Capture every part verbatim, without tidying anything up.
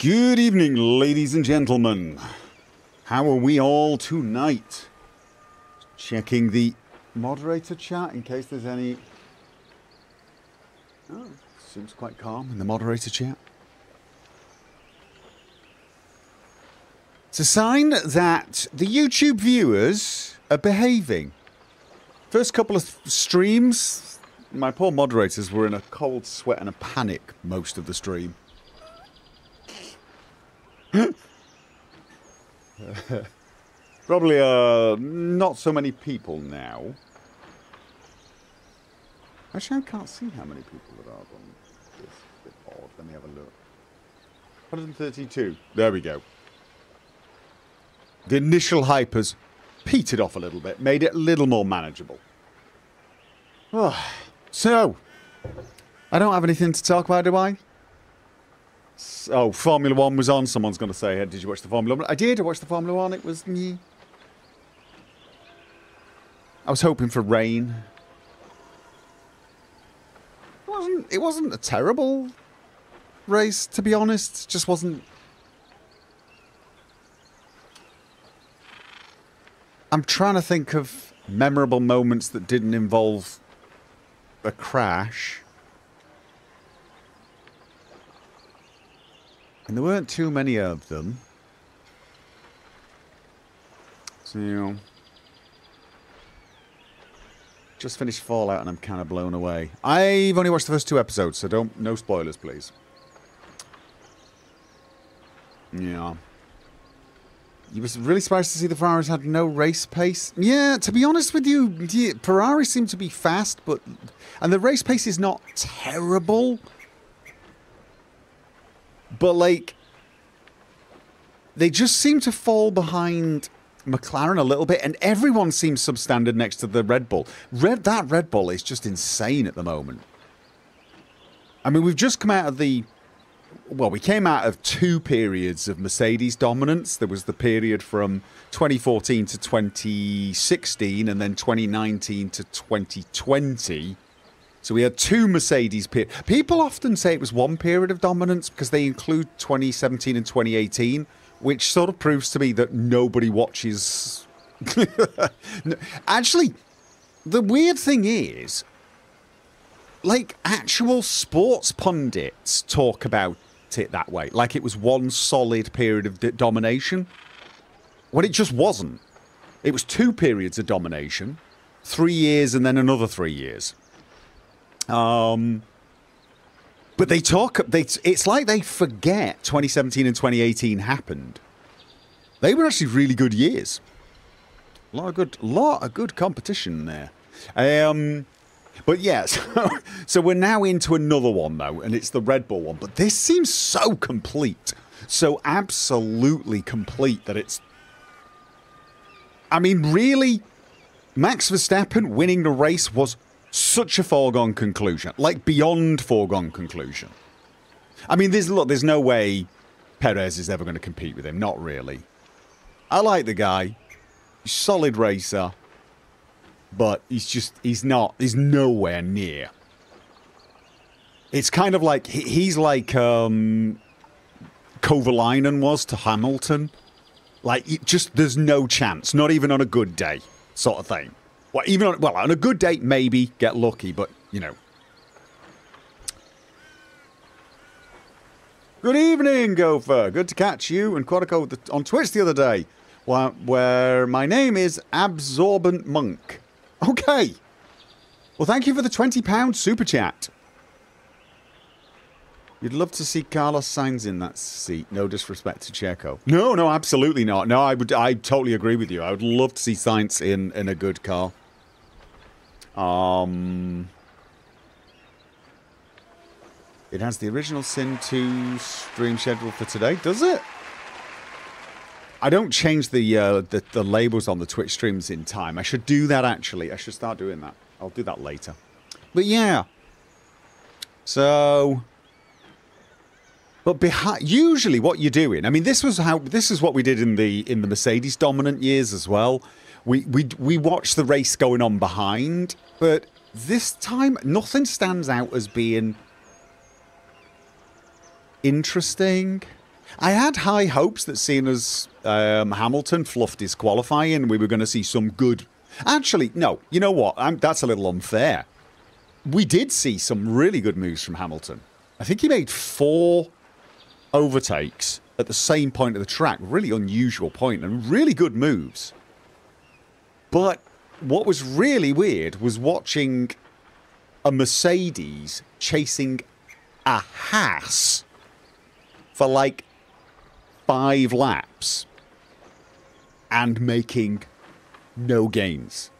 Good evening, ladies and gentlemen. How are we all tonight? Checking the moderator chat in case there's any... Oh, seems quite calm in the moderator chat. It's a sign that the YouTube viewers are behaving. First couple of streams, my poor moderators were in a cold sweat and a panic most of the stream. Probably uh, not so many people now. Actually, I can't see how many people there are on this. A bit odd. Let me have a look. one hundred thirty-two. There we go. The initial hypers petered off a little bit, made it a little more manageable. Oh, so, I don't have anything to talk about, do I? Oh, Formula One was on. Someone's going to say, hey, did you watch the Formula One? I did. I watched the Formula One. It was... Meh. I was hoping for rain. It wasn't, it wasn't a terrible race, to be honest. It just wasn't... I'm trying to think of memorable moments that didn't involve a crash. And there weren't too many of them. So... Just finished Fallout and I'm kind of blown away. I've only watched the first two episodes, so don't... No spoilers, please. Yeah. You was really surprised to see the Ferraris had no race pace? Yeah, to be honest with you, yeah, Ferrari seem to be fast, but... And the race pace is not terrible. But, like, they just seem to fall behind McLaren a little bit, and everyone seems substandard next to the Red Bull. Red, that Red Bull is just insane at the moment. I mean, we've just come out of the... Well, we came out of two periods of Mercedes dominance. There was the period from twenty fourteen to twenty sixteen, and then twenty nineteen to twenty twenty. So we had two Mercedes periods. People often say it was one period of dominance because they include twenty seventeen and twenty eighteen, which sort of proves to me that nobody watches... No. Actually, the weird thing is, like, actual sports pundits talk about it that way. Like it was one solid period of domination. When it just wasn't. It was two periods of domination. Three years and then another three years. Um, but they talk... They, it's like they forget twenty seventeen and twenty eighteen happened. They were actually really good years. A lot of good, lot of good competition there. Um, but yeah, so, so we're now into another one, though, and it's the Red Bull one. But this seems so complete. So absolutely complete that it's... I mean, really, Max Verstappen winning the race was... Such a foregone conclusion, like beyond foregone conclusion. I mean, there's look, there's no way Perez is ever going to compete with him, not really. I like the guy, he's a solid racer, but he's just, he's not, he's nowhere near. It's kind of like, he's like um, Kovalainen was to Hamilton. Like, it just, there's no chance, not even on a good day, sort of thing. Well, even on, well, on a good date, maybe get lucky, but you know. Good evening, Gopher. Good to catch you and Quadico on Twitch the other day, where, where my name is Absorbent Monk. Okay. Well, thank you for the twenty pound super chat. You'd love to see Carlos Sainz in that seat. No disrespect to Checo. No, no, absolutely not. No, I would, I totally agree with you. I would love to see Sainz in in a good car. Um, it has the original Sin two stream schedule for today, does it? I don't change the uh, the, the labels on the Twitch streams in time. I should do that actually. I should start doing that. I'll do that later. But yeah, so. But behind, usually what you're doing, I mean, this was how this is what we did in the in the Mercedes dominant years as well. We we we watched the race going on behind, but this time nothing stands out as being interesting. I had high hopes that seeing as um, Hamilton fluffed his qualifying, we were going to see some good... Actually, no. You know what? I'm, that's a little unfair. We did see some really good moves from Hamilton. I think he made four overtakes at the same point of the track. Really unusual point and really good moves. But what was really weird was watching a Mercedes chasing a Haas for like five laps and making no gains.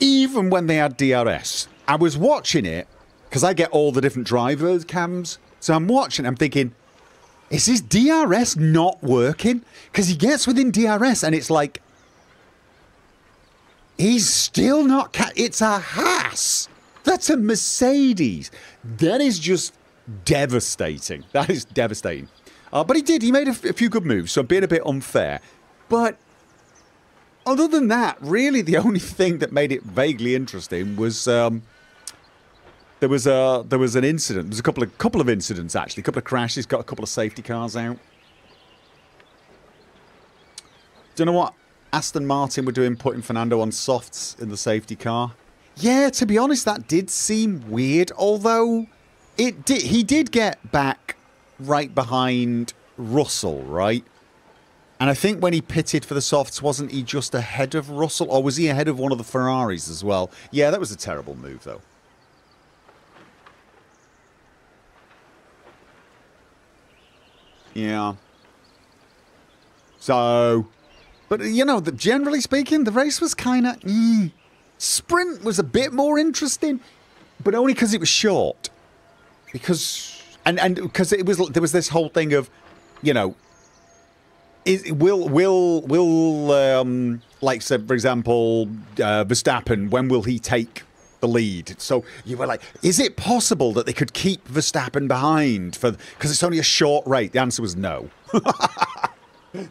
Even when they had D R S. I was watching it because I get all the different drivers' cams. So I'm watching, I'm thinking, is his D R S not working? Because he gets within D R S and it's like, he's still not... Ca it's a Haas. That's a Mercedes. That is just devastating. That is devastating. Uh, but he did. He made a, a few good moves, so I'm being a bit unfair. But other than that, really the only thing that made it vaguely interesting was... Um, there was a there was an incident. There was a couple of couple of incidents actually. A couple of crashes. Got a couple of safety cars out. Don't know what Aston Martin were doing, putting Fernando on softs in the safety car. Yeah, to be honest, that did seem weird. Although it did, he did get back right behind Russell, right? And I think when he pitted for the softs, wasn't he just ahead of Russell, or was he ahead of one of the Ferraris as well? Yeah, that was a terrible move though. Yeah. So, but you know, the, generally speaking, the race was kind of... Mm, sprint was a bit more interesting, but only because it was short. Because and and because it was there was this whole thing of, you know, is will will will um, like said for example uh, Verstappen, when will he take the lead? So you were like, is it possible that they could keep Verstappen behind for because it's only a short race? The answer was no, because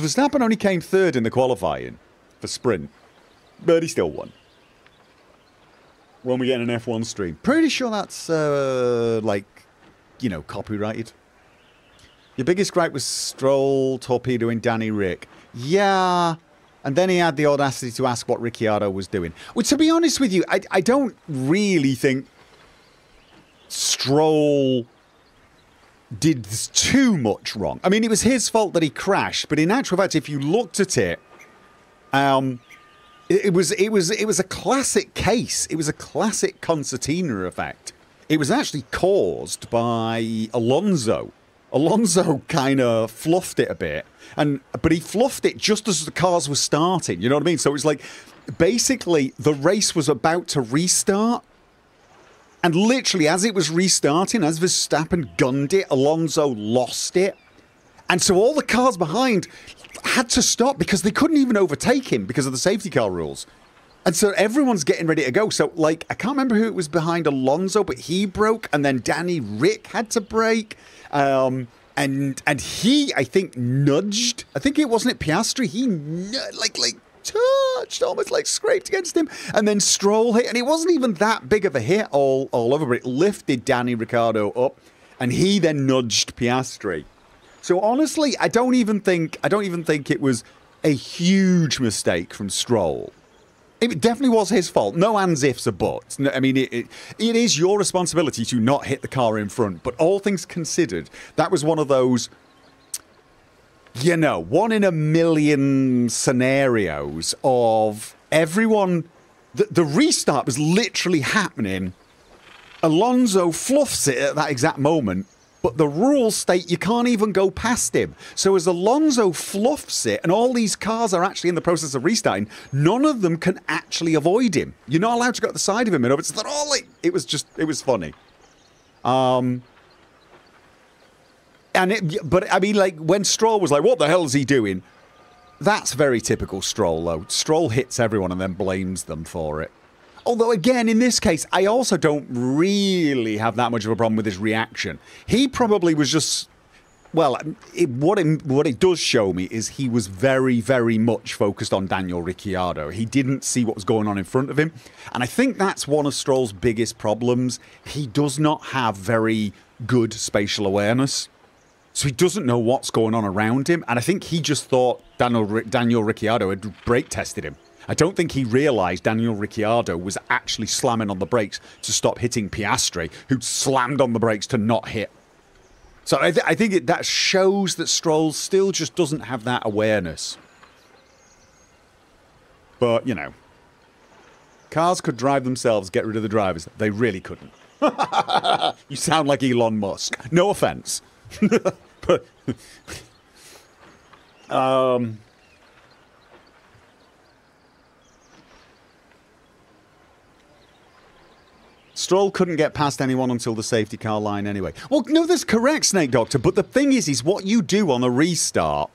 Verstappen only came third in the qualifying for sprint, but he still won. When we get an F one stream, pretty sure that's uh, like, you know, copyrighted. Your biggest gripe was Stroll torpedoing Danny Rick, yeah. And then he had the audacity to ask what Ricciardo was doing. Well, to be honest with you, I, I don't really think Stroll did too much wrong. I mean, it was his fault that he crashed, but in actual fact, if you looked at it, um, it, it was it was it was a classic case. It was a classic concertina effect. It was actually caused by Alonso. Alonso kind of fluffed it a bit, and but he fluffed it just as the cars were starting, you know what I mean? So it's like, basically, the race was about to restart, and literally, as it was restarting, as Verstappen gunned it, Alonso lost it. And so all the cars behind had to stop because they couldn't even overtake him because of the safety car rules. And so everyone's getting ready to go. So, like, I can't remember who it was behind Alonso, but he broke, and then Danny Rick had to break. Um, and and he, I think, nudged. I think it wasn't it Piastri. He, like, like touched, almost like scraped against him. And then Stroll hit. And it wasn't even that big of a hit all, all over, but it lifted Danny Ricciardo up. And he then nudged Piastri. So, honestly, I don't even think, I don't even think it was a huge mistake from Stroll. It definitely was his fault. No ands, ifs, or buts. No, I mean, it, it, it is your responsibility to not hit the car in front. But all things considered, that was one of those, you know, one in a million scenarios of everyone... The, the restart was literally happening. Alonso fluffs it at that exact moment. But the rules state you can't even go past him. So as Alonso fluffs it, and all these cars are actually in the process of restarting, none of them can actually avoid him. You're not allowed to go to the side of him. And it's that all like, it was just, it was funny. Um, and it, but I mean, like when Stroll was like, "What the hell is he doing?" That's very typical Stroll, though. Stroll hits everyone and then blames them for it. Although, again, in this case, I also don't really have that much of a problem with his reaction. He probably was just... Well, it, what, it, what it does show me is he was very, very much focused on Daniel Ricciardo. He didn't see what was going on in front of him. And I think that's one of Stroll's biggest problems. He does not have very good spatial awareness. So he doesn't know what's going on around him. And I think he just thought Daniel, Daniel Ricciardo had brake tested him. I don't think he realised Daniel Ricciardo was actually slamming on the brakes to stop hitting Piastri, who'd slammed on the brakes to not hit. So I, th I think it, that shows that Stroll still just doesn't have that awareness. But, you know, cars could drive themselves, get rid of the drivers. They really couldn't. You sound like Elon Musk. No offence. But... um... Stroll couldn't get past anyone until the safety car line anyway. Well, no, that's correct, Snake Doctor, but the thing is, is what you do on a restart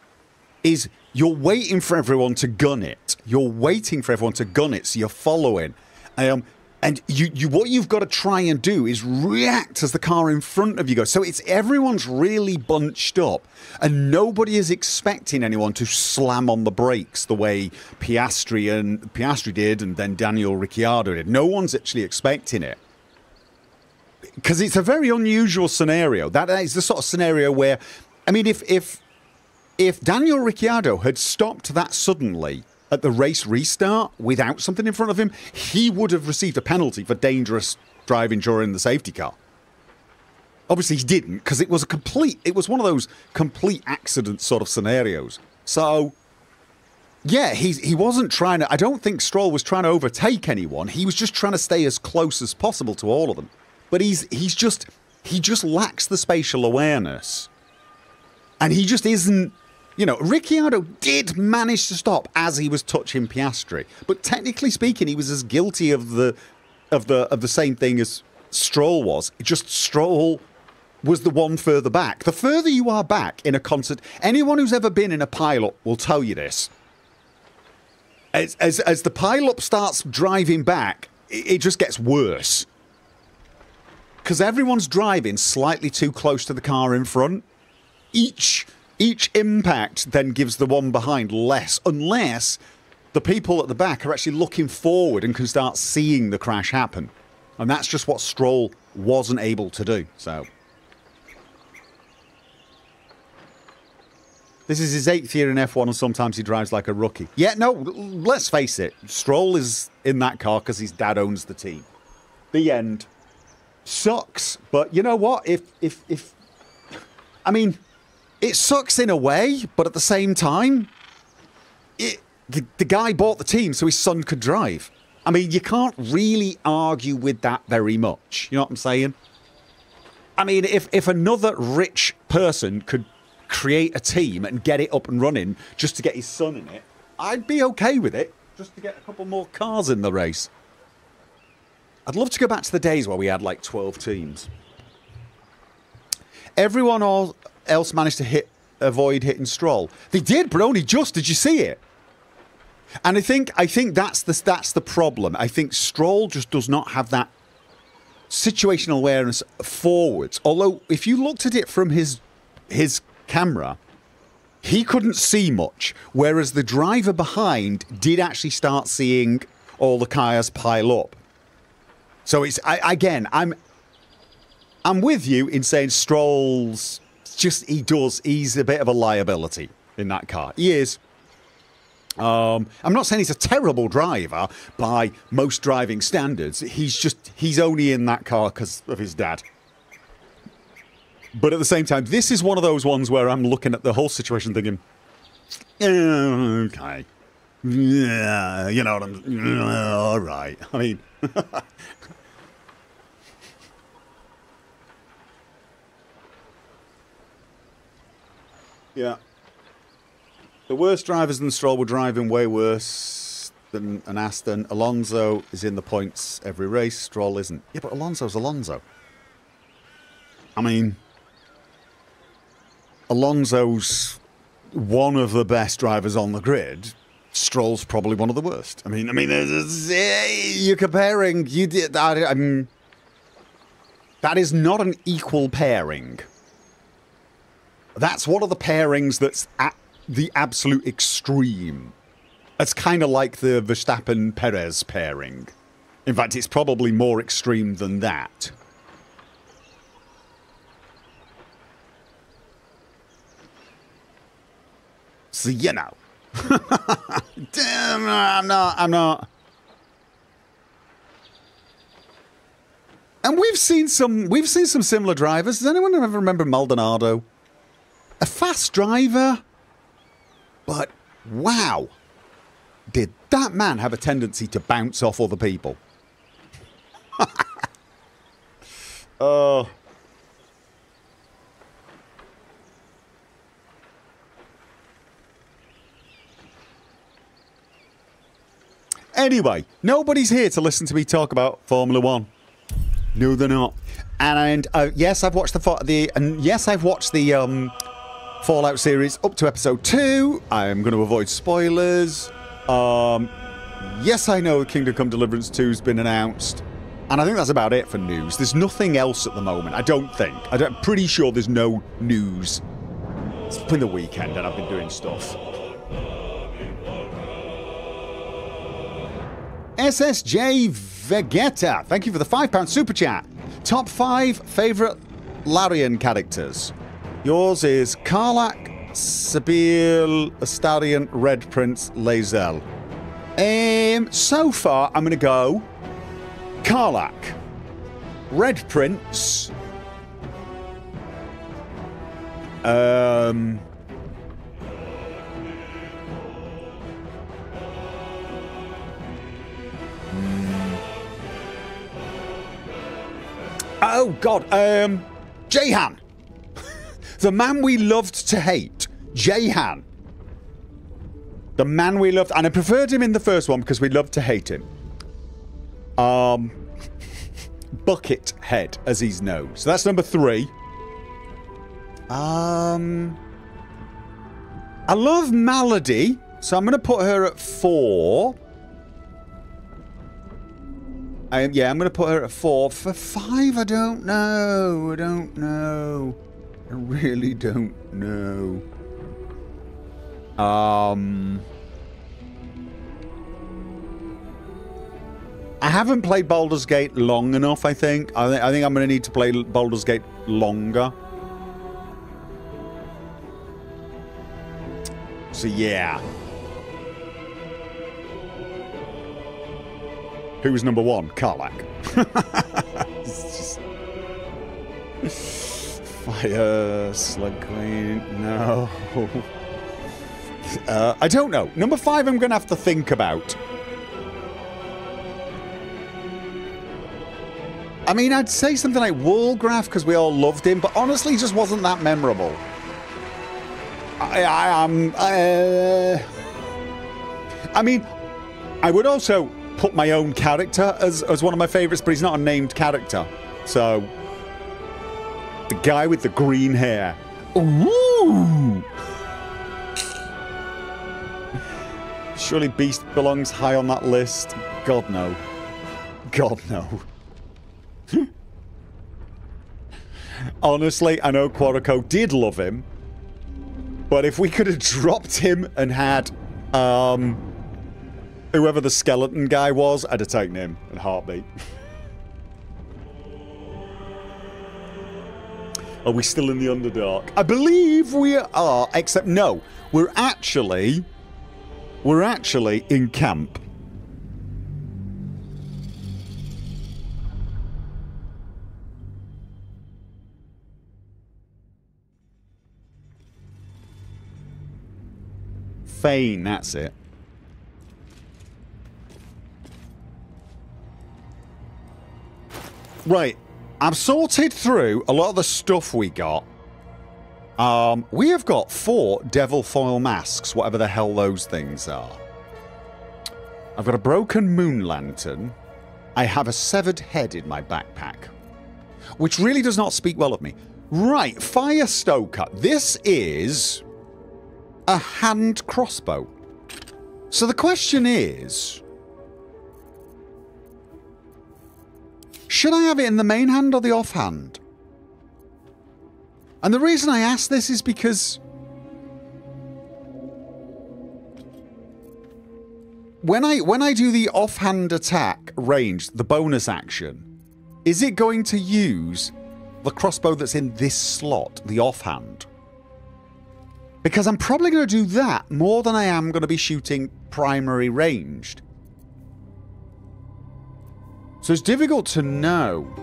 is you're waiting for everyone to gun it. You're waiting for everyone to gun it, so you're following. Um, and you, you, what you've got to try and do is react as the car in front of you goes. So it's everyone's really bunched up, and nobody is expecting anyone to slam on the brakes the way Piastri, and, Piastri did and then Daniel Ricciardo did. No one's actually expecting it. Because it's a very unusual scenario. That is the sort of scenario where, I mean, if if if Daniel Ricciardo had stopped that suddenly at the race restart without something in front of him, he would have received a penalty for dangerous driving during the safety car. Obviously, he didn't, because it was a complete. It was one of those complete accident sort of scenarios. So. Yeah, he's, he wasn't trying to. I don't think Stroll was trying to overtake anyone. He was just trying to stay as close as possible to all of them. But he's, he's just, he just lacks the spatial awareness. And he just isn't, you know, Ricciardo did manage to stop as he was touching Piastri. But technically speaking, he was as guilty of the, of the, of the same thing as Stroll was. Just Stroll was the one further back. The further you are back in a concert, anyone who's ever been in a pile-up will tell you this. As, as, as the pile-up starts driving back, it, it just gets worse. Because everyone's driving slightly too close to the car in front. Each, each impact then gives the one behind less, unless the people at the back are actually looking forward and can start seeing the crash happen. And that's just what Stroll wasn't able to do, so... This is his eighth year in F one, and sometimes he drives like a rookie. Yeah, no, let's face it. Stroll is in that car because his dad owns the team. The end. Sucks, but you know what? If, if, if... I mean, it sucks in a way, but at the same time, it, the, the guy bought the team so his son could drive. I mean, you can't really argue with that very much. You know what I'm saying? I mean, if, if another rich person could... create a team and get it up and running just to get his son in it, I'd be okay with it, just to get a couple more cars in the race. I'd love to go back to the days where we had like twelve teams. Everyone else managed to hit, avoid hitting Stroll. They did, but only just. Did you see it? And I think I think that's the that's the problem. I think Stroll just does not have that situational awareness forwards. Although if you looked at it from his his camera, he couldn't see much, whereas the driver behind did actually start seeing all the cars pile up. So it's I, again, I'm I'm with you in saying Stroll's just he does he's a bit of a liability in that car. He is. Um, I'm not saying he's a terrible driver by most driving standards. He's just he's only in that car because of his dad. But at the same time, this is one of those ones where I'm looking at the whole situation thinking, eh, okay, yeah, you know what I'm saying, eh, all right. I mean, yeah. The worst drivers in the Stroll were driving way worse than an Aston. Alonso is in the points every race, Stroll isn't. Yeah, but Alonso's Alonso. I mean... Alonso's one of the best drivers on the grid. Stroll's probably one of the worst. I mean, I mean, you're comparing. You did that. I mean, that is not an equal pairing. That's one of the pairings that's at the absolute extreme. It's kind of like the Verstappen-Perez pairing. In fact, it's probably more extreme than that. So you know. Damn, I'm not, I'm not. And we've seen some, we've seen some similar drivers. Does anyone ever remember Maldonado? A fast driver, but wow, did that man have a tendency to bounce off other people? Oh. Anyway, nobody's here to listen to me talk about Formula One. No, they're not. And uh, yes, I've watched the the and yes, I've watched the um, Fallout series up to episode two. I am going to avoid spoilers. Um, yes, I know Kingdom Come Deliverance two has been announced, and I think that's about it for news. There's nothing else at the moment. I don't think. I don't, I'm pretty sure there's no news. It's been the weekend, and I've been doing stuff. S S J Vegeta, thank you for the five pound super chat. Top five favourite Larian characters. Yours is Karlach, Sabil, Astarion, Red Prince, Lae'zel. Um, so far, I'm going to go Karlach, Red Prince, um... Oh god, um, Jahan. The man we loved to hate, Jahan. The man we loved, and I preferred him in the first one because we loved to hate him. Um, Bucket Head, as he's known. So that's number three. Um, I love Malady, so I'm going to put her at four. Um, yeah, I'm going to put her at four. For five, I don't know. I don't know. I really don't know. Um, I haven't played Baldur's Gate long enough, I think. I, th I think I'm going to need to play Baldur's Gate longer. So, yeah. Who's number one? Karlach. It's just... Fire, slug queen, no. Uh, I don't know. Number five I'm going to have to think about. I mean, I'd say something like Wulbren because we all loved him, but honestly he just wasn't that memorable. I, I, um, uh... I mean, I would also... put my own character as, as one of my favourites, but he's not a named character. So... the guy with the green hair. Ooh! Surely Beast belongs high on that list. God no. God no. Honestly, I know Quarico did love him. But if we could have dropped him and had... Um... whoever the skeleton guy was, I'd have taken him in a heartbeat. Are we still in the Underdark? I believe we are, except no. We're actually... We're actually in camp. Fane, that's it. Right, I've sorted through a lot of the stuff we got. Um, we have got four devil foil masks, whatever the hell those things are. I've got a broken moon lantern. I have a severed head in my backpack. Which really does not speak well of me. Right, Fire Stoker. This is... a hand crossbow. So the question is... should I have it in the main hand or the offhand? And the reason I ask this is because... When I, when I do the offhand attack range, the bonus action, is it going to use the crossbow that's in this slot, the offhand? Because I'm probably going to do that more than I am going to be shooting primary ranged. So it's difficult to know.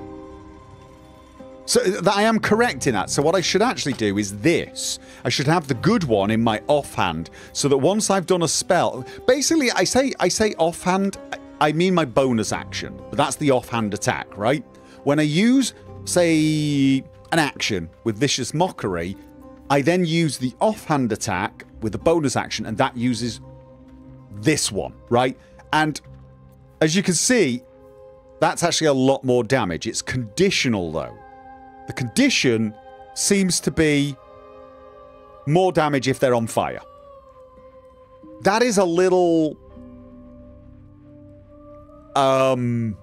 So that I am correct in that. So what I should actually do is this. I should have the good one in my offhand so that once I've done a spell... Basically, I say, I say offhand, I mean my bonus action. But that's the offhand attack, right? When I use, say, an action with Vicious Mockery... I then use the offhand attack with a bonus action, and that uses this one, right? And as you can see, that's actually a lot more damage. It's conditional, though. The condition seems to be more damage if they're on fire. That is a little... Um...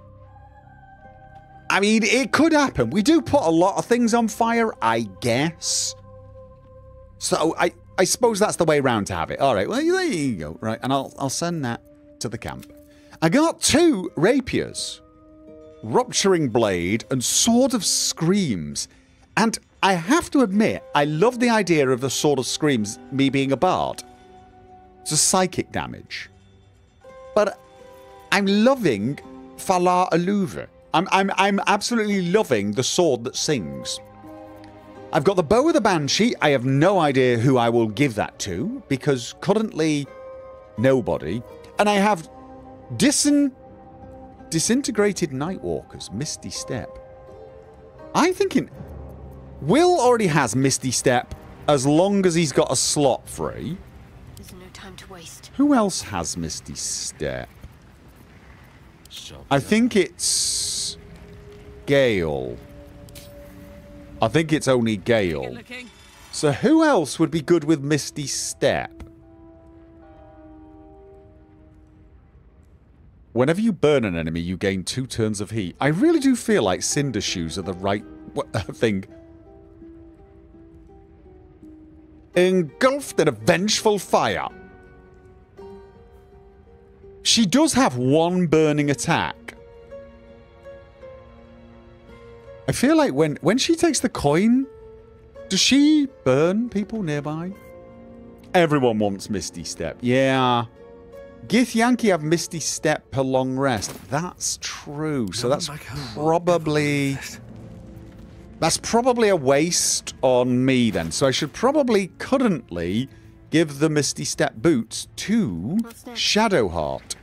I mean, it could happen. We do put a lot of things on fire, I guess. So I, I suppose that's the way round to have it. Alright, well there you go. Right, and I'll, I'll send that to the camp. I got two rapiers. Rupturing Blade and Sword of Screams. And I have to admit, I love the idea of the Sword of Screams, me being a bard. It's a psychic damage. But I'm loving Falar Aluva. I'm, I'm, I'm absolutely loving the sword that sings. I've got the Bow of the Banshee. I have no idea who I will give that to, because currently nobody. And I have disin Disintegrated Nightwalkers, Misty Step. I'm thinking Wyll already has Misty Step as long as he's got a slot free. There's no time to waste. Who else has Misty Step? I think it's Gale. I think it's only Gale. So who else would be good with Misty Step? Whenever you burn an enemy, you gain two turns of heat. I really do feel like Cinder Shoes are the right thing. Engulfed in a vengeful fire. She does have one burning attack. I feel like when, when she takes the coin, does she burn people nearby? Everyone wants Misty Step. Yeah. Githyanki have Misty Step per long rest. That's true. So that's probably... That's probably a waste on me then. So I should probably currently give the Misty Step boots to Shadowheart.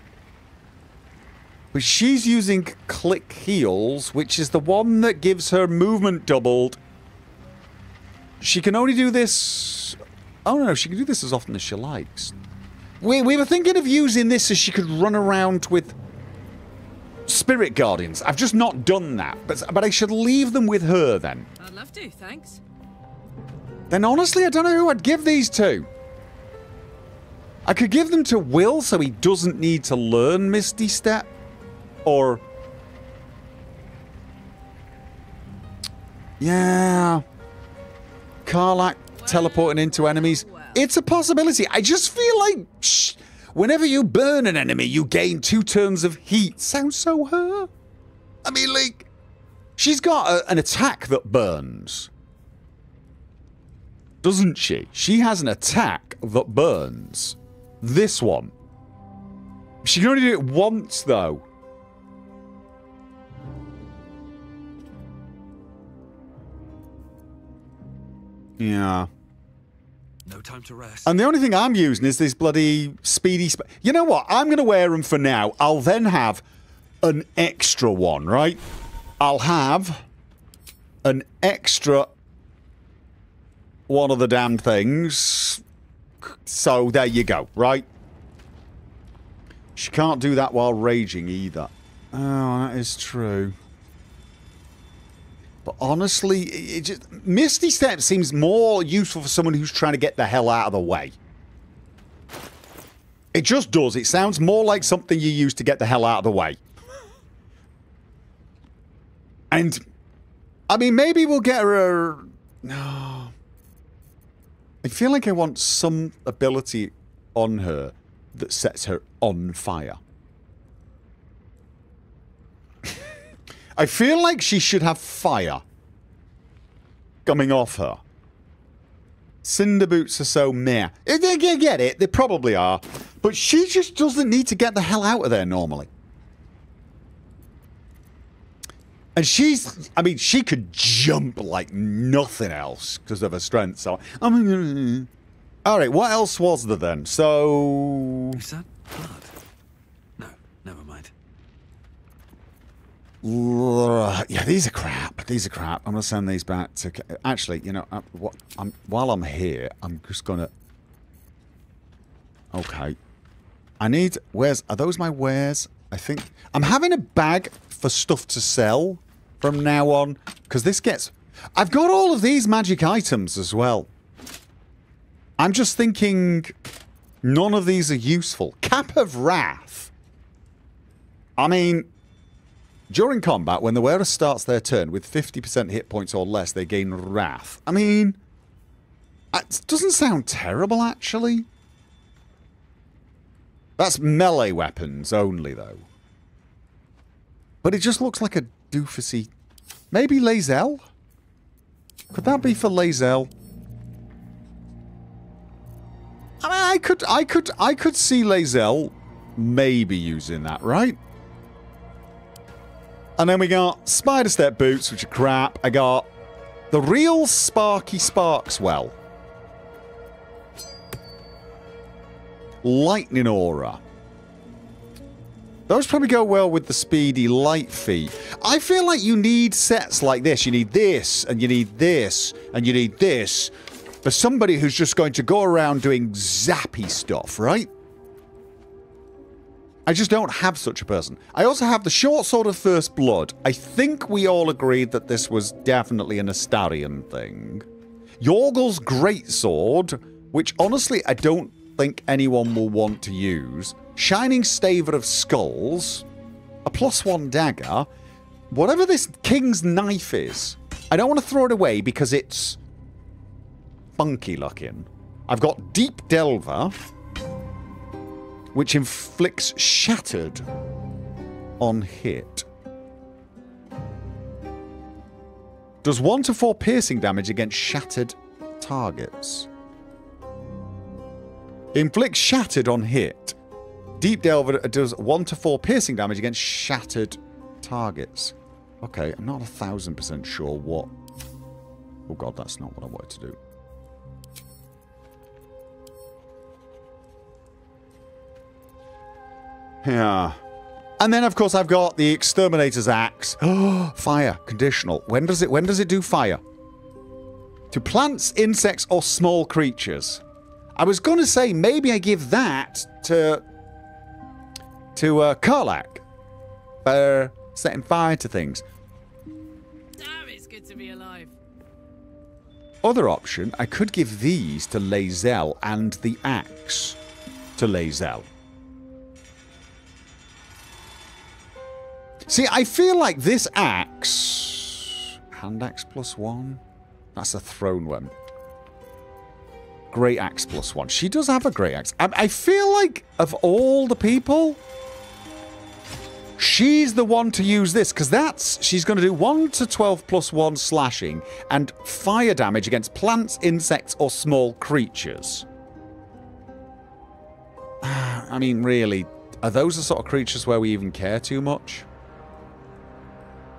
But she's using Click Heels, which is the one that gives her movement doubled. She can only do this... Oh no, she can do this as often as she likes. We, we were thinking of using this so she could run around with Spirit Guardians. I've just not done that, but, but I should leave them with her then. I'd love to, thanks. Then honestly, I don't know who I'd give these to. I could give them to Wyll so he doesn't need to learn Misty Step. Or... Yeah... Karlach teleporting into enemies. It's a possibility. I just feel like... Shh, whenever you burn an enemy, you gain two turns of heat. Sounds so her. I mean, like... She's got a, an attack that burns. Doesn't she? She has an attack that burns. This one. She can only do it once, though. Yeah. No time to rest. And the only thing I'm using is this bloody speedy... Sp you know what? I'm going to wear them for now. I'll then have an extra one, right? I'll have an extra one of the damn things. So there you go, right? She can't do that while raging either. Oh, that is true. But honestly, it just, Misty Step seems more useful for someone who's trying to get the hell out of the way. It just does. It sounds more like something you use to get the hell out of the way. And, I mean, maybe we'll get her a... No. I feel like I want some ability on her that sets her on fire. I feel like she should have fire coming off her. Cinder boots are so meh. They get it, they probably are. But she just doesn't need to get the hell out of there normally. And she's, I mean, she could jump like nothing else because of her strength, so... I mean, alright, what else was there then? So... Is that blood? No, never mind. Yeah, these are crap. These are crap. I'm going to send these back to... Actually, you know, I, what, I'm, while I'm here, I'm just going to... Okay. I need... Where's... Are those my wares? I think... I'm having a bag for stuff to sell from now on, because this gets... I've got all of these magic items as well. I'm just thinking none of these are useful. Cap of Wrath. I mean, during combat, when the wearer starts their turn with fifty percent hit points or less, they gain Wrath. I mean, it doesn't sound terrible, actually. That's melee weapons only, though. But it just looks like a doofusy... Maybe Lae'zel? Could that be for Lae'zel? I mean, I could, I could, I could see Lae'zel maybe using that, right? And then we got Spider Step Boots, which are crap. I got the real Sparky Sparkswell. Lightning Aura. Those probably go well with the speedy light feet. I feel like you need sets like this. You need this, and you need this, and you need this. For somebody who's just going to go around doing zappy stuff, right? I just don't have such a person. I also have the short sword of First Blood. I think we all agreed that this was definitely an Astarion thing. Yorgul's Greatsword, which honestly I don't think anyone will want to use. Shining Staver of Skulls, a plus one dagger, whatever this King's Knife is. I don't want to throw it away because it's funky looking. I've got Deep Delver, which inflicts Shattered on hit. Does one to four piercing damage against shattered targets. Inflicts Shattered on hit. Deep Delver does one to four piercing damage against shattered targets. Okay, I'm not a thousand percent sure what... Oh god, that's not what I wanted to do. Yeah. And then, of course, I've got the Exterminator's Axe. Oh, fire. Conditional. When does it, when does it do fire? To plants, insects, or small creatures. I was going to say, maybe I give that to... to uh, Karlach for setting fire to things. Damn, it's good to be alive. Other option, I could give these to Lae'zel and the axe to Lae'zel. See, I feel like this axe... Hand axe plus one? That's a thrown one. Great axe plus one. She does have a great axe. I, I feel like, of all the people... She's the one to use this, because that's... She's going to do one to twelve plus one slashing and fire damage against plants, insects, or small creatures. I mean, really, are those the sort of creatures where we even care too much?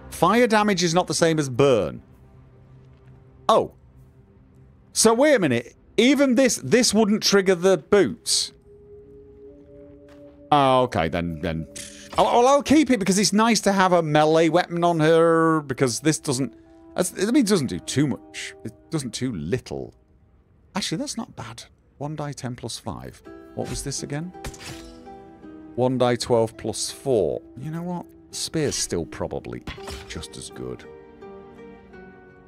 Fire damage is not the same as burn. Oh. So, wait a minute. Even this... This wouldn't trigger the boots. Oh, okay, then... then. I'll, I'll keep it because it's nice to have a melee weapon on her, because this doesn't... I mean, it doesn't do too much. It doesn't too little. Actually, that's not bad. One die ten plus five. What was this again? One die twelve plus four. You know what? Spear's still probably just as good.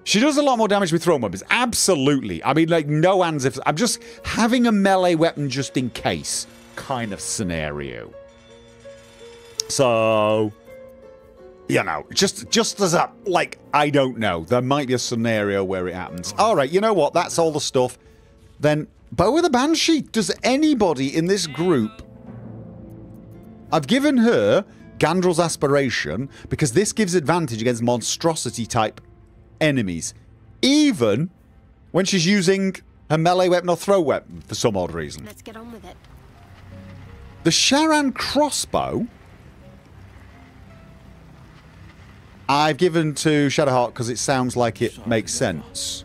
She does a lot more damage with thrown weapons. Absolutely. I mean, like, no ands if... I'm just having a melee weapon just in case kind of scenario. So, you know, just just as a, like, I don't know. There might be a scenario where it happens. All right, you know what? That's all the stuff. Then, Boa the Banshee. Does anybody in this group... I've given her Gandrel's Aspiration because this gives advantage against monstrosity-type enemies. Even when she's using her melee weapon or throw weapon for some odd reason. Let's get on with it. The Sharan crossbow I've given to Shadowheart because it sounds like it makes sense.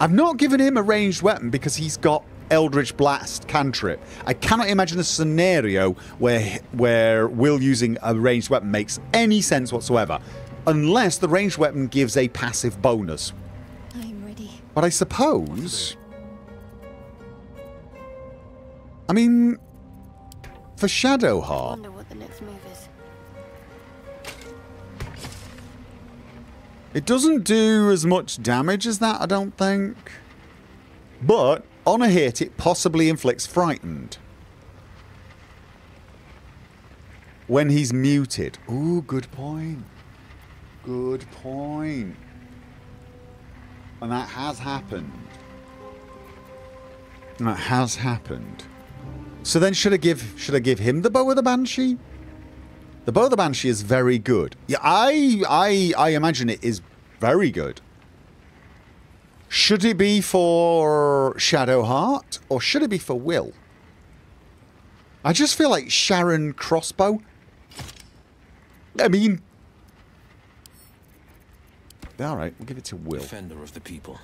I've not given him a ranged weapon because he's got Eldritch Blast cantrip. I cannot imagine a scenario where where Wyll using a ranged weapon makes any sense whatsoever, unless the ranged weapon gives a passive bonus. I'm ready. But I suppose, I mean, for Shadowheart, I wonder what the next move is. It doesn't do as much damage as that, I don't think, but on a hit it possibly inflicts frightened when he's muted. Ooh, good point. Good point. And that has happened. That has happened. So then should I give should I give him the bow of the Banshee? The bow of the Banshee is very good. Yeah, I I I imagine it is very good. Should it be for Shadowheart or should it be for Wyll? I just feel like Sharon crossbow. I mean, all right, we'll give it to Wyll. Defender of the people.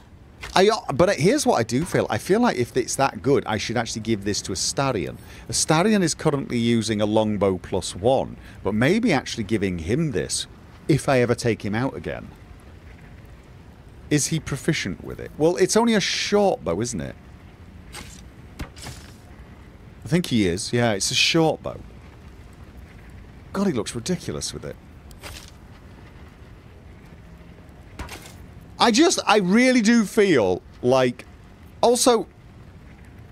I but here's what I do feel. I feel like if it's that good, I should actually give this to Astarion. Astarion is currently using a longbow plus one, but maybe actually giving him this if I ever take him out again. Is he proficient with it? Well, it's only a short bow, isn't it? I think he is. Yeah, it's a short bow. God, he looks ridiculous with it. I just, I really do feel like, also,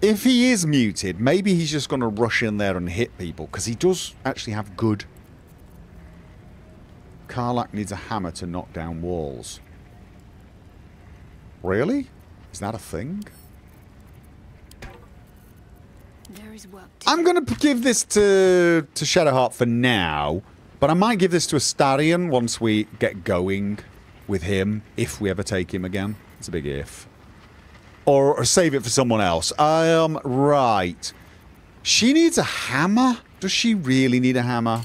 if he is muted, maybe he's just going to rush in there and hit people, because he does actually have good... Karlach needs a hammer to knock down walls. Really? Is that a thing? There is work to I'm going to give this to, to Shadowheart for now, but I might give this to Astarion once we get going with him, if we ever take him again. It's a big if. Or, or save it for someone else. Um, right. She needs a hammer? Does she really need a hammer?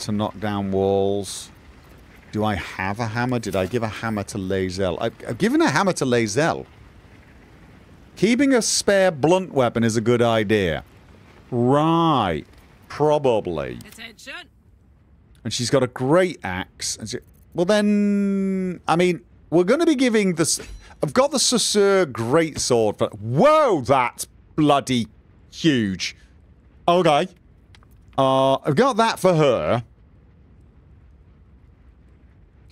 To knock down walls. Do I have a hammer? Did I give a hammer to Lae'zel? I've, I've given a hammer to Lae'zel. Keeping a spare blunt weapon is a good idea. Right. Probably. Attention. And she's got a great axe. And she, well then... I mean, we're going to be giving this... I've got the Saussure Greatsword for... Whoa, that's bloody huge. Okay. Uh, I've got that for her.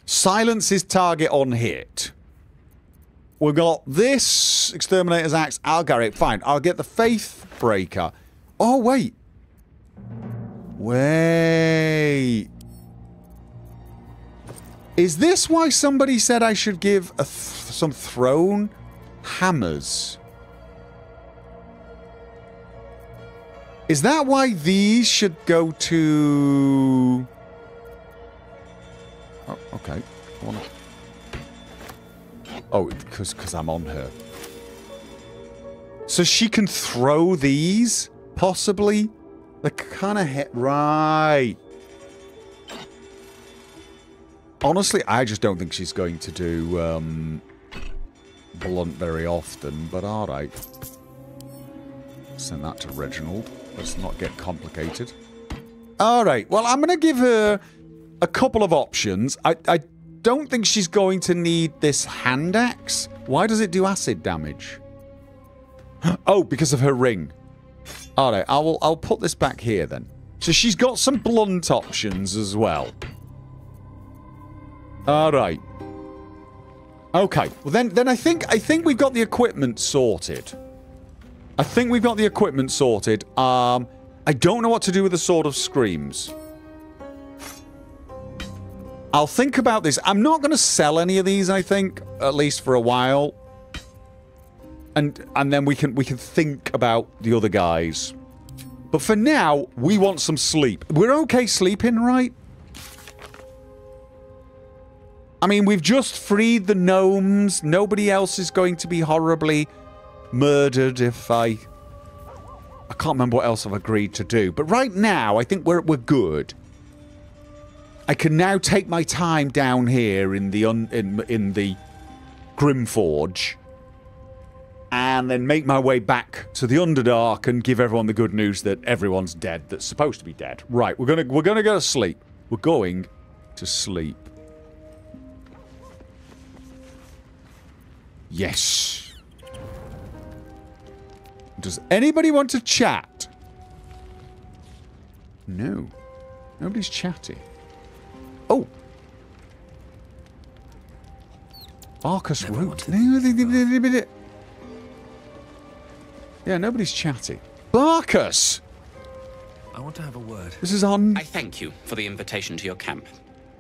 Silence his target on hit. We've got this Exterminator's Axe. I'll carry it. Fine. I'll get the Faith Breaker. Oh, wait. Wait. Is this why somebody said I should give a th some thrown hammers? Is that why these should go to... Oh, okay. I wanna... Oh, because because I'm on her. So she can throw these, possibly. They're kind of hit right. Honestly, I just don't think she's going to do um, blunt very often. But all right, send that to Reginald. Let's not get complicated. All right. Well, I'm going to give her a couple of options. I, I don't think she's going to need this hand axe. Why does it do acid damage? Oh, because of her ring. Alright, I'll, I'll put this back here then. So she's got some blunt options as well. Alright. Okay, well then, then I think, I think we've got the equipment sorted. I think we've got the equipment sorted. Um, I don't know what to do with the Sword of Screams. I'll think about this. I'm not going to sell any of these, I think, at least for a while. And and then we can we can think about the other guys. But for now, we want some sleep. We're okay sleeping, right? I mean, we've just freed the gnomes. Nobody else is going to be horribly murdered if I... I can't remember what else I've agreed to do. But right now, I think we're, we're good. I can now take my time down here in the, un, in, in the Grimforge. And then make my way back to the Underdark and give everyone the good news that everyone's dead that's supposed to be dead. Right, we're gonna we're gonna go to sleep. We're going to sleep. Yes. Does anybody want to chat? No. Nobody's chatting. Oh. Arcus Root. Yeah, nobody's chatting. Barkus! I want to have a word. This is on... I thank you for the invitation to your camp.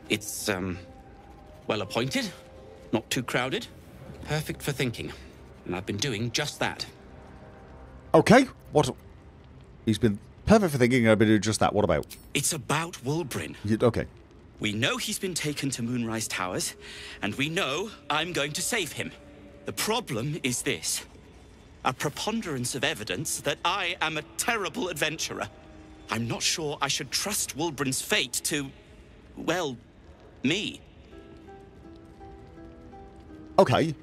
It's, um, well appointed, not too crowded, perfect for thinking. And I've been doing just that. Okay, what... He's been perfect for thinking and I've been doing just that. What about? It's about Wulbren. You, okay. We know he's been taken to Moonrise Towers, and we know I'm going to save him. The problem is this. A preponderance of evidence that I am a terrible adventurer. I'm not sure I should trust Wulbren's fate to, well, me. Okay.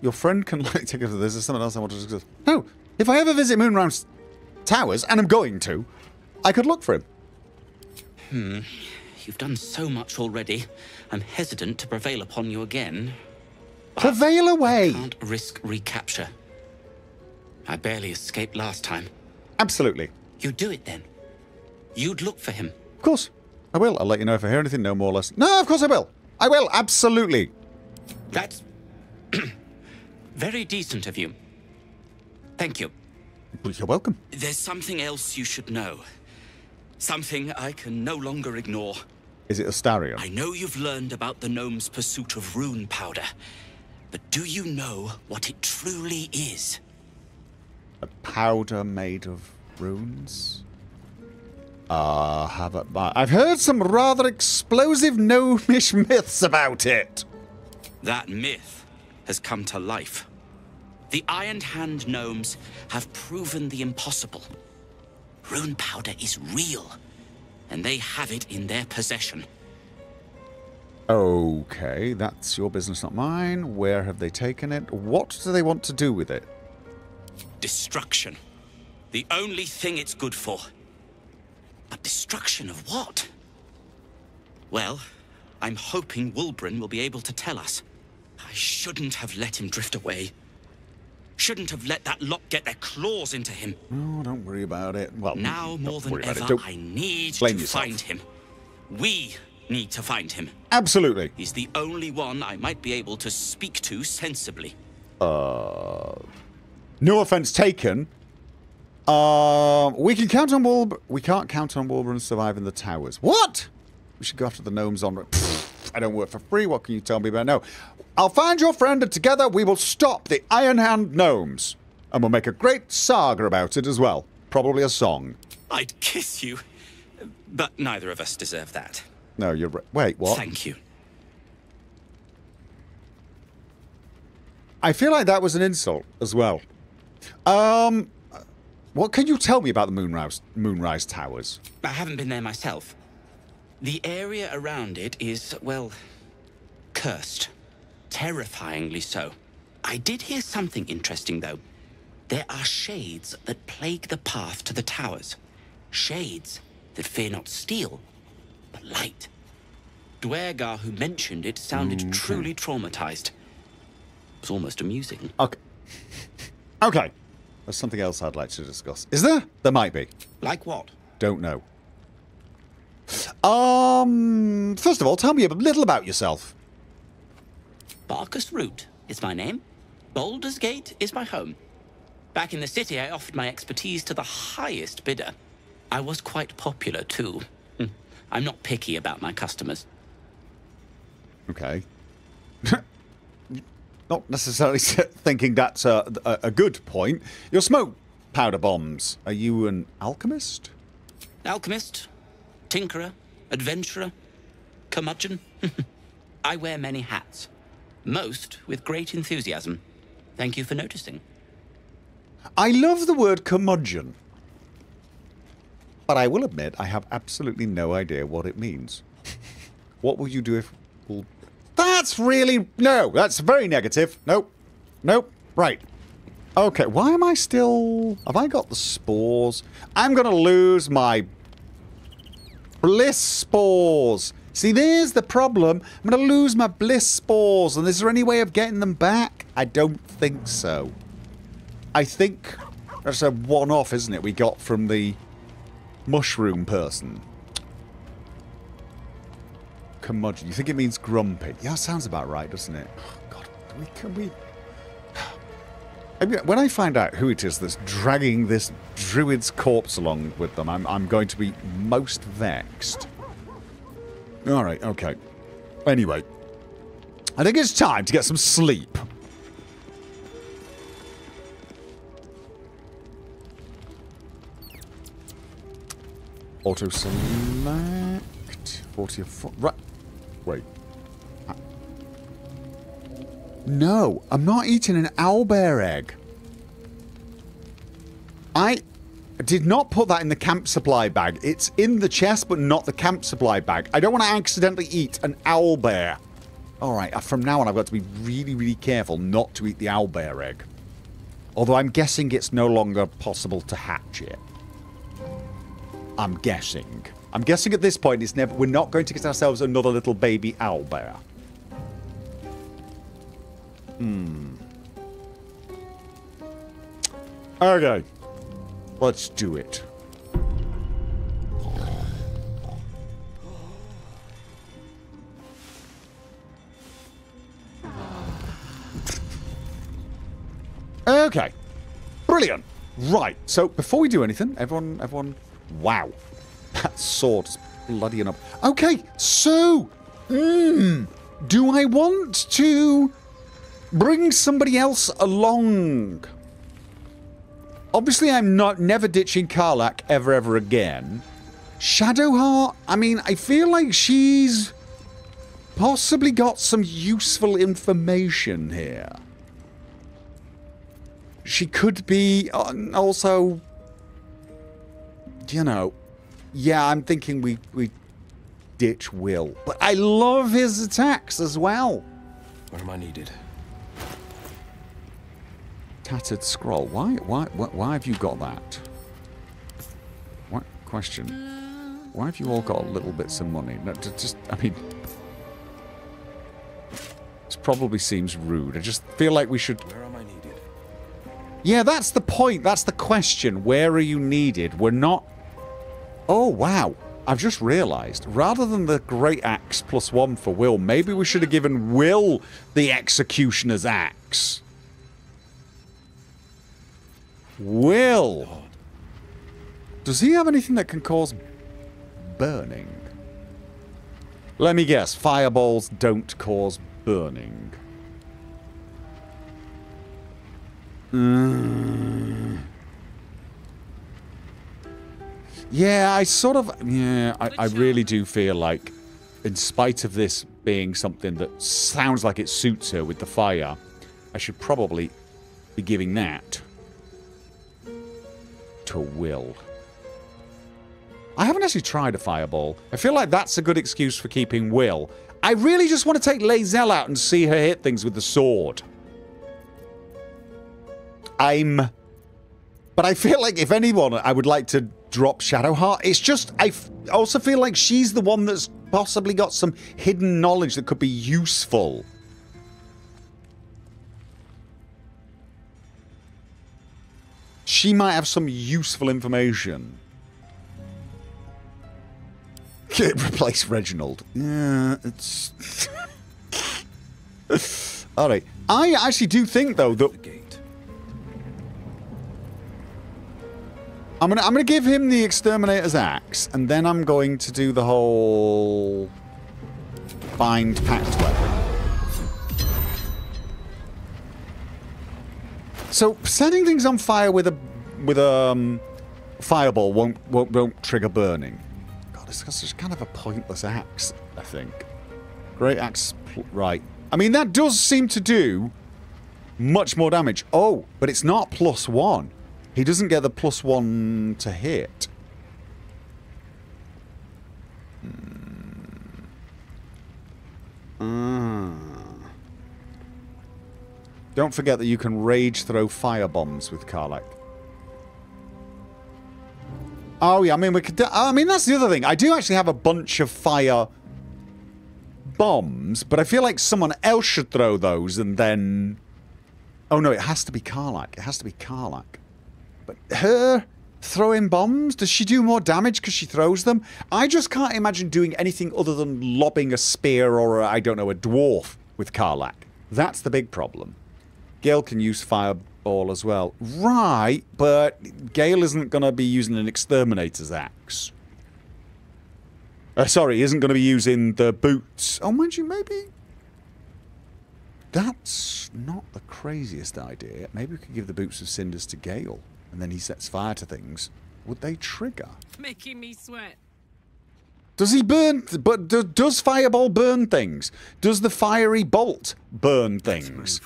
Your friend can like take it to this. There's something else I want to discuss. No. If I ever visit Moonrise Towers, and I'm going to, I could look for him. Hmm. You've done so much already. I'm hesitant to prevail upon you again. Prevail away! I can't risk recapture. I barely escaped last time. Absolutely. You do it then. You'd look for him. Of course. I will. I'll let you know if I hear anything, no more or less. No, of course I will. I will, absolutely. That's very decent of you. Thank you. You're welcome. There's something else you should know. Something I can no longer ignore. Is it Astarion? I know you've learned about the gnome's pursuit of rune powder, but do you know what it truly is? A powder made of runes? Ah, uh, have a... I've heard some rather explosive gnomish myths about it. That myth has come to life. The Iron Hand gnomes have proven the impossible. Rune powder is real, and they have it in their possession. Okay, that's your business, not mine. Where have they taken it? What do they want to do with it? Destruction. The only thing it's good for. But destruction of what? Well, I'm hoping Wulbren will be able to tell us. I shouldn't have let him drift away. Shouldn't have let that lot get their claws into him. Oh, don't worry about it. Well, now more than ever, I need to find him. We need to find him. Absolutely. He's the only one I might be able to speak to sensibly. Uh... No offense taken. Uh, we can count on Wulbren. We can't count on Wulbren surviving the towers. What? We should go after the gnomes on. Pfft, I don't work for free. What can you tell me about? No. I'll find your friend, and together we will stop the Iron Hand gnomes, and we'll make a great saga about it as well. Probably a song. I'd kiss you, but neither of us deserve that. No, you're right. Wait, what? Thank you. I feel like that was an insult as well. Um, what can you tell me about the Moonrise, Moonrise Towers? I haven't been there myself. The area around it is, well, cursed. Terrifyingly so. I did hear something interesting, though. There are shades that plague the path to the towers. Shades that fear not steel, but light. Dwergar, who mentioned it, sounded mm-hmm. truly traumatized. It was almost amusing. Okay. Okay. There's something else I'd like to discuss. Is there? There might be. Like what? Don't know. Um, first of all, tell me a little about yourself. Barkus Root is my name. Baldur's Gate is my home. Back in the city, I offered my expertise to the highest bidder. I was quite popular, too. I'm not picky about my customers. Okay. Not necessarily thinking that's a, a, a good point. Your smoke powder bombs. Are you an alchemist? Alchemist, tinkerer, adventurer, curmudgeon. I wear many hats, most with great enthusiasm. Thank you for noticing. I love the word curmudgeon, but I will admit I have absolutely no idea what it means. What will you do if... Well, that's really... No, that's very negative. Nope. Nope. Right. Okay, why am I still... Have I got the spores? I'm going to lose my... Bliss spores. See, there's the problem. I'm going to lose my bliss spores, and is there any way of getting them back? I don't think so. I think that's a one-off, isn't it, we got from the mushroom person. Curmudgeon. You think it means grumpy? Yeah, sounds about right, doesn't it? Oh, God, we, can we... When I find out who it is that's dragging this druid's corpse along with them, I'm, I'm going to be most vexed. Alright, okay. Anyway. I think it's time to get some sleep. Auto select... forty-four... Right. Wait. No, I'm not eating an owlbear egg. I did not put that in the camp supply bag. It's in the chest, but not the camp supply bag. I don't want to accidentally eat an owlbear. Alright, from now on I've got to be really, really careful not to eat the owlbear egg. Although I'm guessing it's no longer possible to hatch it. I'm guessing. I'm guessing at this point it's never, we're not going to get ourselves another little baby owlbear. Hmm. Okay. Let's do it. Okay. Brilliant. Right. So before we do anything, everyone, everyone. Wow. That sword is bloody enough. Okay. So, mm, do I want to? Bring somebody else along. Obviously, I'm not never ditching Karlach ever, ever again. Shadowheart, I mean, I feel like she's possibly got some useful information here. She could be also, you know, yeah, I'm thinking we, we ditch Wyll. But I love his attacks as well. Where am I needed? Tattered scroll. Why, why, why, why have you got that? What question? Why have you all got little bits of money? No, just, I mean, this probably seems rude. I just feel like we should. Where am I needed? Yeah, that's the point. That's the question. Where are you needed? We're not. Oh wow! I've just realised. Rather than the great axe plus one for Wyll, maybe we should have given Wyll the executioner's axe. Wyll! Does he have anything that can cause burning? Let me guess. Fireballs don't cause burning. Mm. Yeah, I sort of... Yeah, I, I really do feel like, in spite of this being something that sounds like it suits her with the fire, I should probably be giving that to Wyll. I haven't actually tried a fireball. I feel like that's a good excuse for keeping Wyll. I really just want to take Lae'zel out and see her hit things with the sword. I'm... But I feel like if anyone, I would like to drop Shadowheart. It's just, I f also feel like she's the one that's possibly got some hidden knowledge that could be useful. She might have some useful information. Can't replace Reginald. Yeah, it's... Alright. I actually do think, though, that... I'm gonna, I'm gonna give him the Exterminator's Axe, and then I'm going to do the whole... Bind Pact Weapon. So setting things on fire with a with a um, fireball won't, won't won't trigger burning. God, it's, it's kind of a pointless axe, I think. Great axe... right. I mean, that does seem to do much more damage. Oh, but it's not plus one. He doesn't get the plus one to hit. Hmm. Ah. Don't forget that you can rage throw firebombs with Karlach. Oh yeah, I mean we could. I mean that's the other thing. I do actually have a bunch of fire bombs, but I feel like someone else should throw those and then... Oh no, it has to be Karlach. It has to be Karlach. But her throwing bombs? Does she do more damage because she throws them? I just can't imagine doing anything other than lobbing a spear or a, I don't know, a dwarf with Karlach. That's the big problem. Gale can use fireball as well. Right, but Gale isn't going to be using an exterminator's axe. Uh, sorry, isn't going to be using the boots. Oh, mind you, maybe... That's not the craziest idea. Maybe we could give the boots of cinders to Gale, and then he sets fire to things. Would they trigger? Making me sweat. Does he burn... but do, does fireball burn things? Does the fiery bolt burn things?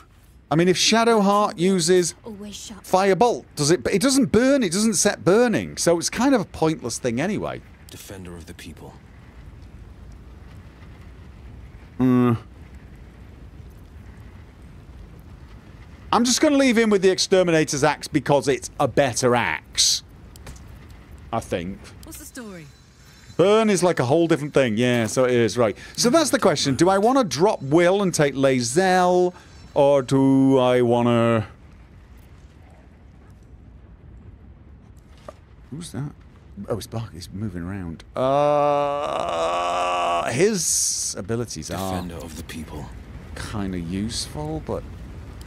I mean, if Shadowheart uses firebolt, does it... it doesn't burn, it doesn't set burning, so it's kind of a pointless thing anyway. Defender of the people. Hmm. I'm just going to leave him with the exterminator's axe because it's a better axe. I think. What's the story? Burn is like a whole different thing. Yeah, so it is, right. So that's the question. Do I want to drop Wyll and take Lae'zel, or do I want to... Who's that? Oh, it's Bark. He's moving around. Uh, his abilities are defender of the people, kind of useful, but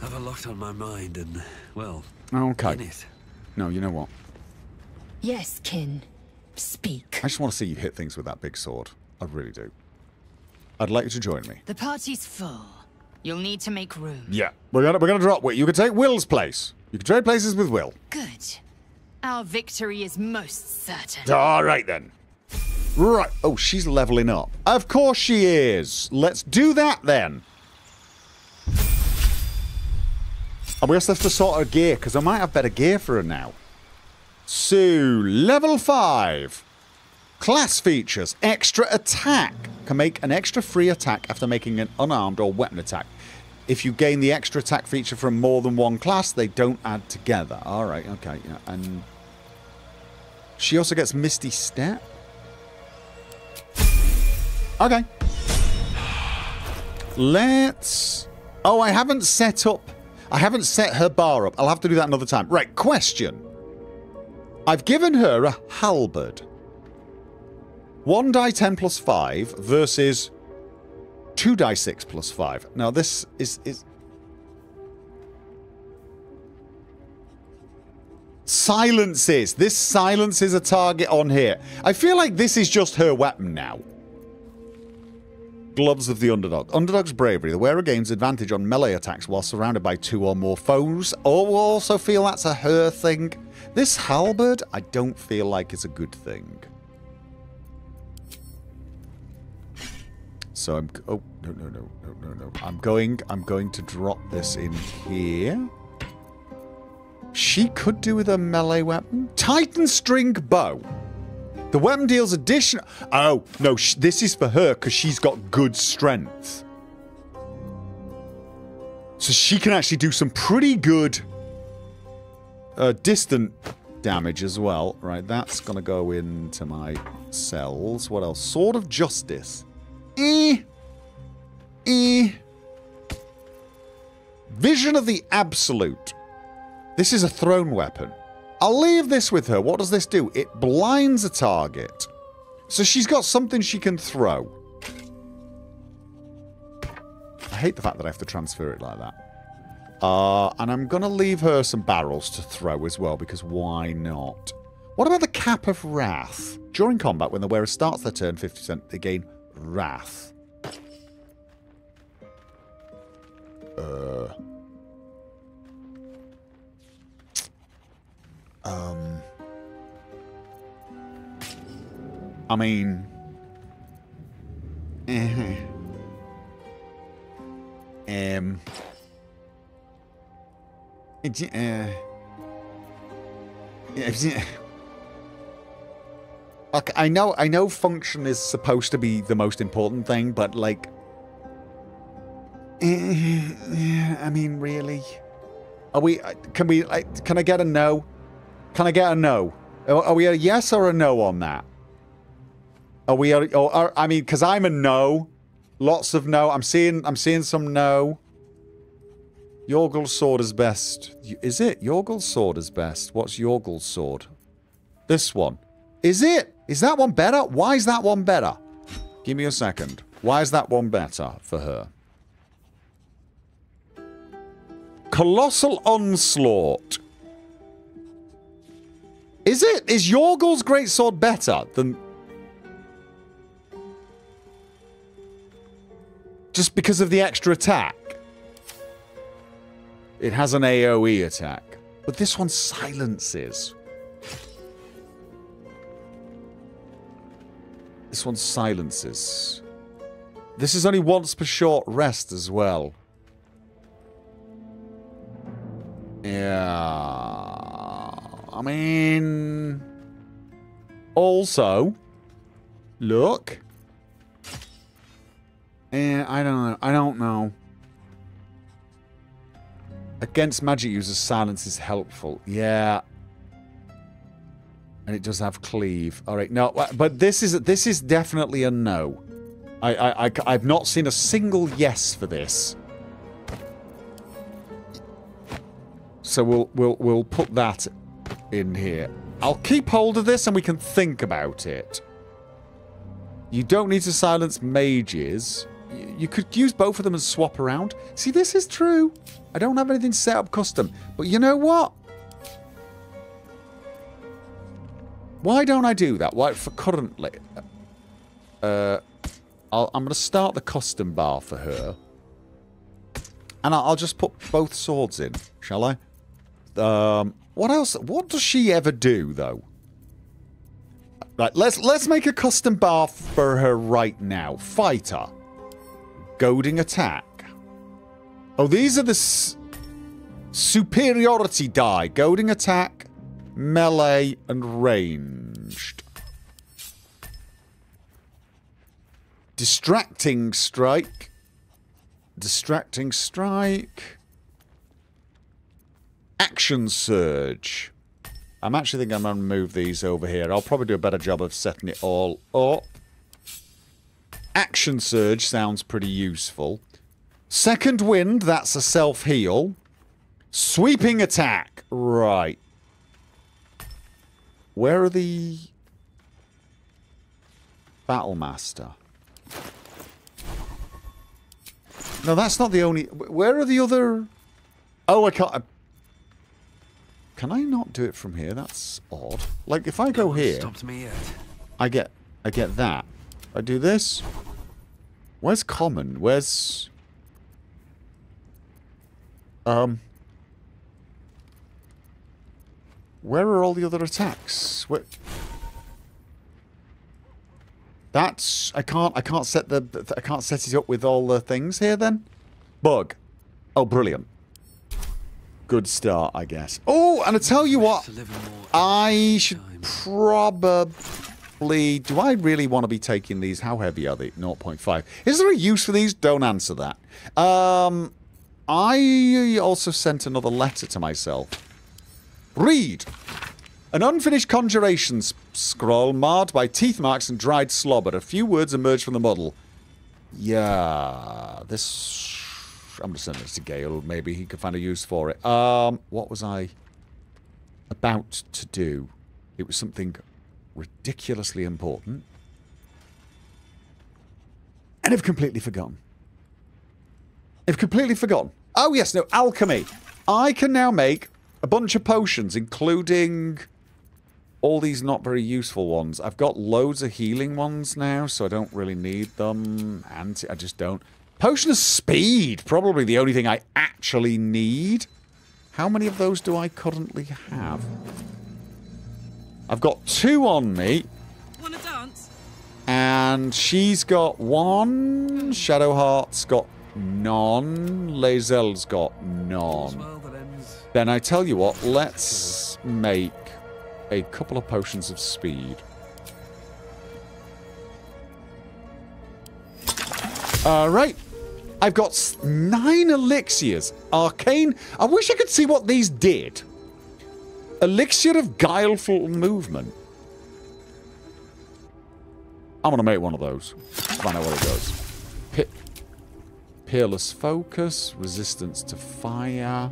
I have a lot on my mind, and well, okay. In it. No, you know what? Yes, Kin. Speak. I just want to see you hit things with that big sword. I really do. I'd like you to join me. The party's full. You'll need to make room. Yeah, we're gonna we're gonna drop Wyll. You can take Will's place. You can trade places with Wyll. Good. Our victory is most certain. Alright then. Right. Oh, she's leveling up. Of course she is. Let's do that then. I guess that's the sort of gear, because I might have better gear for her now. So, level five. Class features. Extra attack. Can make an extra free attack after making an unarmed or weapon attack. If you gain the extra attack feature from more than one class, they don't add together. Alright, okay, yeah, and... she also gets Misty Step? Okay. Let's... Oh, I haven't set up... I haven't set her bar up. I'll have to do that another time. Right, question. I've given her a halberd. one die ten plus five versus... two die six plus five. Now this is... is silences. This silences a target on here. I feel like this is just her weapon now. Gloves of the Underdog. Underdog's bravery. The wearer gains advantage on melee attacks while surrounded by two or more foes. Oh, I also feel that's a her thing. This halberd, I don't feel like it's a good thing. So I'm... oh, no, no, no, no, no, no. I'm going... I'm going to drop this in here. She could do with a melee weapon. Titan String Bow. The weapon deals additional... oh, no, sh this is for her because she's got good strength. So she can actually do some pretty good... Uh, distant damage as well. Right, that's going to go into my cells. What else? Sword of Justice. E, e. Vision of the Absolute. This is a thrown weapon. I'll leave this with her. What does this do? It blinds a target. So she's got something she can throw. I hate the fact that I have to transfer it like that. Uh, and I'm going to leave her some barrels to throw as well, because why not? What about the Cap of Wrath? During combat, when the wearer starts their turn, fifty percent they gain... Wrath. Uh. Um. I mean. Um, it, uh, yeah, like I know, I know, function is supposed to be the most important thing, but like, I mean, really, are we? Can we? Can I get a no? Can I get a no? Are we a yes or a no on that? Are we? A, or are, I mean, because I'm a no. Lots of no. I'm seeing. I'm seeing some no. Yorgl's sword is best. Is it? Yorgl's sword is best. What's Yorgl's sword? This one. Is it? Is that one better? Why is that one better? Give me a second. Why is that one better for her? Colossal Onslaught. Is it? Is Yorgl's greatsword better than... Just because of the extra attack? It has an AoE attack. But this one silences. This one silences. This is only once per short rest as well. Yeah... I mean... Also... Look... Eh, I don't know. I don't know. Against magic users, silence is helpful. Yeah. And it does have cleave. Alright, no. But this is this is definitely a no. I, I, I, I've not seen a single yes for this. So we'll, we'll, we'll put that in here. I'll keep hold of this and we can think about it. You don't need to silence mages. You could use both of them and swap around. See, this is true. I don't have anything set up custom. But you know what? Why don't I do that? Why, for currently... Uh, I'll, I'm going to start the custom bar for her. And I'll, I'll just put both swords in, shall I? Um, what else? What does she ever do, though? Right, let's, let's make a custom bar for her right now. Fighter. Goading attack. Oh, these are the s superiority die. Goading attack, melee, and ranged. Distracting strike. Distracting strike. Action surge. I'm actually thinking I'm going to move these over here. I'll probably do a better job of setting it all up. Action surge sounds pretty useful. Second wind, that's a self-heal. Sweeping attack. Right. Where are the... Battlemaster? No, that's not the only... Where are the other... Oh, I can't... Can I not do it from here? That's odd. Like, if I go here... Stopped me yet. I get... I get that. I do this. Where's common? Where's... Um, where are all the other attacks? Where... That's I can't I can't set the I can't set it up with all the things here then. Bug. Oh, brilliant. Good start, I guess. Oh, and I tell you what, I should probably. Do I really want to be taking these? How heavy are they? zero point five. Is there a use for these? Don't answer that. Um. I also sent another letter to myself. Read! An unfinished conjuration scroll marred by teeth marks and dried slobber. A few words emerge from the muddle. Yeah... This... I'm going to send this to Gale. Maybe he can find a use for it. Um, what was I about to do? It was something ridiculously important. And I've completely forgotten. I've completely forgotten. Oh, yes, no, alchemy. I can now make a bunch of potions, including all these not very useful ones. I've got loads of healing ones now, so I don't really need them. Anti I just don't. Potion of speed, probably the only thing I actually need. How many of those do I currently have? I've got two on me. Wanna dance? And she's got one. Shadowheart's got none. Lae'zel's got none. Then I tell you what, let's make a couple of potions of speed. Alright. I've got nine elixirs. Arcane. I wish I could see what these did. Elixir of Guileful Movement. I'm going to make one of those. Find out what it does. Pit. Peerless Focus. Resistance to Fire.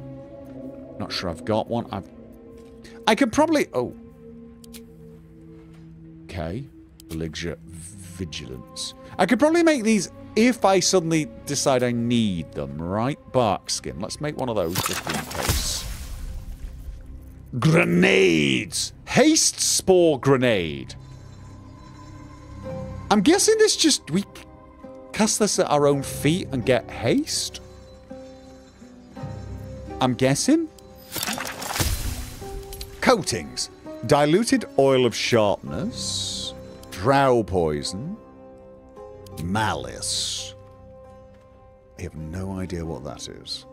Not sure I've got one. I've... I could probably... Oh. Okay. Elixir Vigilance. I could probably make these if I suddenly decide I need them, right? Barkskin. Let's make one of those just in case. Grenades! Haste Spore Grenade. I'm guessing this just... We cast this at our own feet and get haste? I'm guessing? Coatings. Diluted Oil of Sharpness. Drow Poison. Malice. I have no idea what that is.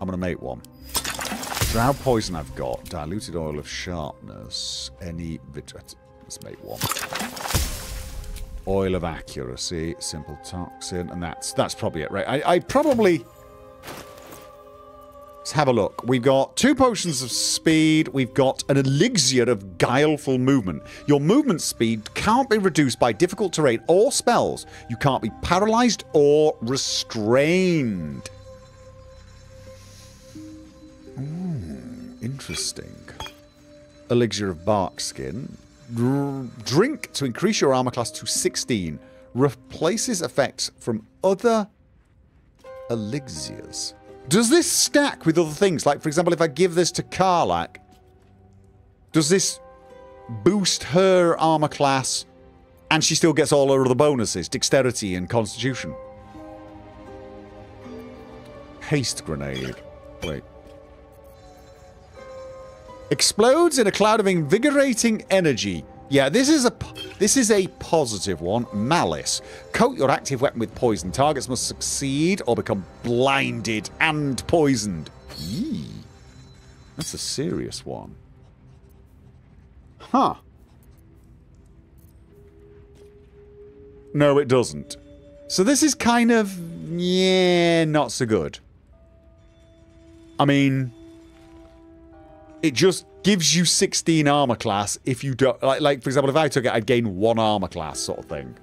I'm going to make one. Drow Poison I've got. Diluted Oil of Sharpness. Any... Let's make one. Oil of Accuracy, Simple Toxin, and that's that's probably it, right? I, I probably... Let's have a look. We've got two potions of speed. We've got an elixir of guileful movement. Your movement speed can't be reduced by difficult terrain or spells. You can't be paralyzed or restrained. Ooh, interesting. Elixir of Barkskin. Drink to increase your armor class to sixteen. Replaces effects from other elixirs. Does this stack with other things? Like, for example, if I give this to Karlach, does this boost her armor class and she still gets all her other bonuses? Dexterity and Constitution. Haste Grenade. Wait. Explodes in a cloud of invigorating energy. Yeah, this is a this is a positive one. Malice. Coat your active weapon with poison. Targets must succeed or become blinded and poisoned. Yee. That's a serious one. Huh. No, it doesn't. So this is kind of... Yeah, not so good. I mean... It just gives you sixteen armor class if you don't... Like, like, for example, if I took it, I'd gain one armor class sort of thing.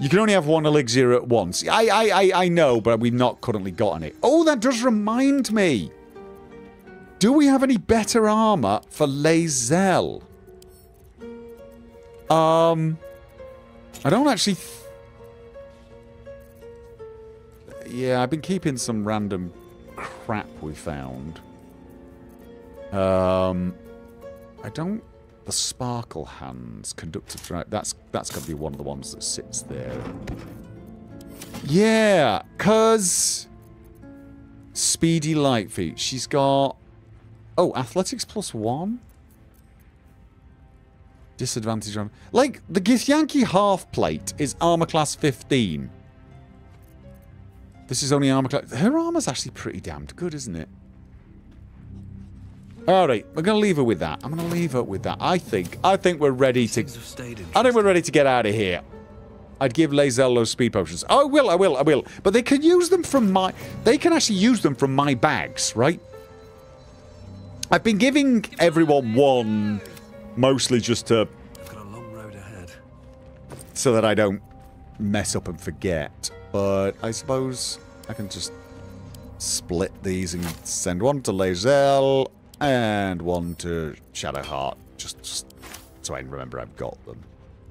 You can only have one elixir at once. I, I, I, I know, but we've not currently gotten it. Oh, that does remind me. Do we have any better armor for Lae'zel? Um... I don't actually... Th yeah, I've been keeping some random crap we found. Um, I don't... The Sparkle Hands, Conductive Drive, that's, that's going to be one of the ones that sits there. Yeah, because... Speedy Lightfeet, she's got... Oh, Athletics plus one? Disadvantage on... Like, the Githyanki Half Plate is armor class fifteen. This is only armor class... Her armor's actually pretty damned good, isn't it? Alright, we're going to leave her with that. I'm going to leave her with that. I think, I think we're ready to... I think we're ready to get out of here. I'd give Lae'zel those speed potions. Oh, I will, I will, I will. But they can use them from my... They can actually use them from my bags, right? I've been giving everyone one, mostly just to... I've got a long road ahead. So that I don't mess up and forget. But I suppose I can just split these and send one to Lae'zel... And one to Shadowheart, just, just so I can remember I've got them.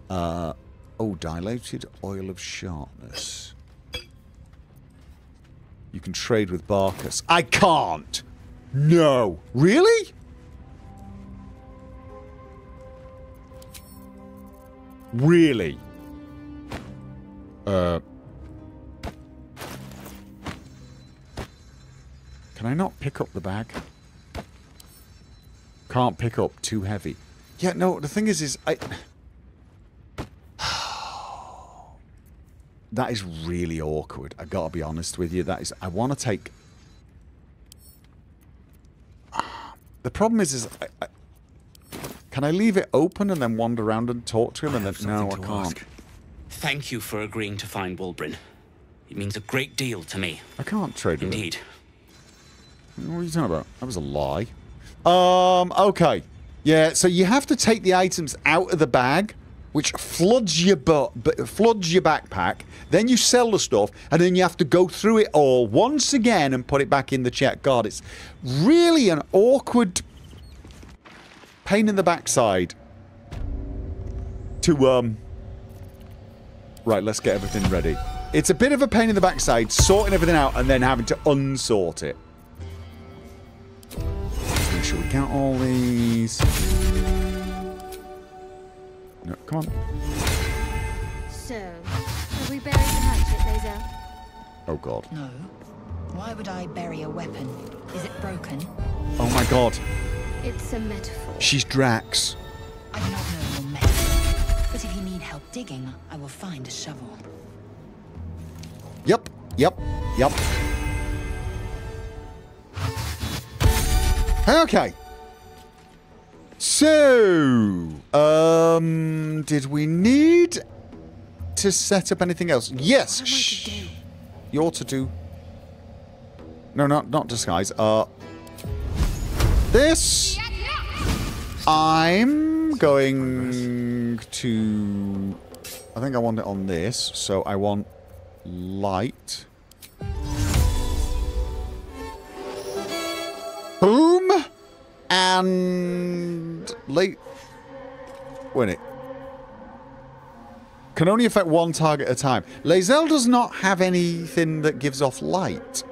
Uh, oh, Dilated Oil of Sharpness. You can trade with Barkus. I can't! No! Really? Really? Uh... Can I not pick up the bag? Can't pick up, too heavy. Yeah, no, the thing is, is I... That is really awkward. I gotta be honest with you. That is... I want to take... The problem is, is I, I, can I leave it open and then wander around and talk to him? And then no, I can't. Ask. Thank you for agreeing to find Wulbren. It means a great deal to me. I can't trade with Indeed. It. What are you talking about? That was a lie. Um. Okay. Yeah. So you have to take the items out of the bag, which floods your butt, floods your backpack. Then you sell the stuff, and then you have to go through it all once again and put it back in the check. God, it's really an awkward pain in the backside. To um. Right, let's get everything ready. It's a bit of a pain in the backside sorting everything out and then having to unsort it. Let's make sure we count all these. No, come on. So, have we buried the hatchet, Lae'zel? Oh god. No. Why would I bury a weapon? Is it broken? Oh my god. It's a metaphor. She's Drax. I do not know your metaphor, but if you need help digging, I will find a shovel. Yep. Yep. Yep. Okay. So, um, did we need to set up anything else? Yes. What am I to do? You're to do. No, not not disguise. Uh, this. I'm going to. I think I want it on this. So I want light. Boom. And late when it can only affect one target at a time. Lae'zel does not have anything that gives off light,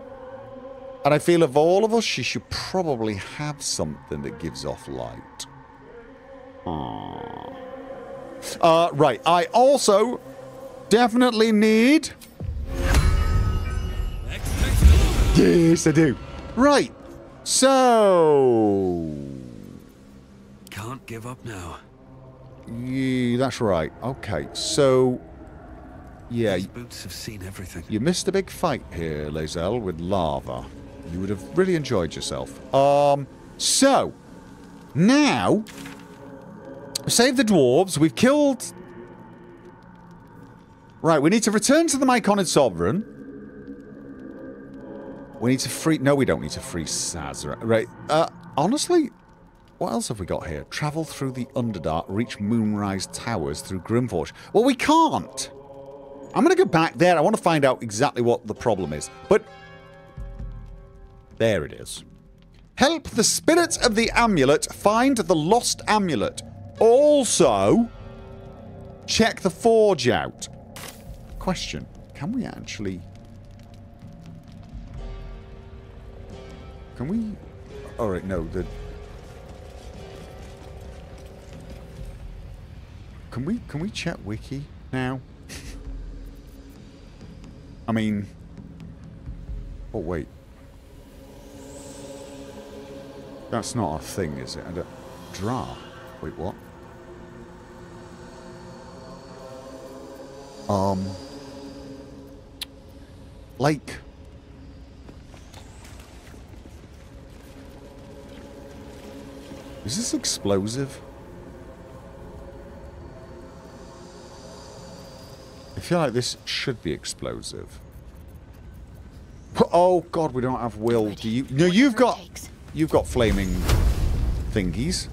and I feel of all of us, she should probably have something that gives off light. Aww. Uh, right. I also definitely need. Yes, I do. Right. So... Can't give up now. Yeah, that's right. Okay, so... Yeah. These boots have seen everything. You missed a big fight here, Lae'zel, with lava. You would have really enjoyed yourself. Um, so... Now... Save the dwarves. We've killed... Right, we need to return to the Myconid Sovereign. We need to free... No, we don't need to free Sazra. Right. Uh, honestly, what else have we got here? Travel through the Underdark, reach Moonrise Towers through Grimforge. Well, we can't. I'm going to go back there. I want to find out exactly what the problem is. But... There it is. Help the spirits of the amulet find the lost amulet. Also, check the forge out. Question. Can we actually... Can we... Alright, no, the... Can we... Can we chat wiki now? I mean... Oh, wait. That's not a thing, is it? And a draw. Wait, what? Um... Lake... Is this explosive? I feel like this should be explosive. Oh god, we don't have Wyll. Do you? No, you've got you've got flaming thingies.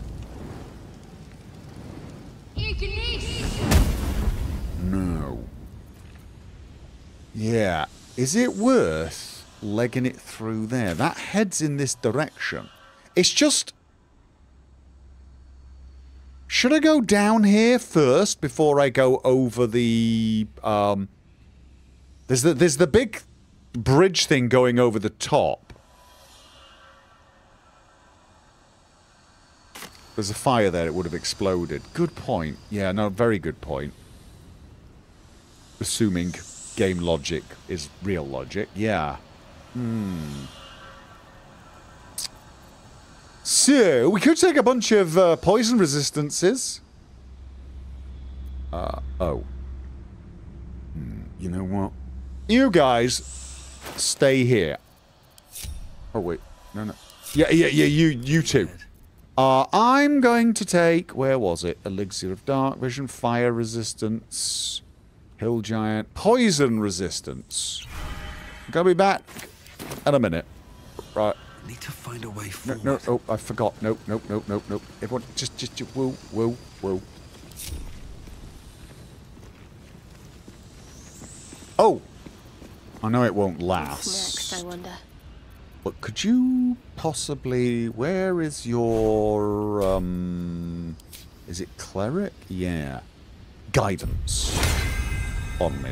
No. Yeah. Is it worth legging it through there? That heads in this direction. It's just. Should I go down here first before I go over the, um... There's the, there's the big bridge thing going over the top. There's a fire there, it would have exploded. Good point. Yeah, no, very good point. Assuming game logic is real logic. Yeah. Hmm... So, we could take a bunch of uh, poison resistances. Uh, oh. Hmm, you know what? You guys stay here. Oh wait, no, no. Yeah, yeah, yeah. You, you two. Uh, I'm going to take. Where was it? Elixir of Dark Vision, Fire Resistance, Hill Giant, Poison Resistance. I'm gonna be back in a minute. Right. Need to find a way forward. No, no, oh, I forgot. Nope, nope, nope, nope, nope. Everyone, just, just, just whoa, whoa, whoa. Oh, I know it won't last. What's next, I wonder. But could you possibly? Where is your? Um, is it cleric? Yeah, guidance on me.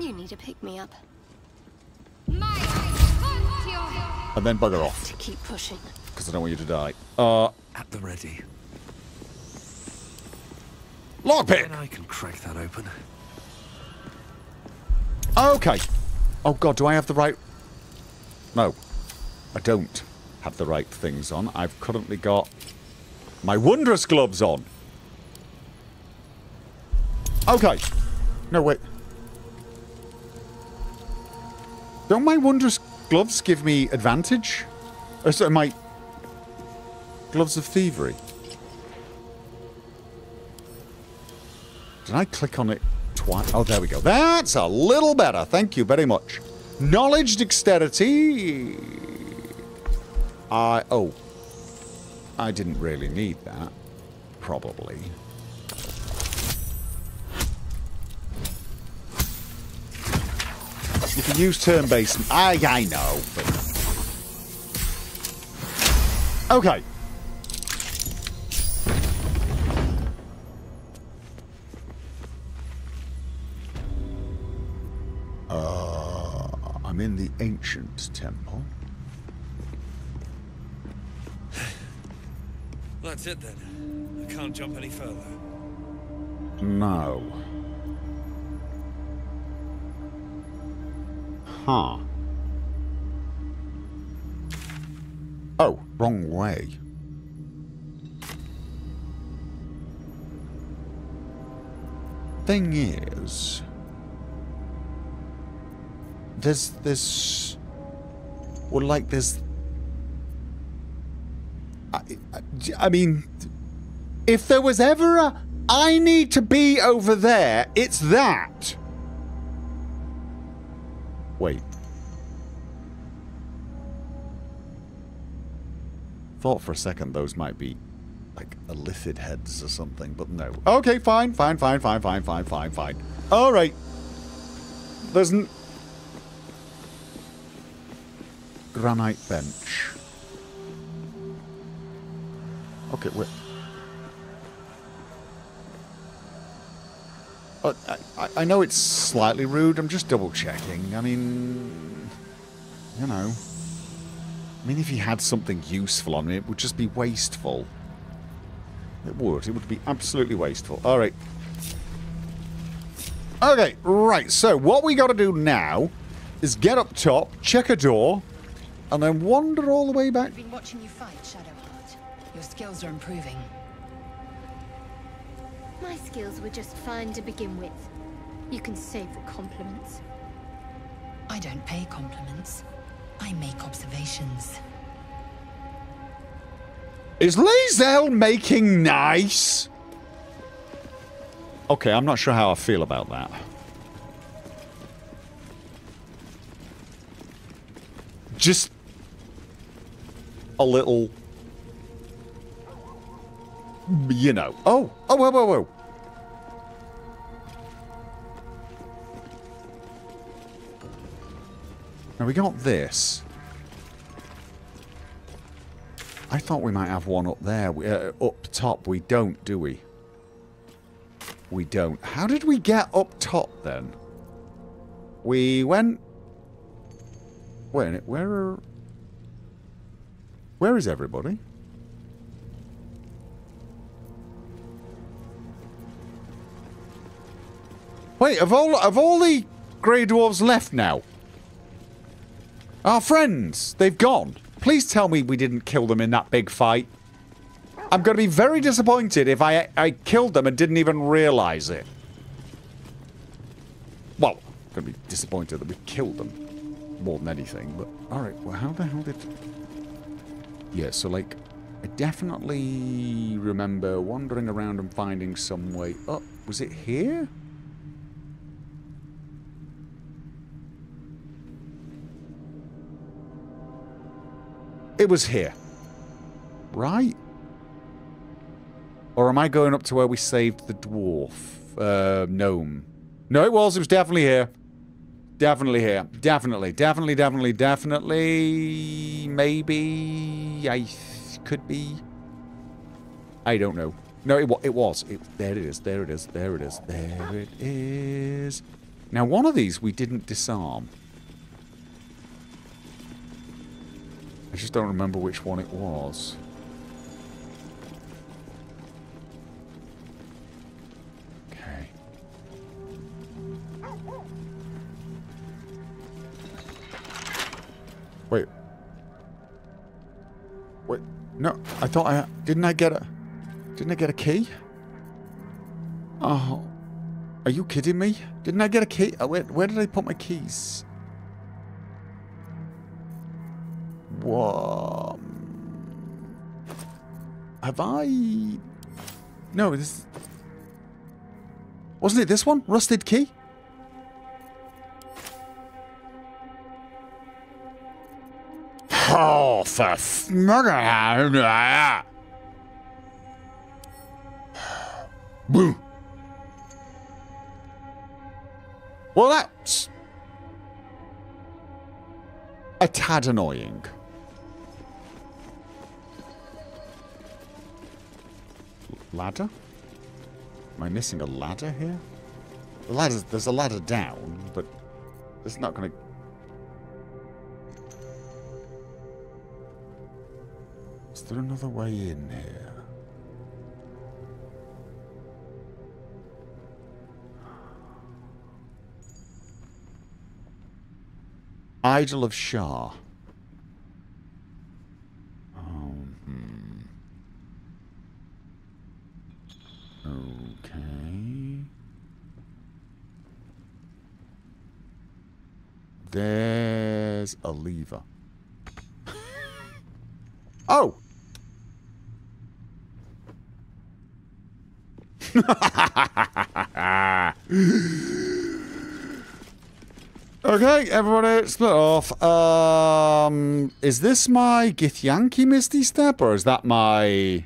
You need to pick me up. And then bugger off. To keep pushing. Because I don't want you to die. Uh, at the ready. Lockpick. I can crack that open. Okay. Oh god, do I have the right? No, I don't have the right things on. I've currently got my wondrous gloves on. Okay. No wait. Don't my wondrous gloves give me advantage? Or so my gloves of thievery. Did I click on it twice? Oh, there we go. That's a little better. Thank you very much. Knowledge, dexterity. I oh, I didn't really need that. Probably. You can use turn-based. I I know. But... Okay. Uh, I'm in the ancient temple. That's it then. I can't jump any further. No. Huh. Oh, wrong way. Thing is, there's this, or like this. I, I, I mean, if there was ever a, I need to be over there. It's that. Wait. Thought for a second those might be like illithid heads or something, but no. Okay, fine, fine, fine, fine, fine, fine, fine, fine. All right. There's an granite bench. Okay, wait. I, I, I know it's slightly rude, I'm just double-checking. I mean, you know. I mean, if he had something useful on me, it would just be wasteful. It would. It would be absolutely wasteful. All right. Okay, right. So what we got to do now is get up top, check a door, and then wander all the way back. I've been watching you fight, Shadowheart. Your skills are improving. My skills were just fine to begin with. You can save the compliments. I don't pay compliments. I make observations. Is Lae'zel making nice? Okay, I'm not sure how I feel about that. Just a little... You know. Oh! Oh, whoa, whoa, whoa! Now we got this. I thought we might have one up there. We, uh, up top. We don't, do we? We don't. How did we get up top then? We went... Wait a minute. Where are... Where is everybody? Wait, have all, have all the Grey Dwarves left now? Our friends, they've gone. Please tell me we didn't kill them in that big fight. I'm going to be very disappointed if I, I killed them and didn't even realize it. Well, I'm going to be disappointed that we killed them more than anything, but... Alright, well, how the hell did... Yeah, so, like, I definitely remember wandering around and finding some way up. Was it here? It was here. Right? Or am I going up to where we saved the dwarf? Uh, gnome. No, it was. It was definitely here. Definitely here. Definitely. Definitely, definitely, definitely... Maybe... I could be... I don't know. No, it, it was. It, there it is. There it is. There it is. There it is. Now, one of these we didn't disarm. I just don't remember which one it was. Wait. Wait. No, I thought I... Didn't I get a... Didn't I get a key? Oh. Are you kidding me? Didn't I get a key? Oh, where, where did I put my keys? What? Have I... No, this... Wasn't it this one? Rusted key? Oh, for f... Boo. Well, that's... a tad annoying. Ladder? Am I missing a ladder here? The ladder's, there's a ladder down, but... it's not gonna... Is there another way in here? Idol of Shar. Oh, hmm. Okay. There's a lever. Oh! Okay, everybody, split off. Um, is this my githyanki Misty Step, or is that my...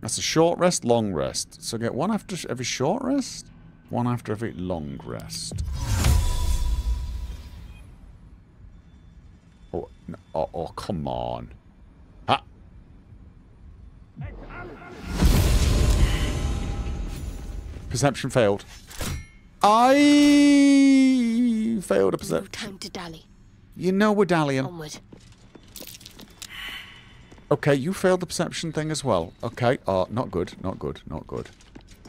That's a short rest, long rest. So get one after every short rest, one after every long rest. Oh, no, oh, oh come on. Ah. Perception failed. I failed a perception. No time to dally. You know we're dallying. Onward. Okay, you failed the perception thing as well. Okay, uh, not good, not good, not good.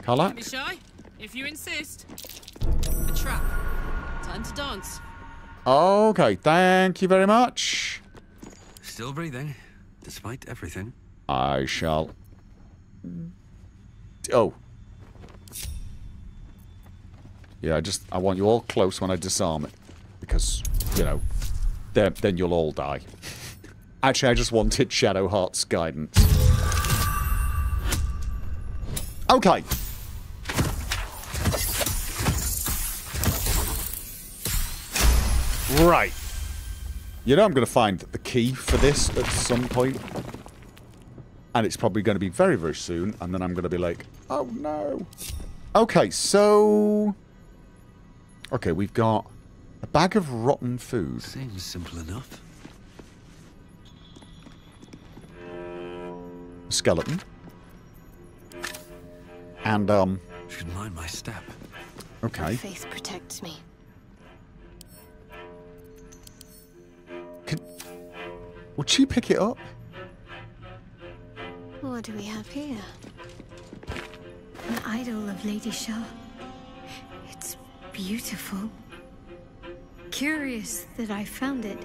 Karlach? Don't be shy, if you insist. A trap. Time to dance. Okay, thank you very much. Still breathing, despite everything. I shall. Oh. Yeah, I just, I want you all close when I disarm it. Because, you know, then, then you'll all die. Actually, I just wanted Shadowheart's guidance. Okay. Right. You know I'm going to find the key for this at some point. And it's probably going to be very, very soon. And then I'm going to be like, oh no. Okay, so... Okay, we've got a bag of rotten food. Seems simple enough. A skeleton. And, um... Should mind my step. Okay. My faith protects me. Can... Would she pick it up? What do we have here? An idol of Lady Shar. It's... beautiful. Curious that I found it.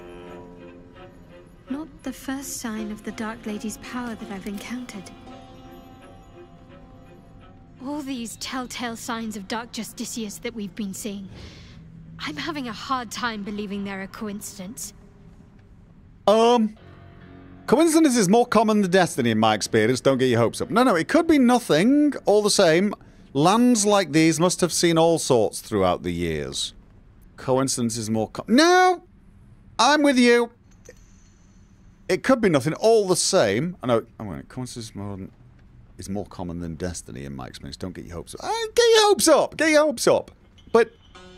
Not the first sign of the Dark Lady's power that I've encountered. All these telltale signs of Dark Justicias that we've been seeing. I'm having a hard time believing they're a coincidence. Um... Coincidence is more common than destiny in my experience, don't get your hopes up. No, no, it could be nothing, all the same. Lands like these must have seen all sorts throughout the years. Coincidence is more com- No! I'm with you! It could be nothing, all the same. I know, I'm gonna, coincidence is more, than, is more common than destiny in my experience, don't get your hopes up. I, get your hopes up! Get your hopes up! But,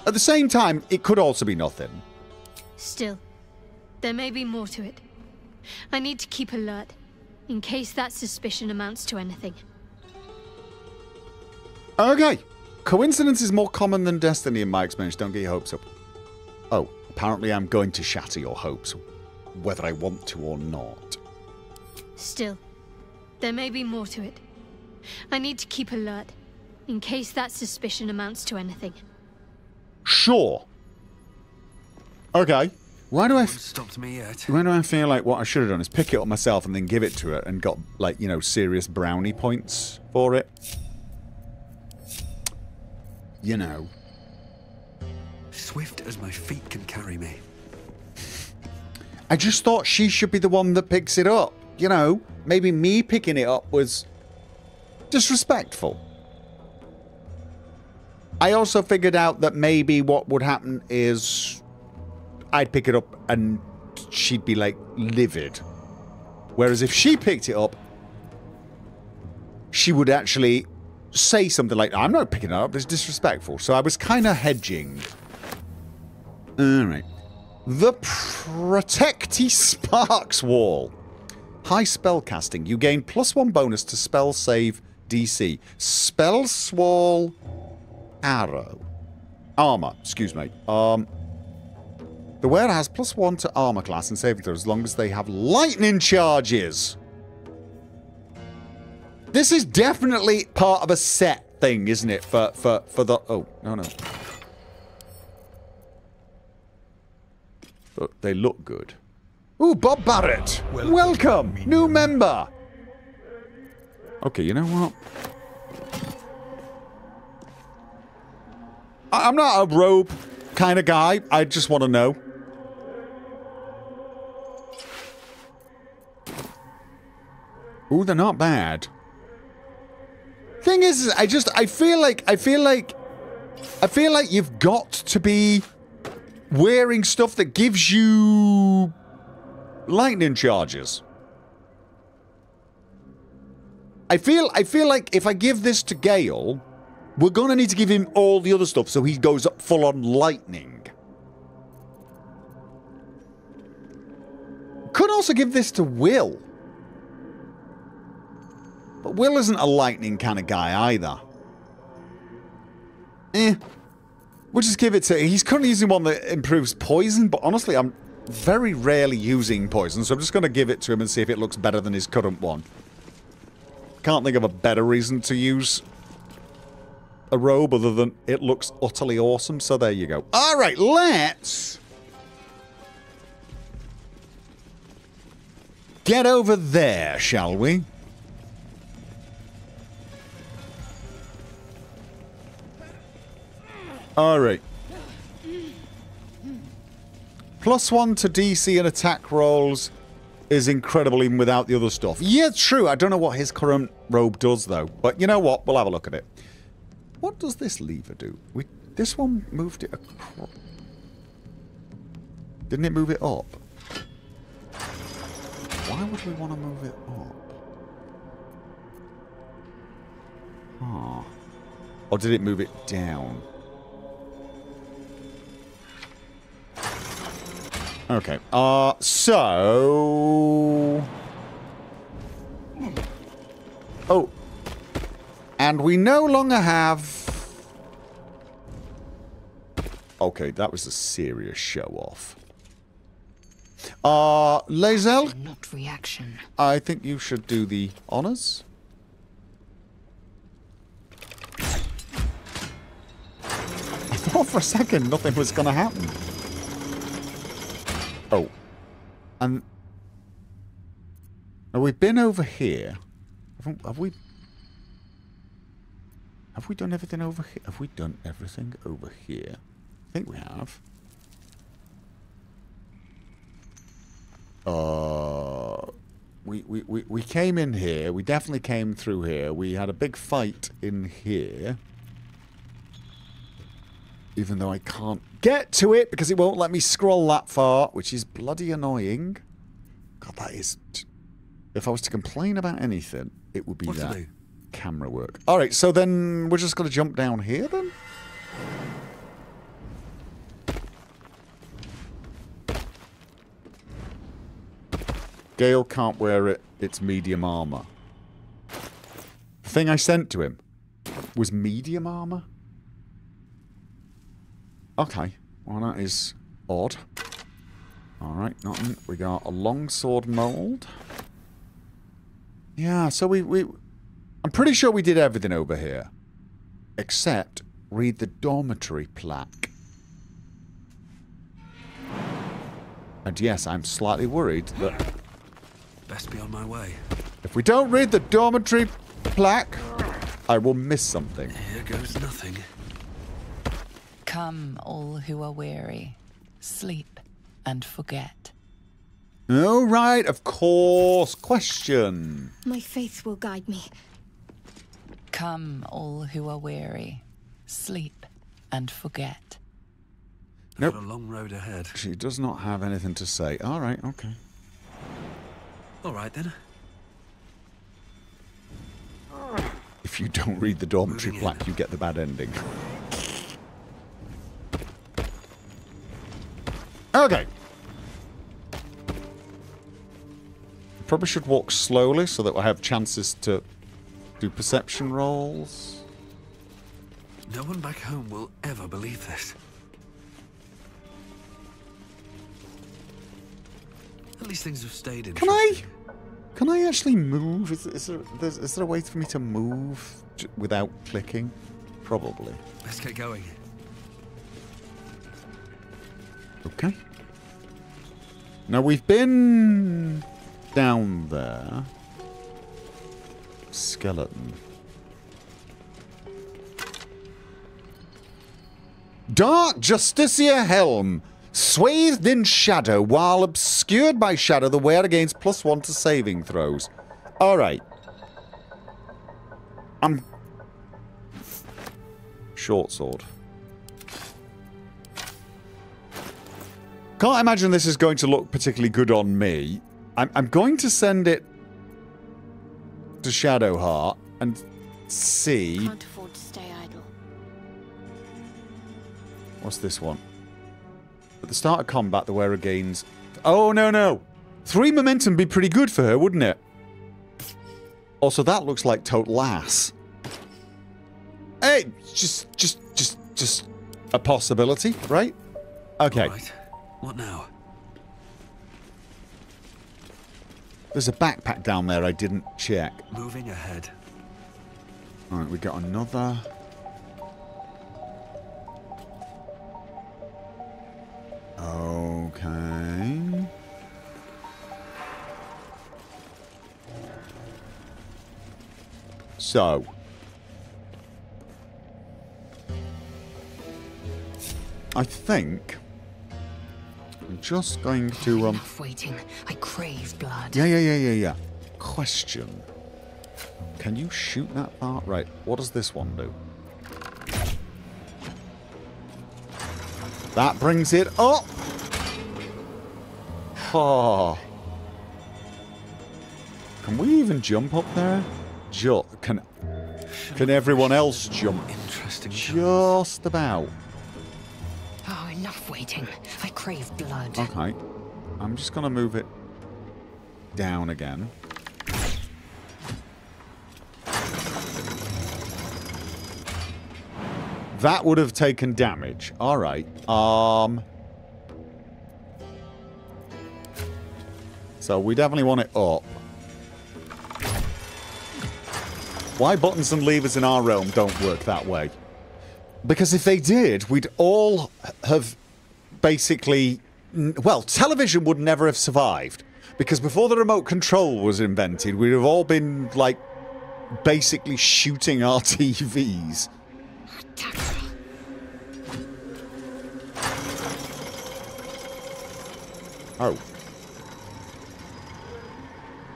at the same time, it could also be nothing. Still, there may be more to it. I need to keep alert, in case that suspicion amounts to anything. Okay. Coincidence is more common than destiny in my experience. Don't get your hopes up. Oh, apparently I'm going to shatter your hopes, whether I want to or not. Still, there may be more to it. I need to keep alert, in case that suspicion amounts to anything. Sure. Okay. Why do I? Stopped me yet. Why do I feel like what I should have done is pick it up myself and then give it to her and got like you know serious brownie points for it? You know. Swift as my feet can carry me. I just thought she should be the one that picks it up. You know, maybe me picking it up was disrespectful. I also figured out that maybe what would happen is I'd pick it up and she'd be like livid. Whereas if she picked it up, she would actually say something like, I'm not picking it up, it's disrespectful. So I was kind of hedging. Alright. The Protecti Sparks Wall. High spell casting. You gain plus one bonus to spell save D C. Spell swall arrow. Armor. Excuse me. Um, the wearer has plus one to armor class and saving throw as long as they have lightning charges. This is definitely part of a set thing, isn't it? For for for the oh no no. But they look good. Ooh, Bob Barrett, well, welcome, new member. Okay, you know what? I I'm not a robe kind of guy. I just want to know. Ooh, they're not bad. Thing is, I just, I feel like, I feel like, I feel like you've got to be wearing stuff that gives you lightning charges. I feel, I feel like if I give this to Gale, we're gonna need to give him all the other stuff so he goes up full on lightning. Could also give this to Wyll. But Wyll isn't a lightning kind of guy either. Eh. We'll just give it to... He's currently using one that improves poison, but honestly, I'm very rarely using poison, so I'm just going to give it to him and see if it looks better than his current one. Can't think of a better reason to use a robe other than it looks utterly awesome, so there you go. Alright, let's... get over there, shall we? Alright. Plus one to D C and attack rolls is incredible even without the other stuff. Yeah, true. I don't know what his current robe does, though. But you know what? We'll have a look at it. What does this lever do? We, this one moved it across. Didn't it move it up? Why would we want to move it up? Ah. Or did it move it down? Okay, uh, so... oh. And we no longer have... okay, that was a serious show-off. Uh, Lae'zel? Not reaction. I think you should do the honors. I thought for a second nothing was gonna happen. Oh, and Now we've been over here. Have, have we? Have we done everything over here? Have we done everything over here? I think we have. Uh, we, we, we, we came in here. We definitely came through here. We had a big fight in here. Even though I can't get to it because it won't let me scroll that far, which is bloody annoying. God, that is... If I was to complain about anything, it would be what that camera work. Alright, so then we're just going to jump down here then? Gale can't wear it. It's medium armor. The thing I sent to him was medium armor? Okay. Well, that is odd. Alright, nothing. We got a longsword mold. Yeah, so we, we... I'm pretty sure we did everything over here. Except read the dormitory plaque. And yes, I'm slightly worried that... Best be on my way. If we don't read the dormitory plaque, I will miss something. Here goes nothing. Come, all who are weary. Sleep and forget. All right, of course. Question. My faith will guide me. Come, all who are weary. Sleep and forget. Nope. Got a long road ahead. She does not have anything to say. All right, okay. All right, then. If you don't read the dormitory plaque, you get the bad ending. Okay. Probably should walk slowly so that I have chances to do perception rolls. No one back home will ever believe this. At least things have stayed in. Can I? Can I actually move? Is, is, there, is there a way for me to move without clicking? Probably. Let's get going. Okay. Now we've been down there. Skeleton. Dark Justicia Helm. Swathed in shadow while obscured by shadow, the wearer gains plus one to saving throws. Alright. I'm... Short sword. Can't imagine this is going to look particularly good on me. I'm, I'm going to send it to Shadowheart and see... Can't afford to stay idle. What's this one? At the start of combat, the wearer gains... Oh, no, no! Three momentum would be pretty good for her, wouldn't it? Also, that looks like total ass. Hey! Just, just, just, just a possibility, right? Okay. Right. What now? There's a backpack down there I didn't check. Moving ahead. Alright, we got another. Okay. So. I think... I'm just going to, um... Enough waiting. I crave blood. Yeah, yeah, yeah, yeah, yeah. Question. Can you shoot that part? Right, what does this one do? That brings it up! Oh. Can we even jump up there? Ju can... Can everyone else jump? Interesting. Just about. Oh, enough waiting. I crave blood. Okay. I'm just going to move it down again. That would have taken damage. Alright. Um. So we definitely want it up. Why buttons and levers in our realm don't work that way? Because if they did, we'd all have basically... Well, television would never have survived. Because before the remote control was invented, we'd have all been, like, basically shooting our T Vs. Oh.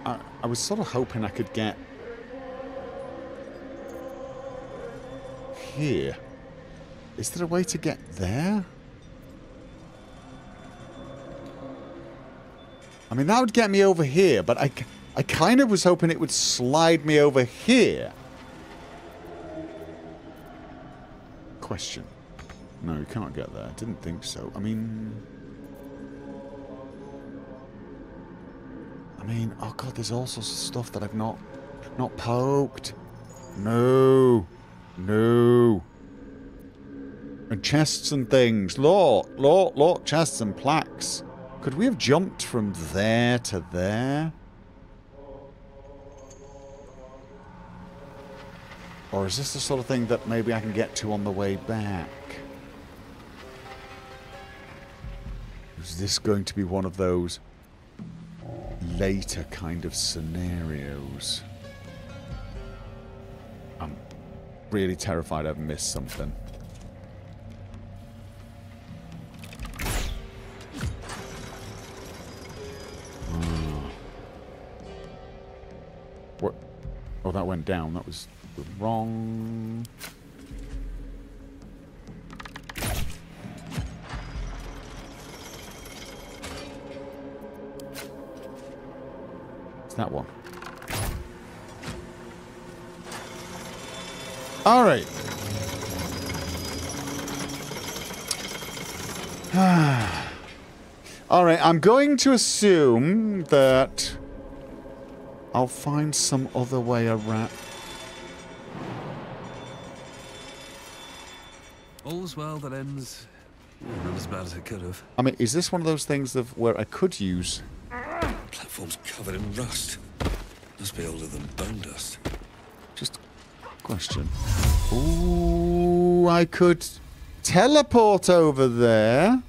I, I was sort of hoping I could get... here. Is there a way to get there? I mean, that would get me over here, but I, I kind of was hoping it would slide me over here. Question. No, you can't get there. Didn't think so. I mean... I mean, oh god, there's all sorts of stuff that I've not... not poked. No. No. And chests and things. Look, look, look, chests and plaques. Could we have jumped from there to there? Or is this the sort of thing that maybe I can get to on the way back? Is this going to be one of those later kind of scenarios? I'm really terrified I've missed something. Oh, that went down. That was wrong. It's that one. All right. All right, I'm going to assume that... I'll find some other way around. All's well that ends. Not as bad as it could have. I mean, is this one of those things of where I could use? Platform's covered in rust. Must be older than bone dust. Just question. Ooh, I could teleport over there.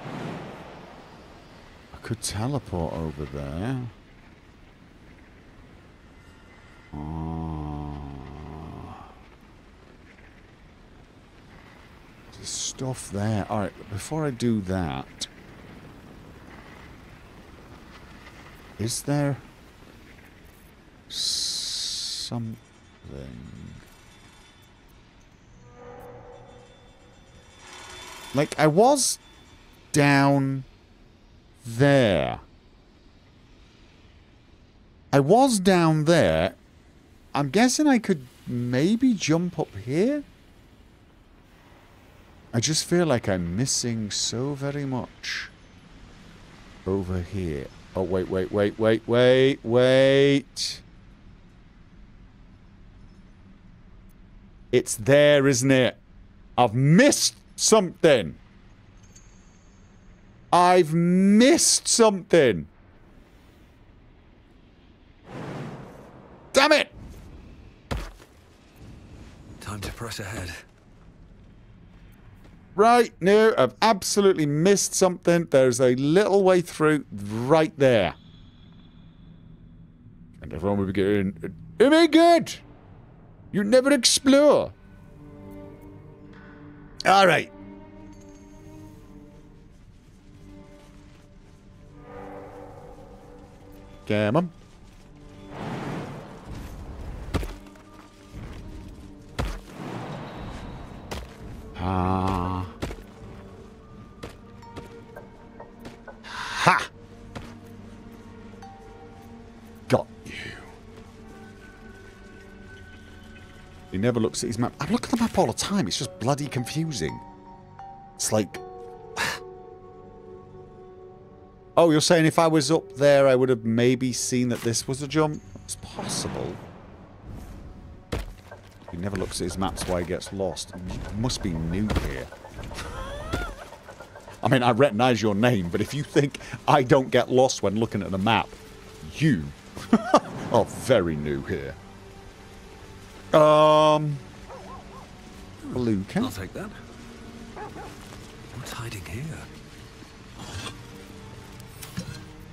I could teleport over there. Oh. There's stuff there. Alright, before I do that... Is there... something... Like, I was... down... there. I was down there... I'm guessing I could maybe jump up here? I just feel like I'm missing so very much over here. Oh, wait, wait, wait, wait, wait, wait. It's there, isn't it? I've missed something. I've missed something. Damn it! Time to press ahead. Right, no, I've absolutely missed something. There's a little way through right there. And everyone will be going, oh my god! You never explore! Alright. Come on. Ah. Ha! Got you. He never looks at his map. I look at the map all the time. It's just bloody confusing. It's like... Oh, you're saying if I was up there, I would have maybe seen that this was a jump? It's possible. He never looks at his maps while he gets lost. You must be new here. I mean, I recognise your name, but if you think I don't get lost when looking at the map, you are very new here. Um... Blue cat. I'll take that. What's hiding here?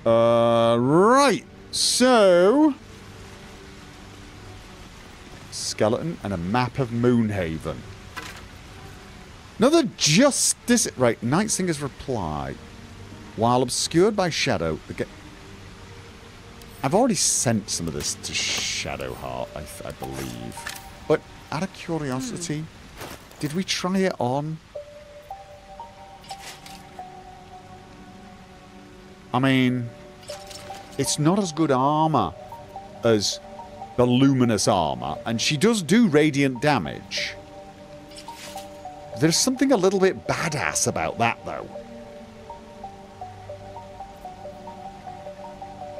Uh, right. So... skeleton and a map of Moonhaven. Another justice... right, Nightsinger's reply. While obscured by shadow, the... I've already sent some of this to Shadowheart, I, th I believe. But out of curiosity, mm. did we try it on? I mean, it's not as good armor as the luminous armor, and she does do radiant damage. There's something a little bit badass about that, though.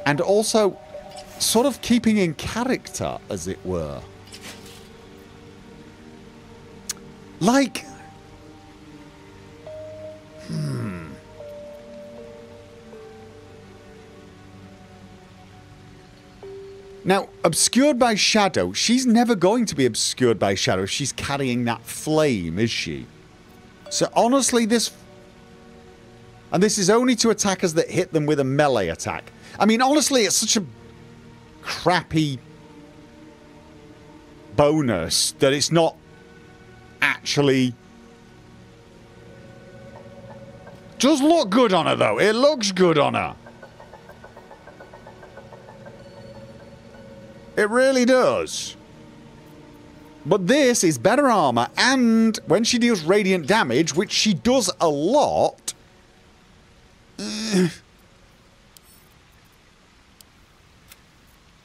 And also, sort of keeping in character, as it were. Like... Hmm... Now, obscured by shadow, she's never going to be obscured by shadow. She's carrying that flame, is she? So honestly, this... and this is only to attackers that hit them with a melee attack. I mean, honestly, it's such a crappy bonus that it's not actually... does look good on her, though. It looks good on her. It really does. But this is better armor, and when she deals radiant damage, which she does a lot...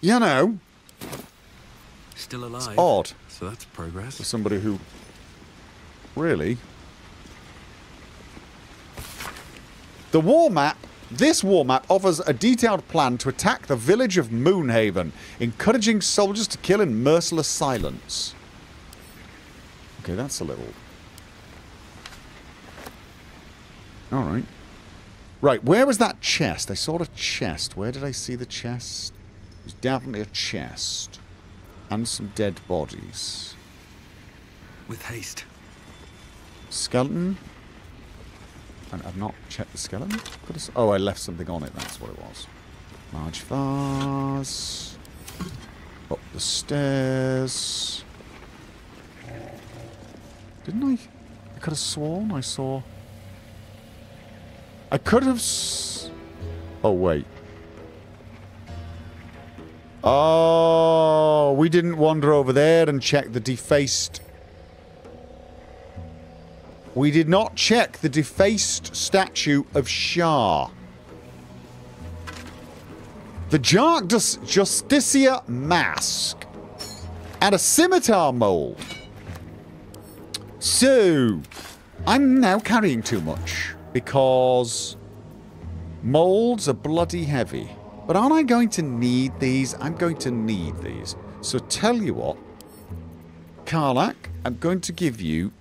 you know, still alive. It's odd. So that's progress. For somebody who really... The war map. This war map offers a detailed plan to attack the village of Moonhaven, encouraging soldiers to kill in merciless silence. Okay, that's a little... alright. Right, where was that chest? I saw a chest. Where did I see the chest? It was definitely a chest. And some dead bodies. With haste. Skeleton. And I've not checked the skeleton. Could have, oh, I left something on it. That's what it was. Large vase. Up the stairs. Didn't I? I could have sworn I saw... I could have s... oh, wait. Oh, we didn't wander over there and check the defaced... we did not check the defaced statue of Shar. The Jark Justicia mask. And a scimitar mold. So, I'm now carrying too much. Because molds are bloody heavy. But aren't I going to need these? I'm going to need these. So tell you what, Karlach, I'm going to give you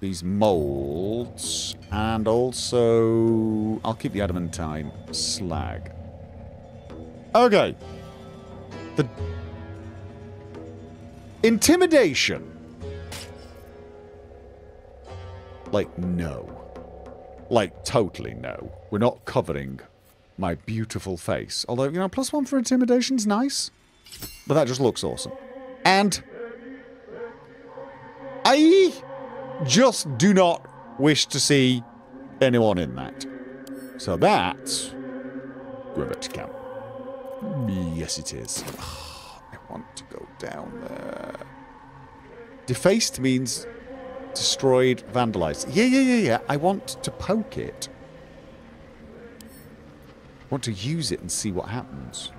these molds, and also I'll keep the adamantine slag. Okay. The intimidation. Like, no. Like, totally no. We're not covering my beautiful face. Although, you know, plus one for intimidation's nice. But that just looks awesome. And... I just do not wish to see anyone in that. So that's... Grivet Camp. Yes, it is. Oh, I want to go down there. Defaced means... destroyed, vandalized. Yeah, yeah, yeah, yeah. I want to poke it. I want to use it and see what happens.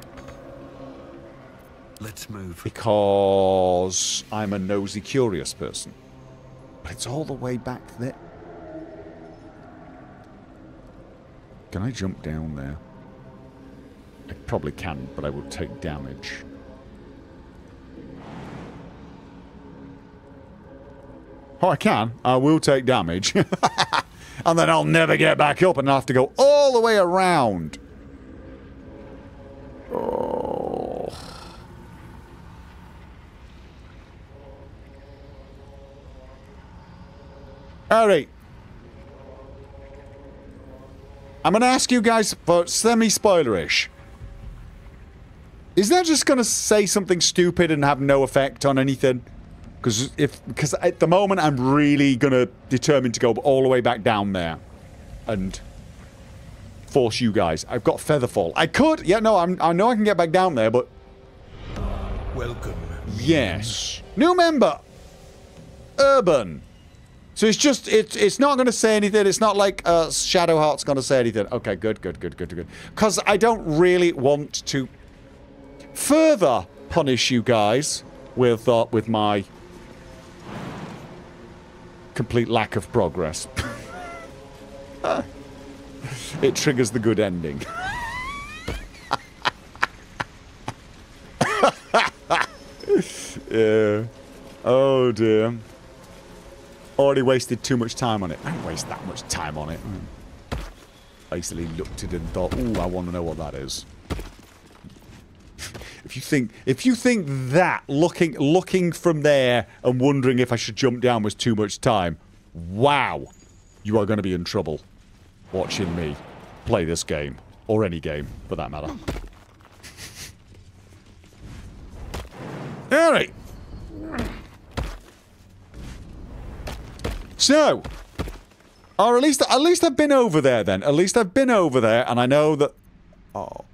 Let's move. Because I'm a nosy, curious person. But it's all the way back there. Can I jump down there? I probably can, but I will take damage. Oh, I can. I will take damage. And then I'll never get back up and I'll have to go all the way around. Oh. Alright. I'm gonna ask you guys for semi-spoilerish. Is that just gonna say something stupid and have no effect on anything? Because if, because at the moment I'm really gonna determine to go all the way back down there and force you guys. I've got Featherfall. I could, yeah, no, I'm, I know I can get back down there, but welcome. Yes, new member, Urban. So it's just, it's, it's not going to say anything. It's not like uh, Shadowheart's going to say anything. Okay, good, good, good, good, good. Because I don't really want to further punish you guys with uh, with my complete lack of progress. uh, it triggers the good ending. Yeah. Oh dear. Already wasted too much time on it. I didn't waste that much time on it. Basically looked at it and thought, ooh, I want to know what that is. If you think, if you think that looking looking from there and wondering if I should jump down was too much time, wow, you are going to be in trouble watching me play this game, or any game for that matter. All right. So, or at least, at least I've been over there then. At least I've been over there, and I know that... Oh.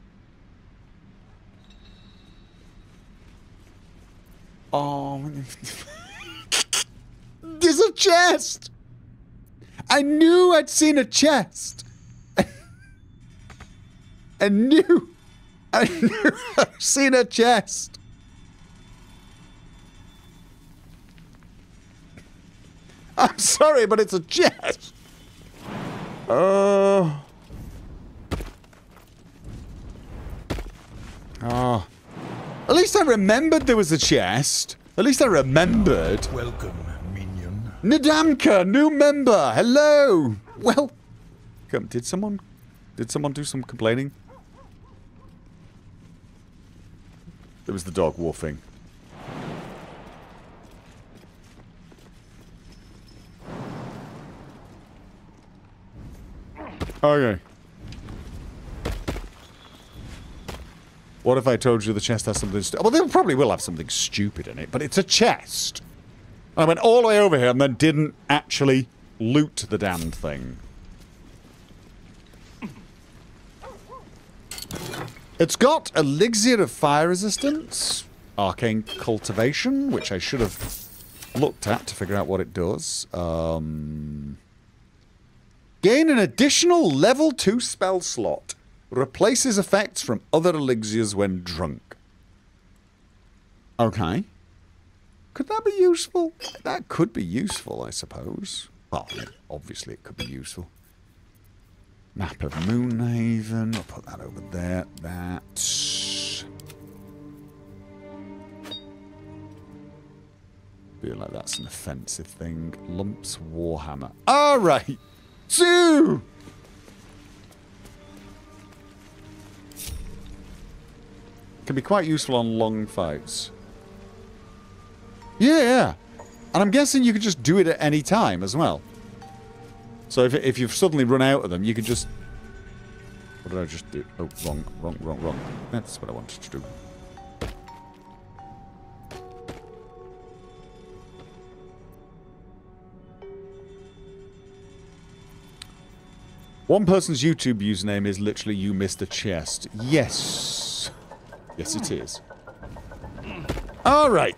Oh. There's a chest! I knew I'd seen a chest! I knew! I knew I'd seen a chest! I'm sorry, but it's a chest. Oh. Oh. At least I remembered there was a chest. At least I remembered. Welcome, minion. Nadamka, new member. Hello. Well, did someone, did someone do some complaining? There was the dog wolfing. Okay. What if I told you the chest has something stu- Well, they probably will have something stupid in it, but it's a chest. And I went all the way over here and then didn't actually loot the damned thing. It's got elixir of fire resistance, arcane cultivation, which I should have looked at to figure out what it does. Um... Gain an additional level two spell slot. Replaces effects from other elixirs when drunk. Okay. Could that be useful? That could be useful, I suppose. Well, obviously it could be useful. Map of Moonhaven. I'll put that over there. That. Feel like that's an offensive thing. Lumps Warhammer. All right. Two. Can be quite useful on long fights. Yeah, yeah. And I'm guessing you could just do it at any time as well. So if, if you've suddenly run out of them, you could just... What did I just do? Oh, wrong, wrong, wrong, wrong. That's what I wanted to do. One person's YouTube username is literally "you missed a chest." Yes. Yes, it is. Alright.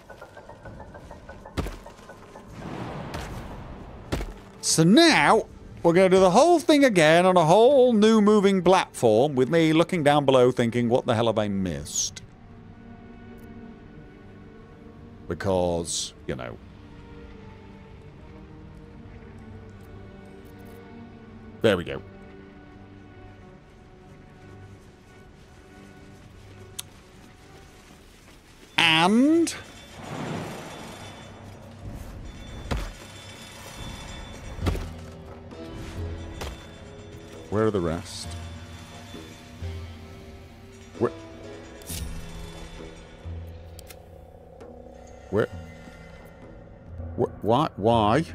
So now, we're going to do the whole thing again on a whole new moving platform with me looking down below thinking, what the hell have I missed? Because, you know... There we go. And where are the rest? Where? Where? Wh- why? Why?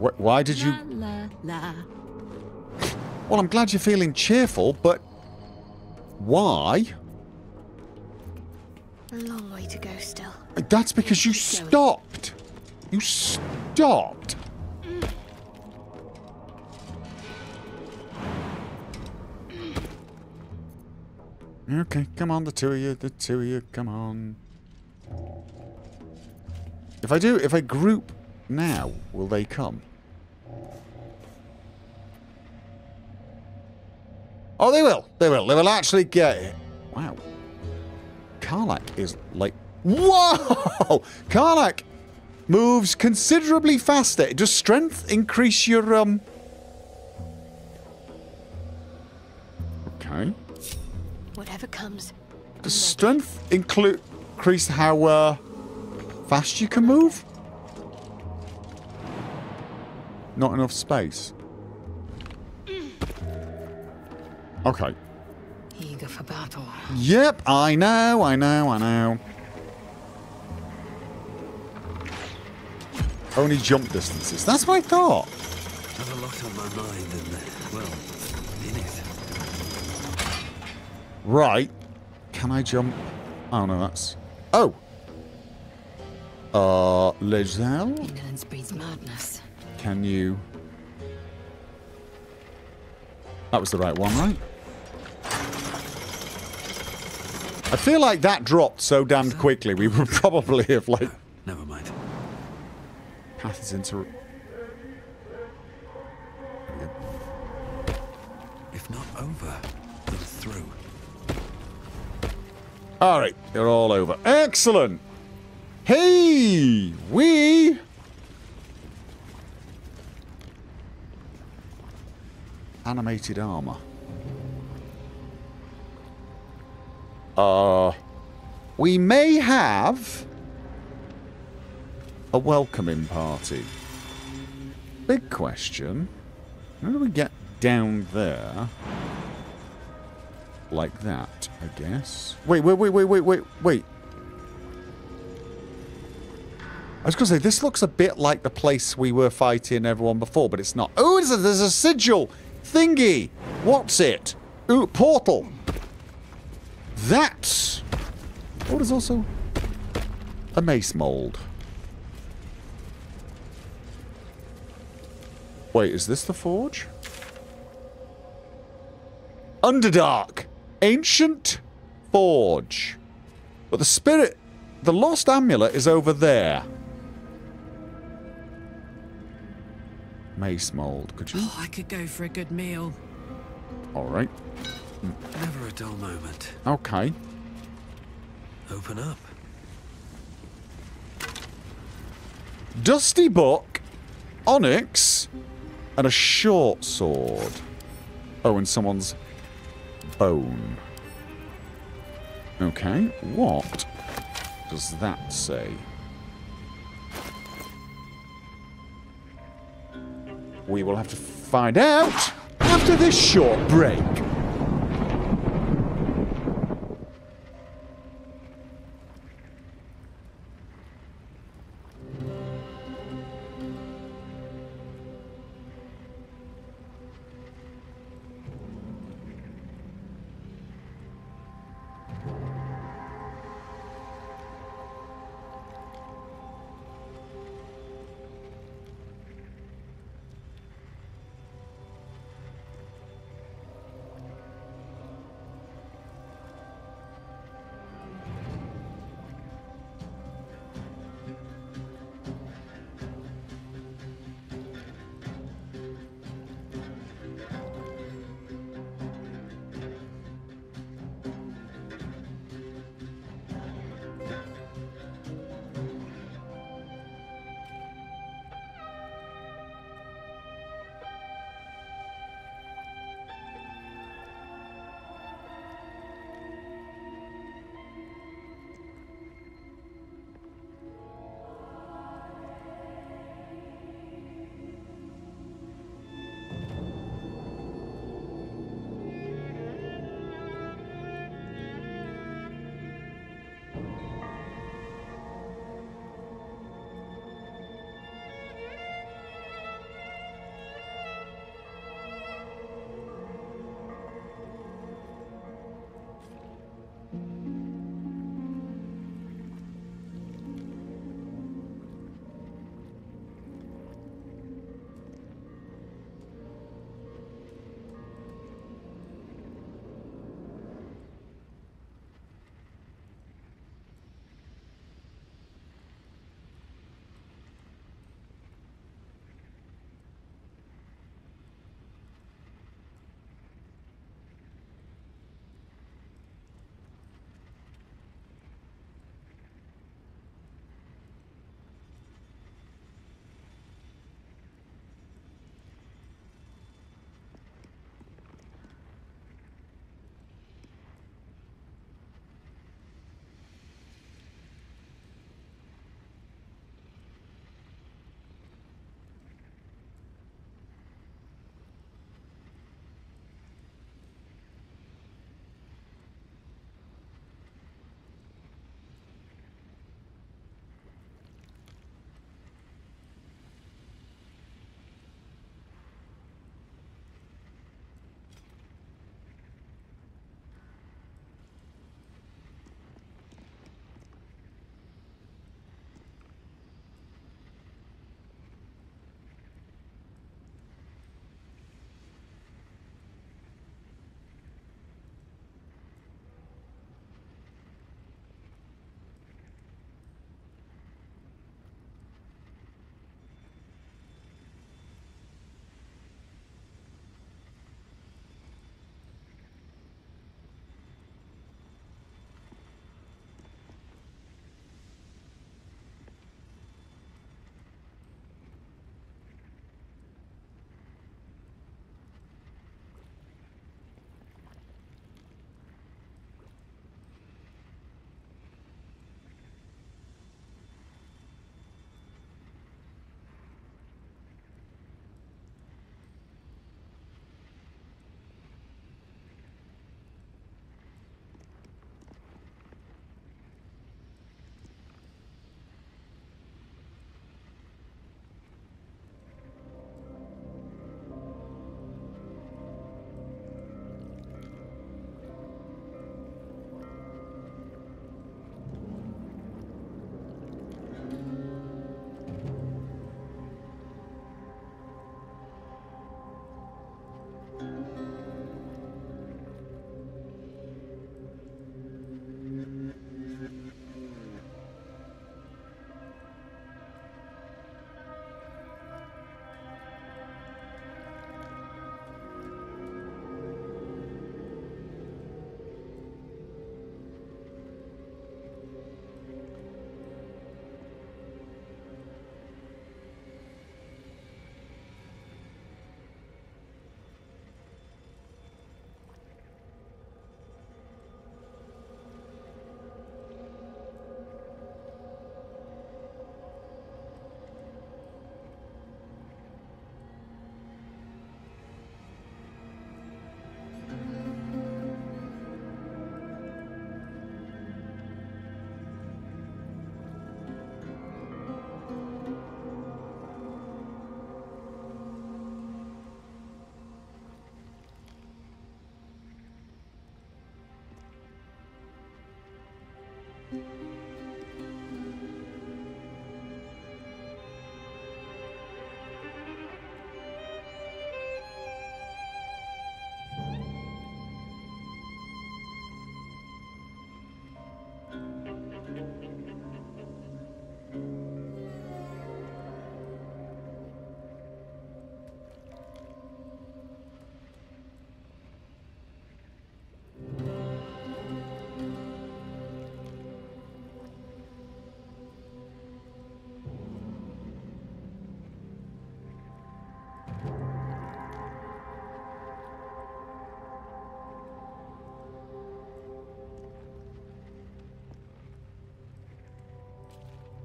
Wh why did you... La, la, la. Well, I'm glad you're feeling cheerful, but... Why? A long way to go still. That's because you stopped! You stopped! Mm. Okay, come on, the two of you, the two of you, come on. If I do, if I group now, will they come? Oh, they will! They will! They will actually get it! Wow. Karlach is like... Whoa! Karlach moves considerably faster. Does strength increase your, um... Okay. Whatever comes. Does strength include increase how uh, fast you can move? Not enough space. Okay. Eager for battle. Yep, I know, I know, I know. Only jump distances. That's what I thought. I have a lot on my mind and, well, in it. Right. Can I jump? Oh, no, that's... Oh! Uh, Lae'zel? Ignorance breeds madness. Can you... That was the right one, right? I feel like that dropped so damned quickly, we would probably have, like... Never mind. Path is inter... If not over, then through. Alright, they're all over. Excellent! Hey! We... Animated armor. Uh... We may have... a welcoming party. Big question. How do we get down there? Like that, I guess. Wait, wait, wait, wait, wait, wait, wait. I was going to say, this looks a bit like the place we were fighting everyone before, but it's not. Oh, it's a, there's a sigil thingy. What's it? Ooh, portal. That. Oh, there's also a mace mold. Wait, is this the forge? Underdark. Ancient forge. But the spirit... The lost amulet is over there. Mace mold, could you... Oh, I could go for a good meal. Alright. Never a dull moment. Okay. Open up. Dusty book, onyx, and a short sword. Oh, and someone's bone. Okay, what does that say? We will have to find out after this short break.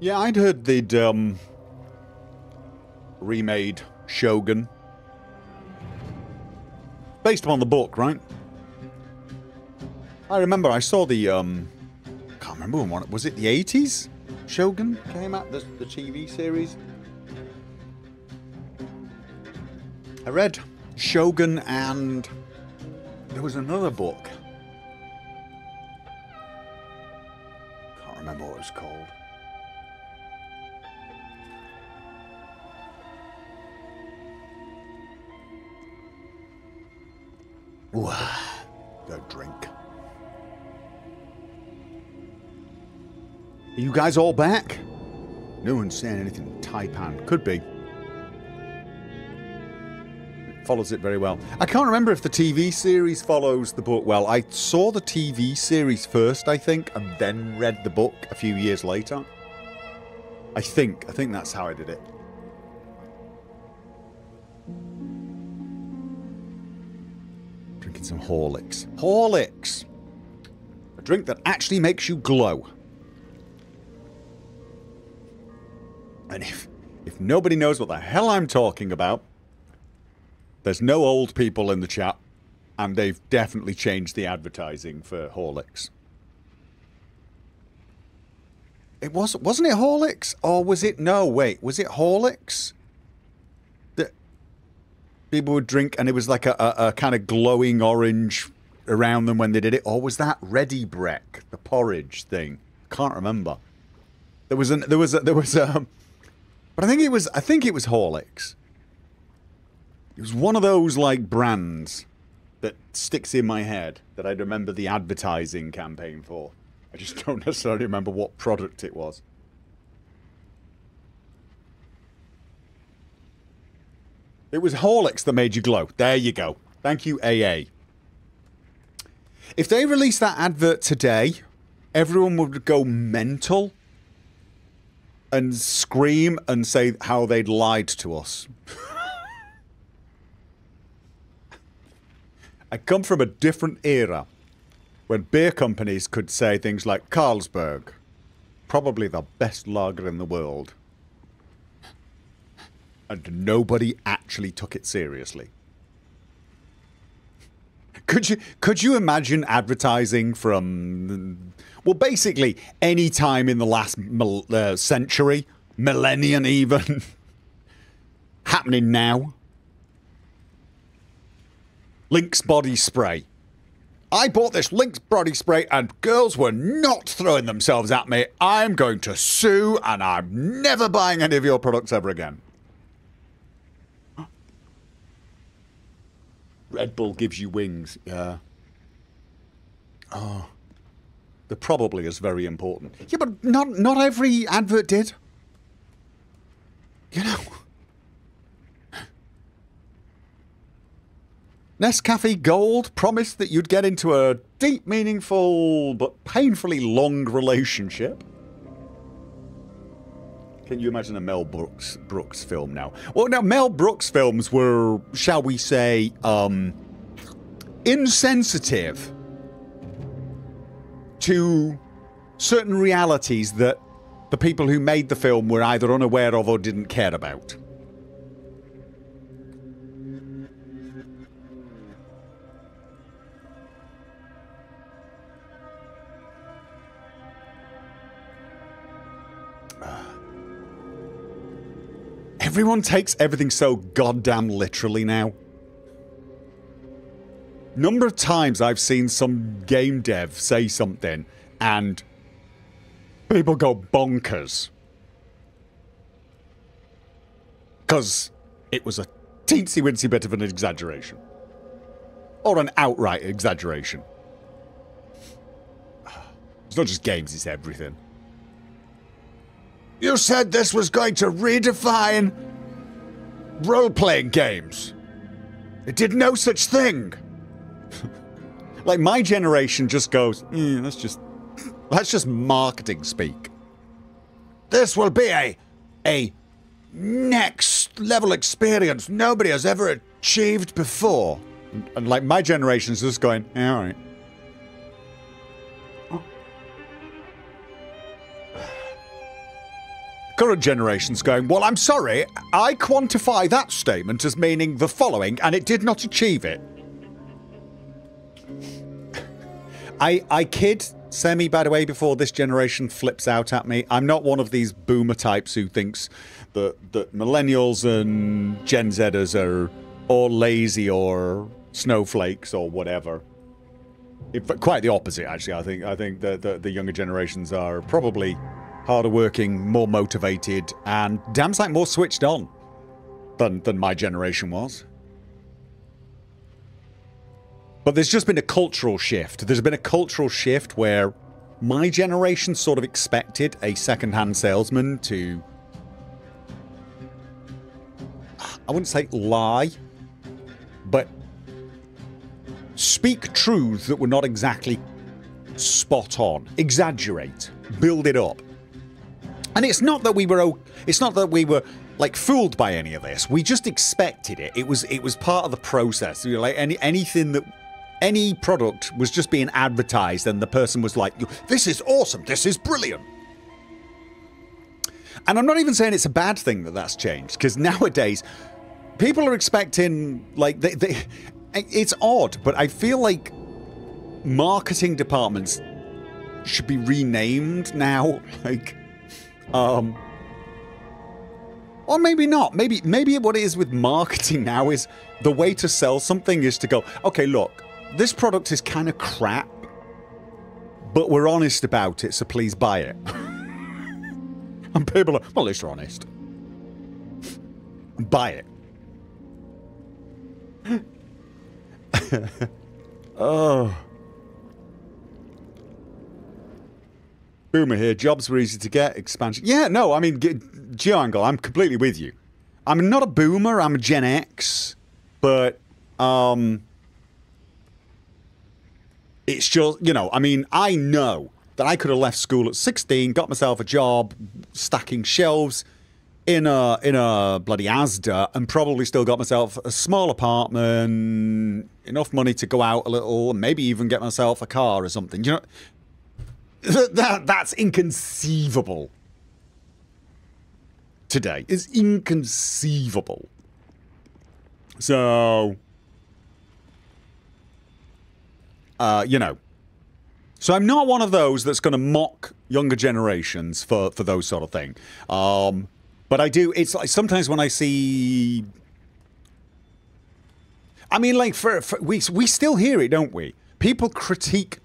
Yeah, I'd heard they'd um, remade Shogun. Based upon the book, right? I remember I saw the, um... I can't remember when one... Was it the eighties? Shogun came out? The, the T V series? I read Shogun and... There was another book. Can't remember what it was called. Ooh, go drink. Are you guys all back? No one's saying anything in Taipan. Could be. It follows it very well. I can't remember if the T V series follows the book well. I saw the T V series first, I think, and then read the book a few years later. I think. I think that's how I did it. Drinking some Horlicks. Horlicks! A drink that actually makes you glow. And if, if nobody knows what the hell I'm talking about, there's no old people in the chat, and they've definitely changed the advertising for Horlicks. It was, wasn't it Horlicks? Or was it... No, wait. Was it Horlicks? People would drink and it was like a, a, a kind of glowing orange around them when they did it. Or was that Ready Breck, the porridge thing? Can't remember. There was an there was a, there was um, but I think it was I think it was Horlicks. It was one of those like brands that sticks in my head that I remember the advertising campaign for. I just don't necessarily remember what product it was. It was Horlicks that made you glow. There you go. Thank you, A A. If they released that advert today, everyone would go mental and scream and say how they'd lied to us. I come from a different era when beer companies could say things like Carlsberg, probably the best lager in the world. And nobody actually took it seriously. Could you could you imagine advertising from, well, basically any time in the last mil, uh, century, millennium even, happening now? Lynx body spray. I bought this Lynx body spray and girls were not throwing themselves at me. I'm going to sue and I'm never buying any of your products ever again. Red Bull gives you wings, yeah. Oh. The probably is very important. Yeah, but not not every advert did. You know. Nescafe Gold promised that you'd get into a deep, meaningful, but painfully long relationship. Can you imagine a Mel Brooks, Brooks film now? Well, now, Mel Brooks films were, shall we say, um, insensitive to certain realities that the people who made the film were either unaware of or didn't care about. Everyone takes everything so goddamn literally now. Number of times I've seen some game dev say something and people go bonkers. Because it was a teensy-wincy bit of an exaggeration. Or an outright exaggeration. It's not just games, it's everything. You said this was going to redefine role-playing games. It did no such thing. Like my generation just goes, mm, that's just that's just marketing speak. This will be a a next level experience nobody has ever achieved before. And, and like my generation's just going, yeah, all right. current generation's going, well, I'm sorry, I quantify that statement as meaning the following, and it did not achieve it. I, I kid Semi, by the way, before this generation flips out at me. I'm not one of these boomer types who thinks that, that millennials and Gen Zers are all lazy or snowflakes or whatever. It, quite the opposite, actually. I think I think that the, the younger generations are probably harder working, more motivated, and damn sight more switched on than, than my generation was. But there's just been a cultural shift. There's been a cultural shift where my generation sort of expected a second-hand salesman to... I wouldn't say lie, but speak truths that were not exactly spot on. Exaggerate. Build it up. And it's not that we were... It's not that we were... like fooled by any of this. We just expected it. It was it was part of the process. You know, like any anything that any product was just being advertised, and the person was like, "This is awesome. This is brilliant." And I'm not even saying it's a bad thing that that's changed, because nowadays people are expecting like they, they. It's odd, but I feel like marketing departments should be renamed now. Like, um. Or maybe not. Maybe maybe what it is with marketing now is the way to sell something is to go, okay, look, this product is kind of crap, but we're honest about it, so please buy it. And people are, well, at least you're honest. Buy it. Oh. Boomer here. Jobs were easy to get. Expansion. Yeah, no, I mean, Geoangle, I'm completely with you. I'm not a boomer, I'm a Gen X, but, um... it's just, you know, I mean, I know that I could have left school at sixteen, got myself a job stacking shelves in a, in a bloody Asda, and probably still got myself a small apartment, enough money to go out a little, and maybe even get myself a car or something, you know... That, that that's inconceivable today. It's inconceivable. So, uh, you know, so I'm not one of those that's going to mock younger generations for for those sort of thing. Um, but I do. It's like sometimes when I see, I mean, like for, for we we still hear it, don't we? People critique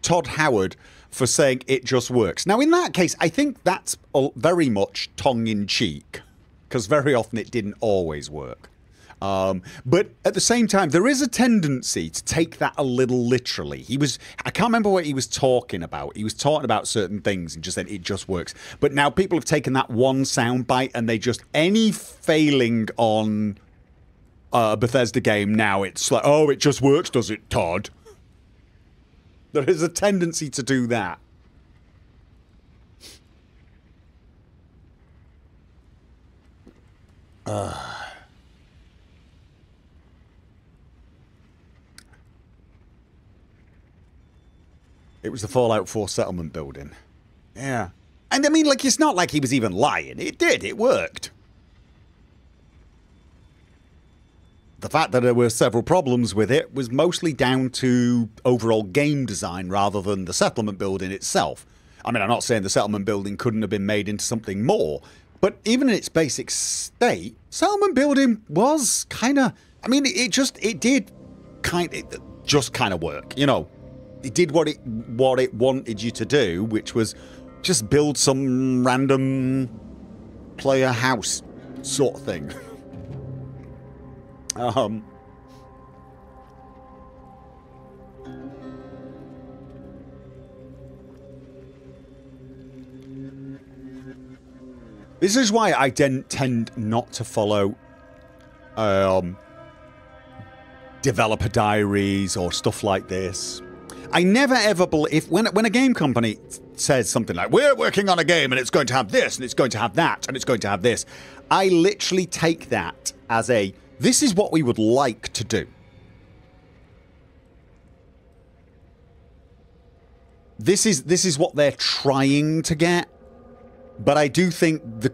Todd Howard for saying it just works. Now in that case, I think that's very much tongue-in-cheek, because very often it didn't always work. Um, but at the same time, there is a tendency to take that a little literally. He was... I can't remember what he was talking about. He was talking about certain things and just said it just works. But now people have taken that one soundbite and they just... any failing on a Bethesda game now, it's like, oh, it just works, does it, Todd? There is a tendency to do that. Uh. It was the Fallout four settlement building. Yeah. And I mean, like, it's not like he was even lying. It did. It worked. The fact that there were several problems with it was mostly down to overall game design rather than the settlement building itself. I mean, I'm not saying the settlement building couldn't have been made into something more, but even in its basic state, settlement building was kind of... I mean, it just... it did kind of... just kind of work, you know. It did what it, what it wanted you to do, which was just build some random player house sort of thing. Um, this is why I didn't tend not to follow um, developer diaries or stuff like this. I never ever believe... when, when a game company says something like, we're working on a game and it's going to have this and it's going to have that and it's going to have this, I literally take that as a... this is what we would like to do. This is this is what they're trying to get. But I do think the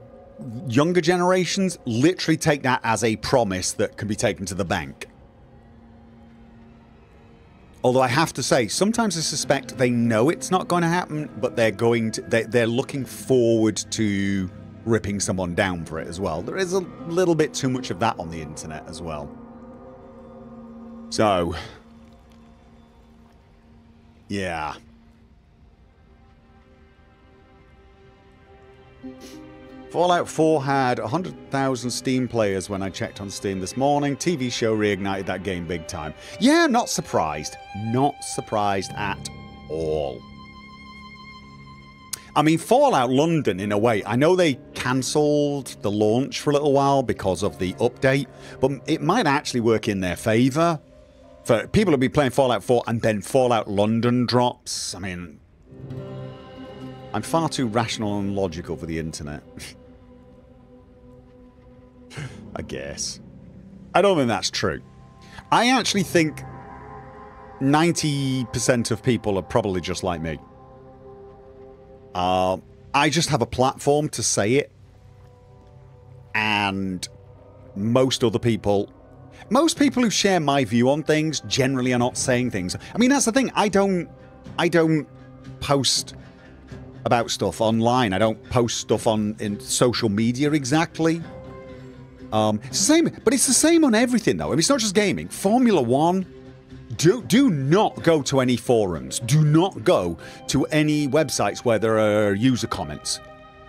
younger generations literally take that as a promise that can be taken to the bank. Although I have to say, sometimes I suspect they know it's not going to happen, but they're going to, they, they're looking forward to ripping someone down for it as well. There is a little bit too much of that on the internet as well. So, yeah. Fallout four had one hundred thousand Steam players when I checked on Steam this morning. T V show reignited that game big time. Yeah, not surprised. Not surprised at all. I mean, Fallout London, in a way, I know they cancelled the launch for a little while because of the update, but it might actually work in their favour. For people who'll be playing Fallout four and then Fallout London drops, I mean... I'm far too rational and logical for the internet. I guess. I don't think that's true. I actually think ninety percent of people are probably just like me. Uh, I just have a platform to say it. And most other people... Most people who share my view on things generally are not saying things. I mean, that's the thing. I don't... I don't post... about stuff online. I don't post stuff on in social media exactly. Um, it's the same, but it's the same on everything though. I mean, it's not just gaming. Formula One, do, do not go to any forums. Do not go to any websites where there are user comments.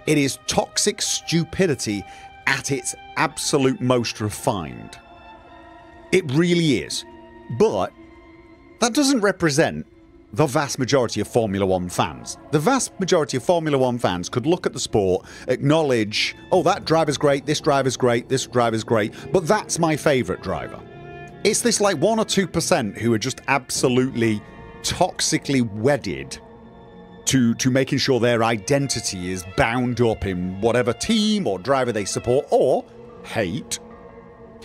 It is toxic stupidity at its absolute most refined. It really is. But that doesn't represent the vast majority of Formula One fans. The vast majority of Formula One fans could look at the sport, acknowledge, oh, that driver's great, this driver's great, this driver's great, but that's my favourite driver. It's this like one or two percent who are just absolutely toxically wedded to, to making sure their identity is bound up in whatever team or driver they support or hate.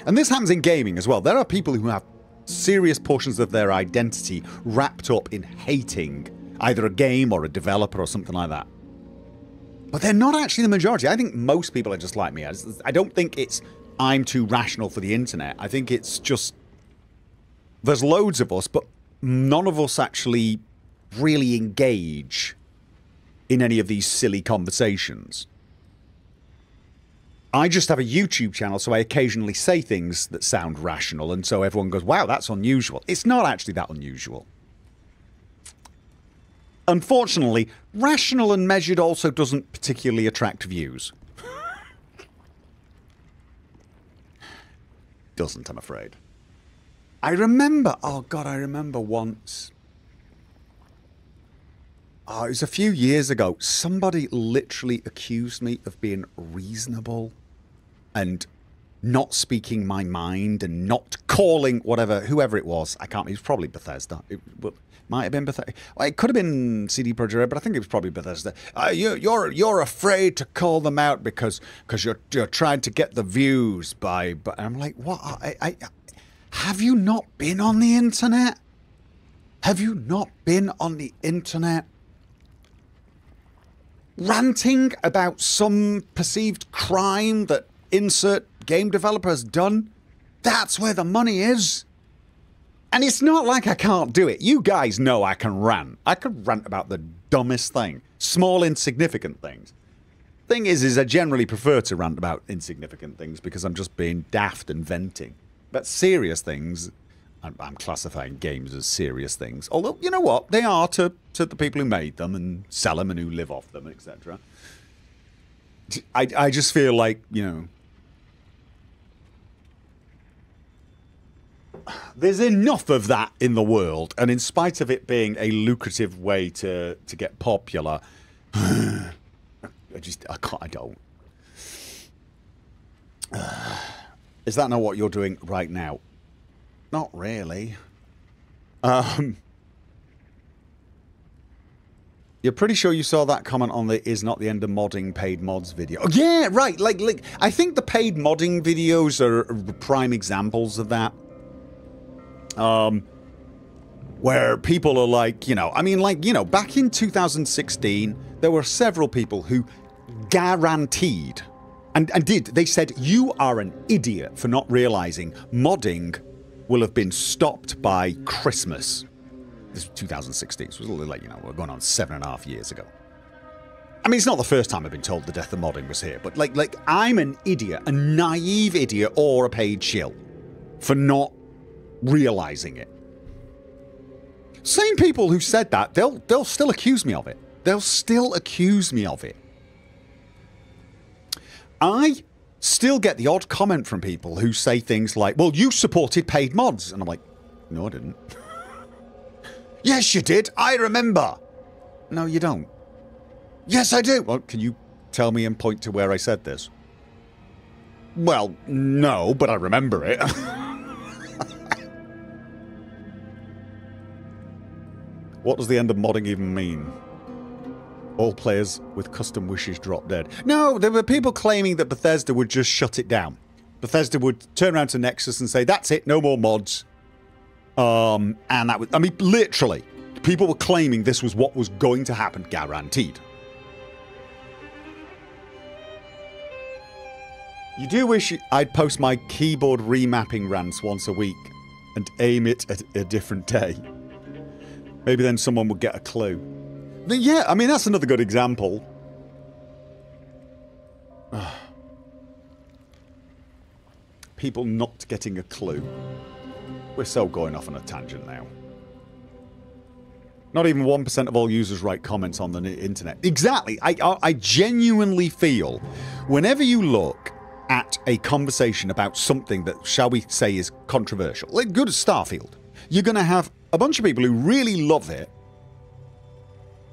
And this happens in gaming as well. There are people who have serious portions of their identity wrapped up in hating either a game or a developer or something like that. But they're not actually the majority. I think most people are just like me. I, just, I don't think it's I'm too rational for the internet. I think it's just there's loads of us, but none of us actually really engage in any of these silly conversations. I just have a YouTube channel, so I occasionally say things that sound rational, and so everyone goes, wow, that's unusual. It's not actually that unusual. Unfortunately, rational and measured also doesn't particularly attract views. Doesn't, I'm afraid. I remember, oh god, I remember once... Oh, it was a few years ago, somebody literally accused me of being reasonable. And not speaking my mind and not calling whatever, whoever it was. I can't, it was probably Bethesda. It might have been Bethesda. It could have been C D Projekt Red, but I think it was probably Bethesda. Uh, you, you're, you're afraid to call them out because because you're, you're trying to get the views by... But I'm like, what? I, I, have you not been on the internet? Have you not been on the internet? Ranting about some perceived crime that insert game developer has done? That's where the money is. And it's not like I can't do it. You guys know I can rant. I can rant about the dumbest thing. Small, insignificant things. Thing is, is I generally prefer to rant about insignificant things because I'm just being daft and venting. But serious things, I'm, I'm classifying games as serious things. Although, you know what? They are to, to the people who made them and sell them and who live off them, et cetera. I, I just feel like, you know... There's enough of that in the world, and in spite of it being a lucrative way to, to get popular... I just... I can't... I don't. Is that not what you're doing right now? Not really. Um, you're pretty sure you saw that comment on the "is not the end of modding" paid mods video. Oh, yeah, right. Like, like, I think the paid modding videos are prime examples of that. Um, where people are like, you know, I mean, like, you know, back in two thousand sixteen, there were several people who guaranteed, and, and did, they said, you are an idiot for not realizing modding will have been stopped by Christmas. This was two thousand sixteen, so it was a little like, you know, we're going on seven and a half years ago. I mean, it's not the first time I've been told the death of modding was here, but like, like I'm an idiot, a naive idiot or a paid shill for not realizing it. Same people who said that, they'll, they'll still accuse me of it. They'll still accuse me of it. I still get the odd comment from people who say things like, well, you supported paid mods. And I'm like, no, I didn't. Yes, you did. I remember. No, you don't. Yes, I do. Well, can you tell me and point to where I said this? Well, no, but I remember it. What does the end of modding even mean? All players with custom wishes drop dead. No, there were people claiming that Bethesda would just shut it down. Bethesda would turn around to Nexus and say, that's it, no more mods. Um, and that was, I mean, literally, people were claiming this was what was going to happen, guaranteed. You do wish I'd post my keyboard remapping rants once a week and aim it at a different day. Maybe then someone would get a clue. But yeah, I mean, that's another good example. People not getting a clue. We're so going off on a tangent now. Not even one percent of all users write comments on the internet. Exactly. I, I, I genuinely feel whenever you look at a conversation about something that, shall we say, is controversial, like good at Starfield, you're going to have a bunch of people who really love it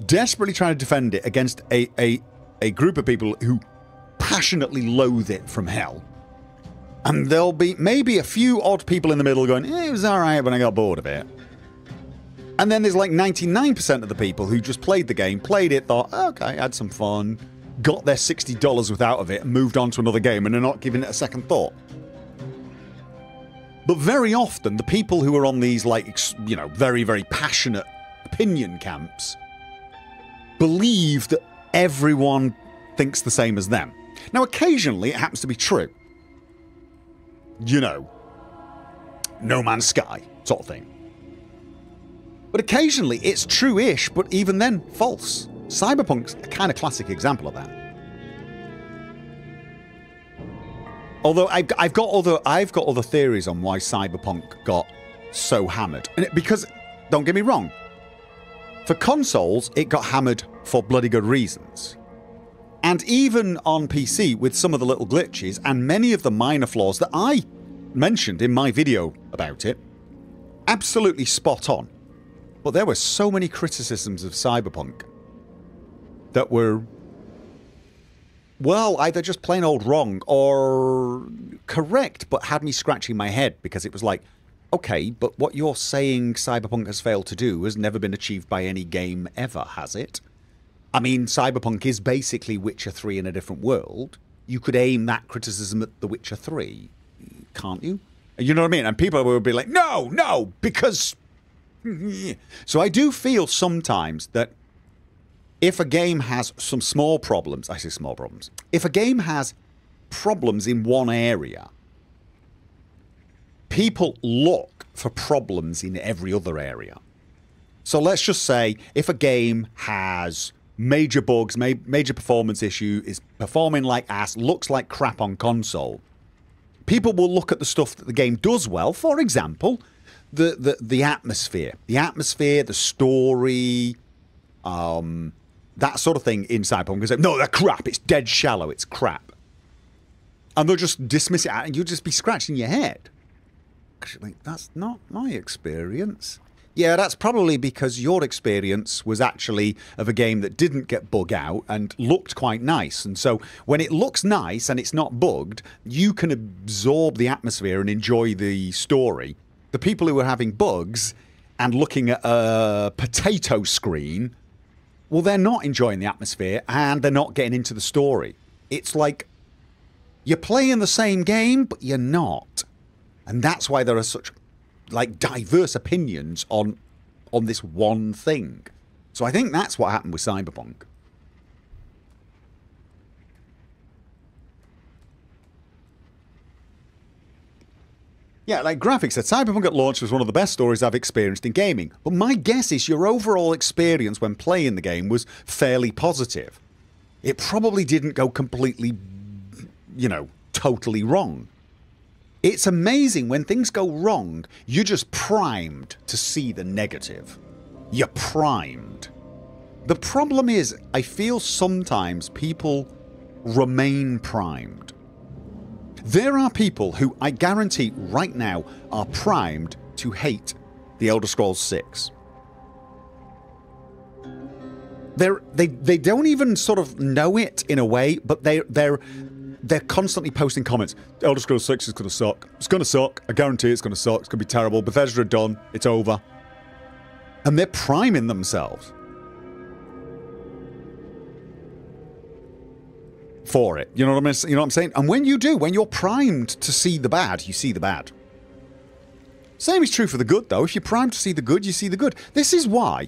desperately trying to defend it against a, a, a group of people who passionately loathe it from hell. And there'll be maybe a few odd people in the middle going, eh, it was alright when I got bored of it. And then there's like ninety-nine percent of the people who just played the game, played it, thought, oh, okay, had some fun, got their sixty dollars worth out of it and moved on to another game and are not giving it a second thought. But very often the people who are on these, like, you know, very, very passionate opinion camps believe that everyone thinks the same as them. Now, occasionally it happens to be true. You know, No Man's Sky sort of thing. But occasionally it's true-ish, but even then, false. Cyberpunk's a kind of classic example of that. Although I've, I've got other, I've got other theories on why Cyberpunk got so hammered, and it, because don't get me wrong, for consoles it got hammered for bloody good reasons, and even on P C with some of the little glitches and many of the minor flaws that I mentioned in my video about it, absolutely spot on. But there were so many criticisms of Cyberpunk that were, well, either just plain old wrong or correct, but had me scratching my head because it was like, okay, but what you're saying Cyberpunk has failed to do has never been achieved by any game ever, has it? I mean, Cyberpunk is basically Witcher three in a different world. You could aim that criticism at the Witcher three, can't you? You know what I mean? And people would be like, no, no, because... So I do feel sometimes that if a game has some small problems, I say small problems, if a game has problems in one area, people look for problems in every other area. So let's just say if a game has major bugs, ma major performance issue, is performing like ass, looks like crap on console, people will look at the stuff that the game does well, for example, the, the, the atmosphere. The atmosphere, the story, um... that sort of thing in Cyberpunk and say, no, they're crap, it's dead shallow, it's crap. And they'll just dismiss it out and you'll just be scratching your head. Because you're like, that's not my experience. Yeah, that's probably because your experience was actually of a game that didn't get bug out and looked quite nice. And so when it looks nice and it's not bugged, you can absorb the atmosphere and enjoy the story. The people who are having bugs and looking at a potato screen, well, they're not enjoying the atmosphere and they're not getting into the story. It's like you're playing the same game, but you're not. And that's why there are such, like, diverse opinions on on this one thing. So I think that's what happened with Cyberpunk. Yeah, like graphics at Cyberpunk at launch was one of the best stories I've experienced in gaming, but my guess is your overall experience when playing the game was fairly positive. It probably didn't go completely, you know, totally wrong. It's amazing when things go wrong, you're just primed to see the negative. You're primed. The problem is, I feel sometimes people remain primed. There are people who I guarantee right now are primed to hate The Elder Scrolls six. They're, they they don't even sort of know it in a way, but they they're they're constantly posting comments. Elder Scrolls six is gonna suck. It's gonna suck. I guarantee it's gonna suck. It's gonna be terrible. Bethesda are done. It's over. And they're priming themselves for it. You know what I mean? You know what I'm saying? And when you do, when you're primed to see the bad, you see the bad. Same is true for the good, though. If you're primed to see the good, you see the good. This is why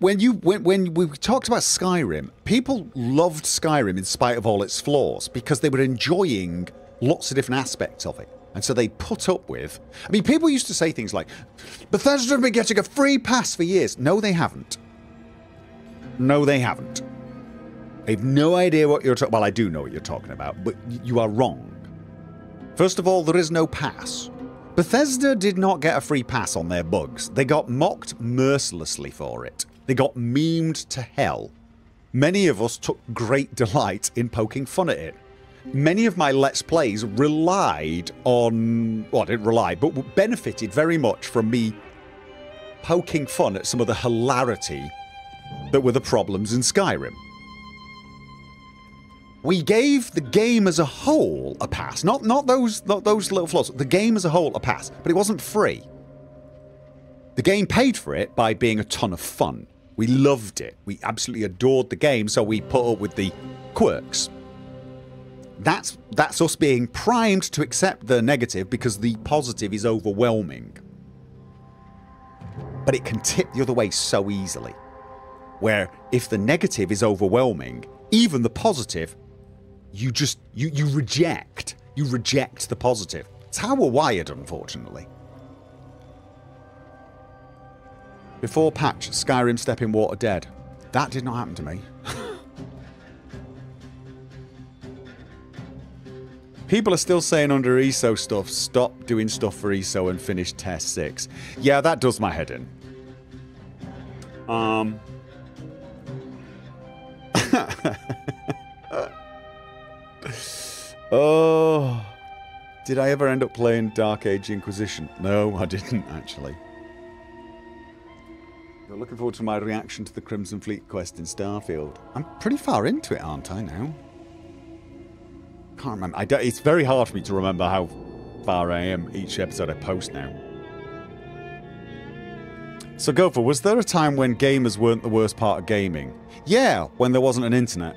when you when when we talked about Skyrim, people loved Skyrim in spite of all its flaws because they were enjoying lots of different aspects of it. And so they put up with... I mean, people used to say things like, Bethesda have been getting a free pass for years. No, they haven't. No, they haven't. I have no idea what you're talking... Well, I do know what you're talking about, but you are wrong. First of all, there is no pass. Bethesda did not get a free pass on their bugs. They got mocked mercilessly for it. They got memed to hell. Many of us took great delight in poking fun at it. Many of my Let's Plays relied on... Well, I didn't rely, but benefited very much from me poking fun at some of the hilarity that were the problems in Skyrim. We gave the game as a whole a pass. Not, not, those, not those little flaws. The game as a whole a pass, but it wasn't free. The game paid for it by being a ton of fun. We loved it. We absolutely adored the game, so we put up with the quirks. That's, that's us being primed to accept the negative because the positive is overwhelming. But it can tip the other way so easily. Where if the negative is overwhelming, even the positive, you just, you, you reject. You reject the positive. It's how we're wired, unfortunately. Before patch, Skyrim step in water dead. That did not happen to me. People are still saying under E S O stuff, stop doing stuff for E S O and finish Test six. Yeah, that does my head in. Um. Oh. Did I ever end up playing Dark Age Inquisition? No, I didn't, actually. You're looking forward to my reaction to the Crimson Fleet quest in Starfield. I'm pretty far into it, aren't I, now? Can't remember. I don't, it's very hard for me to remember how far I am each episode I post now. So Gopher, was there a time when gamers weren't the worst part of gaming? Yeah, when there wasn't an internet.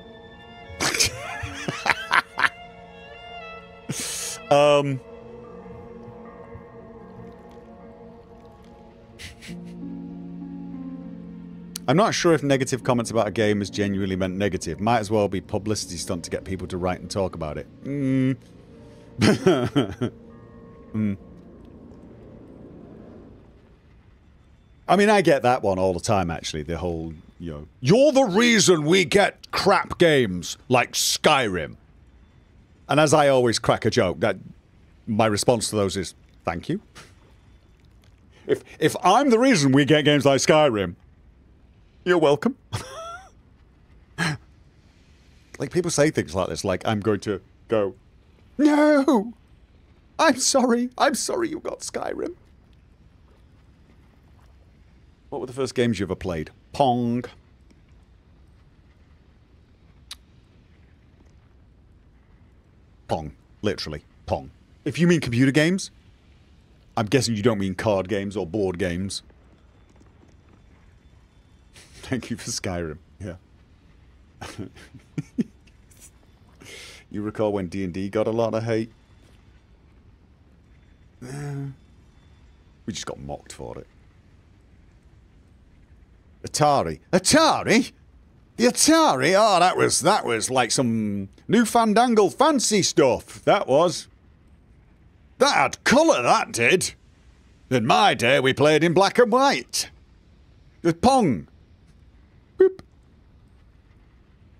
um. I'm not sure if negative comments about a game is genuinely meant negative. Might as well be publicity stunt to get people to write and talk about it. Mm. mm. I mean, I get that one all the time, actually. The whole, you know, you're the reason we get crap games like Skyrim. And as I always crack a joke, that my response to those is, thank you. If, if I'm the reason we get games like Skyrim... You're welcome. Like, people say things like this, like, I'm going to go, no! I'm sorry, I'm sorry you got Skyrim. What were the first games you ever played? Pong. Pong. Literally. Pong. If you mean computer games, I'm guessing you don't mean card games or board games. Thank you for Skyrim. Yeah. You recall when D and D got a lot of hate? We just got mocked for it. Atari. Atari? The Atari? Oh, that was, that was like some newfandangled fancy stuff. That was. That had colour, that did. In my day, we played in black and white. With Pong. Boop.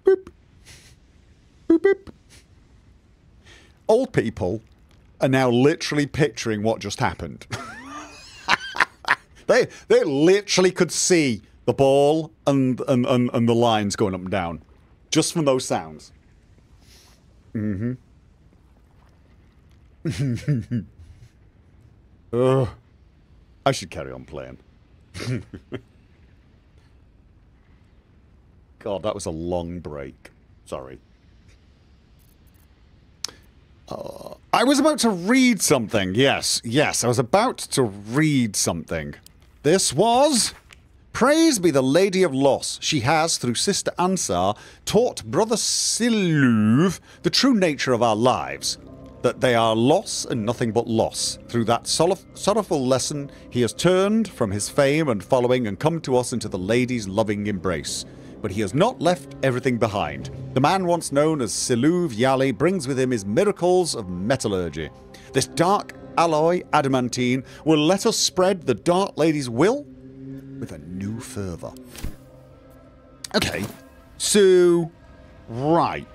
Boop. Boop, boop. Old people are now literally picturing what just happened. They, they literally could see the ball and, and, and, and the lines going up and down. Just from those sounds. Mm-hmm. Ugh. I should carry on playing. God, that was a long break. Sorry. Uh, I was about to read something. Yes, yes, I was about to read something. This was... Praise be the Lady of Los. She has, through Sister Ansar, taught Brother Siluv the true nature of our lives. That they are loss and nothing but loss. Through that sorrowful lesson he has turned from his fame and following and come to us into the Lady's loving embrace. But he has not left everything behind. The man once known as Siluv Yali brings with him his miracles of metallurgy. This dark alloy adamantine will let us spread the Dark Lady's will with a new fervor. Okay, so... right.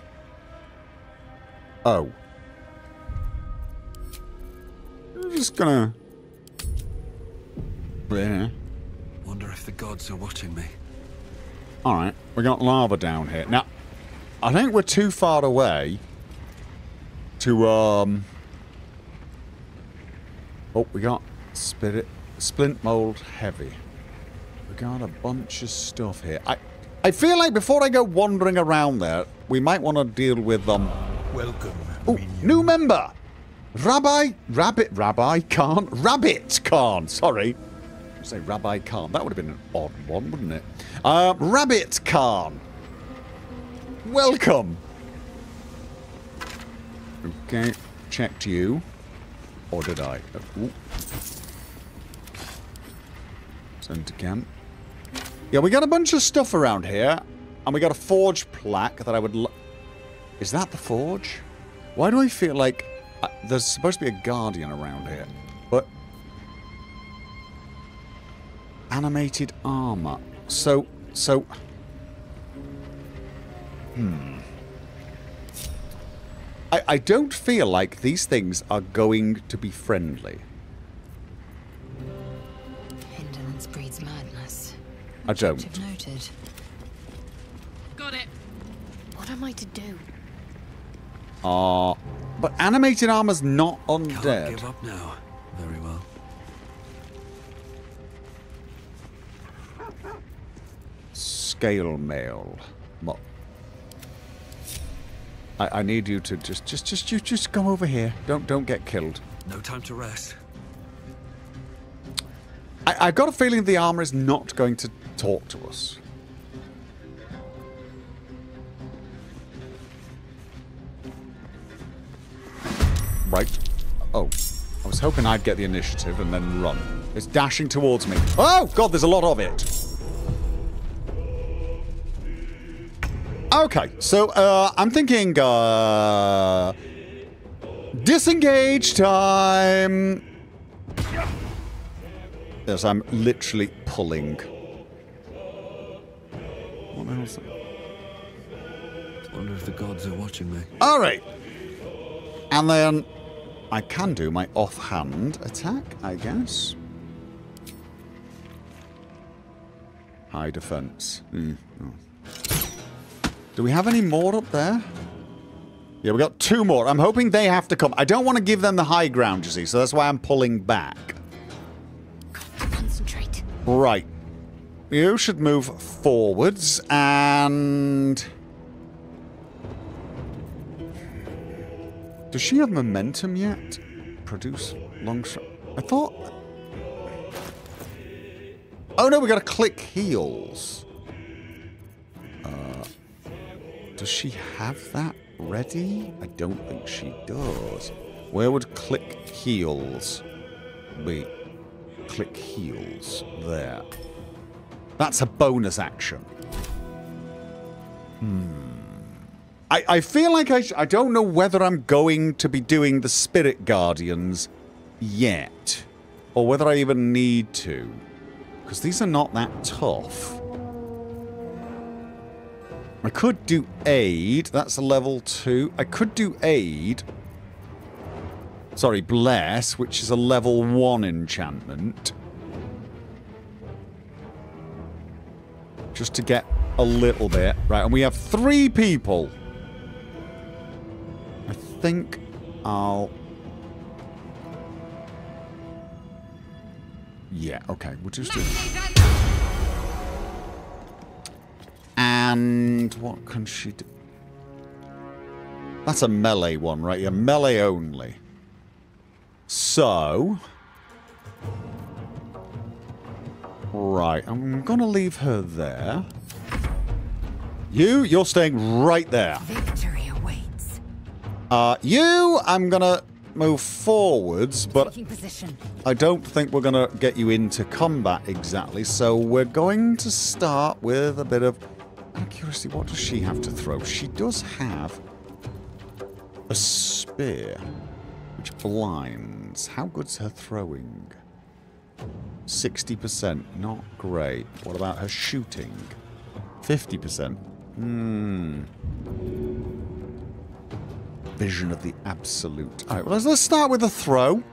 Oh. I'm just gonna... yeah. Wonder if the gods are watching me. Alright, we got lava down here. Now, I think we're too far away to, um... oh, we got spirit... splint mold heavy. We got a bunch of stuff here. I... I feel like before I go wandering around there, we might want to deal with, um... welcome. Ooh, new member! Rabbi... Rabbit... Rabbi Khan? Rabbit Khan! Sorry. I say Rabbi Khan. That would have been an odd one, wouldn't it? Uh, Rabbit Khan! Welcome! Okay, checked you. Or did I? Ooh. Send to camp. Yeah, we got a bunch of stuff around here. And we got a forge plaque that I would l- Is that the forge? Why do I feel like... Uh, there's supposed to be a guardian around here, but... animated armor. So... so... Hmm... I, I don't feel like these things are going to be friendly. Indolence breeds madness. I don't. Noted. Got it. What am I to do? Ah... Uh, But animated armor's not undead. Can't give up now. Very well. Scale mail. Mo I, I need you to just, just, just, you just go over here. Don't, don't get killed. No time to rest. I, I've got a feeling the armor is not going to talk to us. Right. Oh. I was hoping I'd get the initiative and then run. It's dashing towards me. Oh, God, there's a lot of it. Okay, so, uh, I'm thinking, uh... disengage time! Yes, I'm literally pulling. What the hell's that? I wonder if the gods are watching me. Alright. And then... I can do my offhand attack, I guess. High defense. Mm. Oh. Do we have any more up there? Yeah, we got two more. I'm hoping they have to come. I don't want to give them the high ground, you see, so that's why I'm pulling back. Concentrate. Right. You should move forwards and... does she have momentum yet? Produce long shot. I thought... oh no, we gotta click heals. Uh, does she have that ready? I don't think she does. Where would click heals be? Click heals. There. That's a bonus action. Hmm. I, I feel like I, sh I don't know whether I'm going to be doing the Spirit Guardians yet, or whether I even need to, because these are not that tough. I could do aid, that's a level two. I could do aid, sorry, bless, which is a level one enchantment, just to get a little bit. Right, and we have three people. I think I'll... yeah, okay, we'll just do it. And what can she do? That's a melee one, right? Yeah, melee only. So... right, I'm gonna leave her there. You, you're staying right there. Victory awaits. Uh, you, I'm gonna move forwards, but I don't think we're gonna get you into combat exactly, so we're going to start with a bit of accuracy. What does she have to throw? She does have a spear, which blinds. How good's her throwing? sixty percent, not great. What about her shooting? fifty percent. Hmm. Vision of the absolute. Alright, well, let's, let's start with a throw.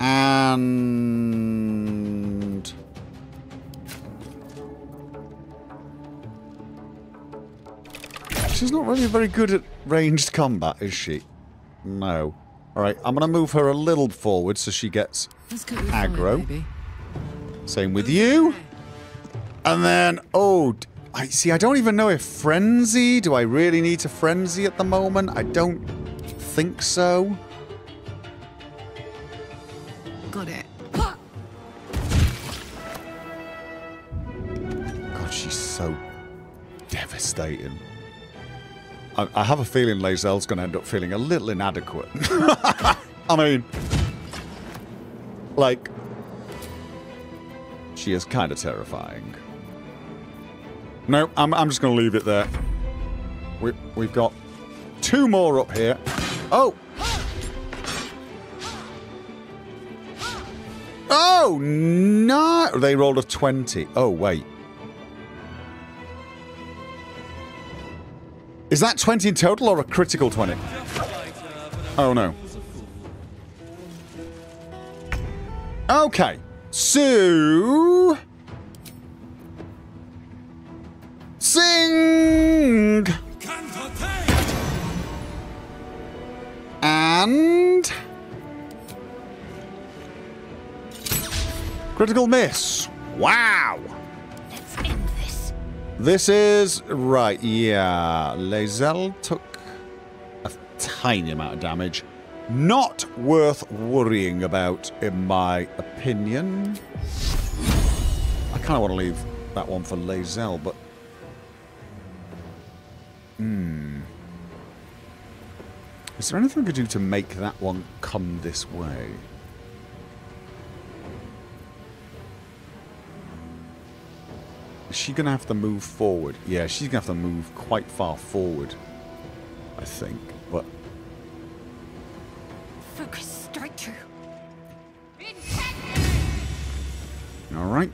And... she's not really very good at ranged combat, is she? No. Alright, I'm gonna move her a little forward so she gets aggro. Fine, same with you. And then, oh, I see, I don't even know if frenzy, do I really need to frenzy at the moment? I don't think so. Got it. God, she's so devastating. I, I have a feeling Lae'zel's gonna end up feeling a little inadequate. I mean, like, she is kind of terrifying. No, I'm, I'm just going to leave it there. We, we've got two more up here. Oh! Oh, no! They rolled a twenty. Oh, wait. Is that twenty in total or a critical twenty? Oh, no. Okay. So... sing! And... critical miss. Wow! Let's end this. This is... right, yeah. Lae'zel took a tiny amount of damage. Not worth worrying about, in my opinion. I kind of want to leave that one for Lae'zel, but... hmm. Is there anything I could do to make that one come this way? Is she going to have to move forward? Yeah, she's going to have to move quite far forward, I think, but... focus, strike true. Alright.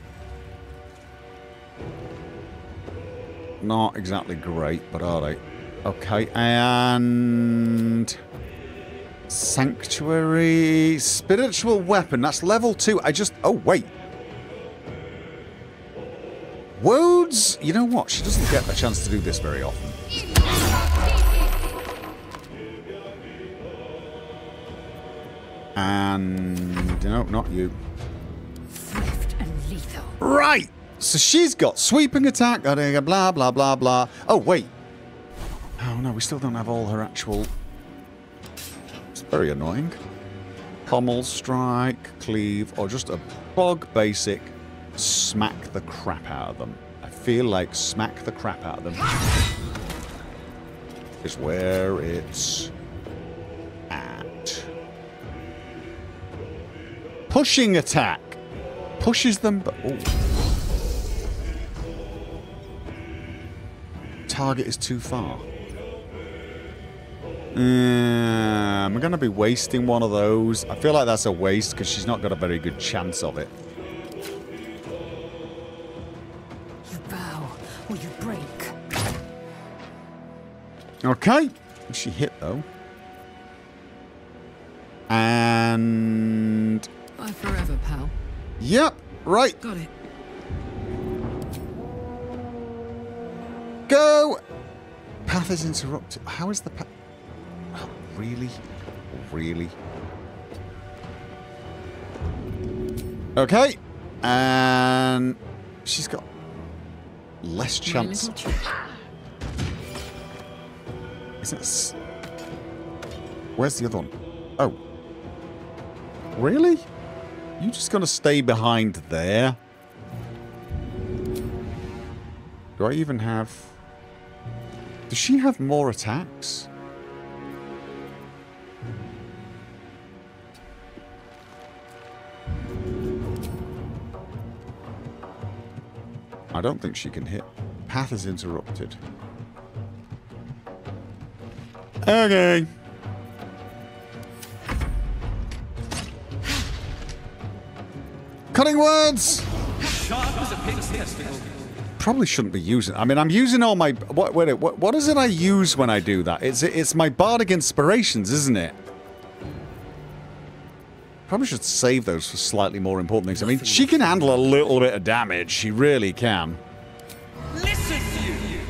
Not exactly great, but are they? Okay, and... sanctuary... spiritual weapon, that's level two. I just... oh, wait. Wounds? You know what? She doesn't get a chance to do this very often. And... no, not you. Swift and lethal. Right! So she's got sweeping attack, blah, blah, blah, blah. Oh, wait. Oh, no, we still don't have all her actual... it's very annoying. Pommel, strike, cleave, or just a bog basic smack the crap out of them. I feel like smack the crap out of them is where it's at. Pushing attack. Pushes them, but... oh. Target is too far. Uh, I'm going to be wasting one of those. I feel like that's a waste because she's not got a very good chance of it. You bow or you break. Okay. She hit though. And... Bye forever, pal. Yep. Right. Got it. Go! Path is interrupted. How is the path... Oh, really? Really? Okay. And... she's got... less chance. Isn't it... Where's the other one? Oh. Really? You just gonna stay behind there? Do I even have... Does she have more attacks? I don't think she can hit. Path is interrupted. Okay. Cutting words! Sharp as a pig's testicle. Probably shouldn't be using. I mean, I'm using all my. What? Wait, what? What is it I use when I do that? It's it's my bardic inspirations, isn't it? Probably should save those for slightly more important things. I mean, she can handle a little bit of damage. She really can. Listen to you.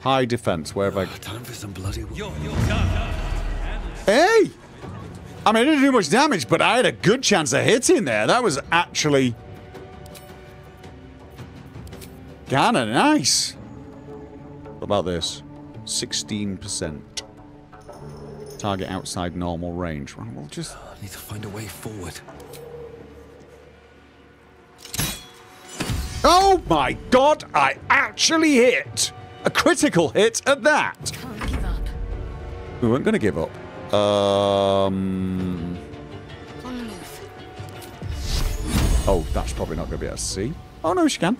High defense. Where have I? Time for some bloody. Hey! I mean, I didn't do much damage, but I had a good chance of hitting there. That was actually. Kinda nice. What about this? sixteen percent. Target outside normal range. Right, we'll just... I need to find a way forward. Oh my god! I actually hit! A critical hit at that! Can't give up. We weren't gonna give up. Um... Oh, that's probably not gonna be able to see. Oh no, she can.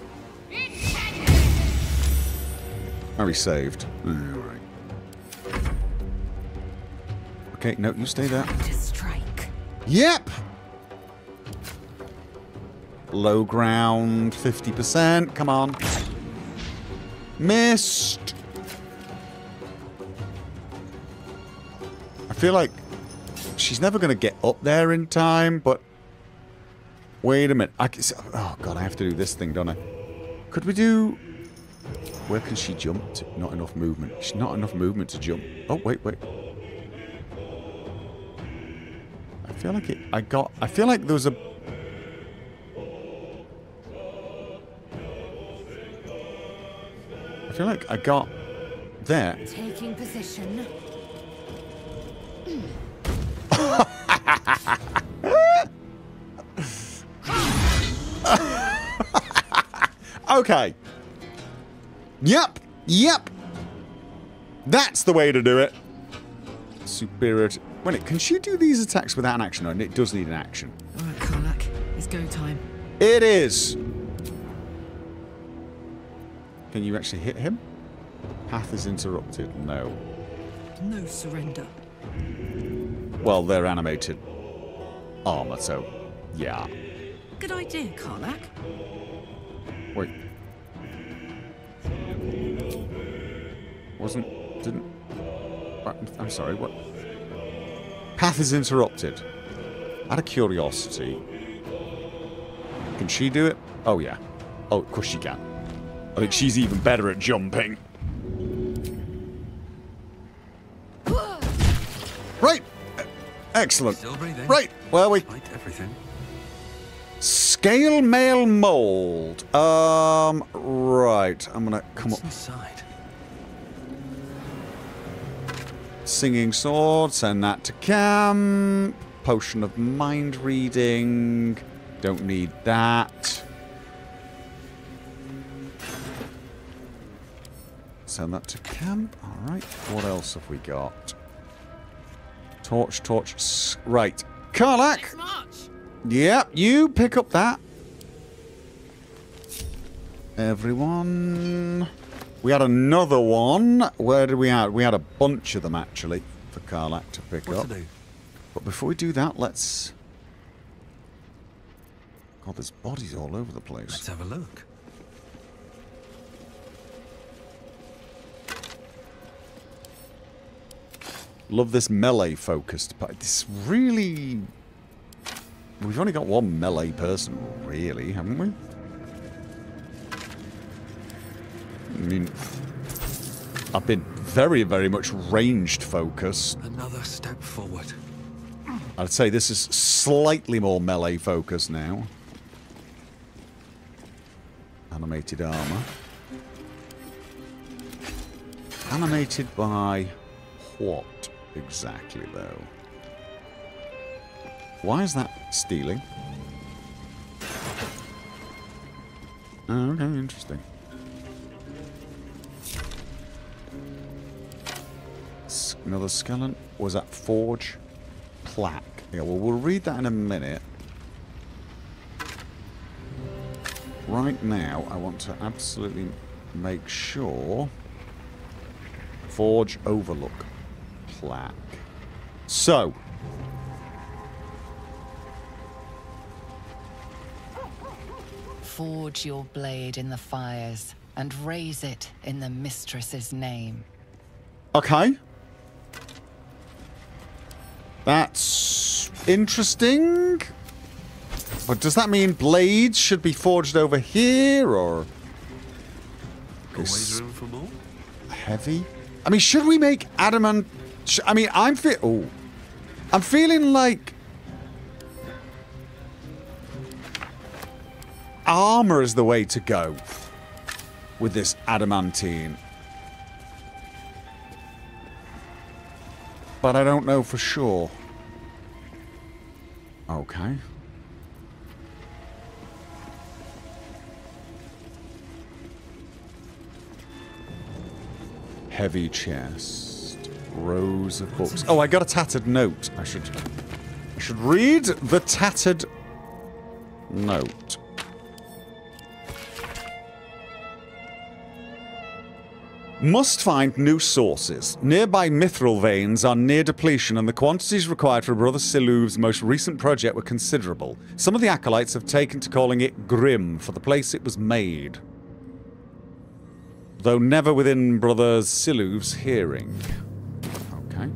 Are we saved? Alright. Okay, no, you stay there. Yep! Low ground, fifty percent. Come on. Missed! I feel like she's never going to get up there in time, but... Wait a minute. I can... Oh god, I have to do this thing, don't I? Could we do... Where can she jump to? Not enough movement. She's not enough movement to jump. Oh, wait, wait. I feel like it... I got... I feel like there was a... I feel like I got... There. Taking position. Okay. Yep, yep. That's the way to do it. Superior. To... Wait, can she do these attacks without an action? No, it does need an action. All right, Karlach, it's go time. It is. Can you actually hit him? Path is interrupted. No. No surrender. Well, they're animated armor, so yeah. Good idea, Karlach. Wait. Wasn't... didn't... I'm sorry, what? Path is interrupted. Out of curiosity. Can she do it? Oh, yeah. Oh, of course she can. I think she's even better at jumping. Right! Excellent. Right, where are we? Scale mail mold. Um, right. I'm gonna come up... Singing sword, send that to camp. Potion of mind reading. Don't need that. Send that to camp. Alright, what else have we got? Torch, torch. Right. Karlach! Yep, you pick up that. Everyone. We had another one. Where did we have? We had a bunch of them, actually, for Karlach to pick what up. To do? But before we do that, let's... God, there's bodies all over the place. Let's have a look. Love this melee-focused part. This really... We've only got one melee person, really, haven't we? I mean, I've been very, very much ranged-focused. Another step forward. I'd say this is slightly more melee-focused now. Animated armor. Animated by what exactly, though? Why is that stealing? Oh, okay, interesting. Another skeleton. Was that forge plaque? Yeah, well, we'll read that in a minute. Right now, I want to absolutely make sure. Forge overlook plaque. So. Forge your blade in the fires and raise it in the mistress's name. Okay. That's interesting. But does that mean blades should be forged over here, or... Always room for more? Heavy? I mean, should we make adamant... Sh I mean, I'm fe- Oh. I'm feeling like... Armor is the way to go with this adamantine. But I don't know for sure. Okay. Heavy chest. Rows of books. Oh, I got a tattered note. I should... I should read the tattered note. Must find new sources. Nearby mithril veins are near depletion and the quantities required for Brother Siluv's most recent project were considerable. Some of the acolytes have taken to calling it Grim for the place it was made. Though never within Brother Siluv's hearing. Okay.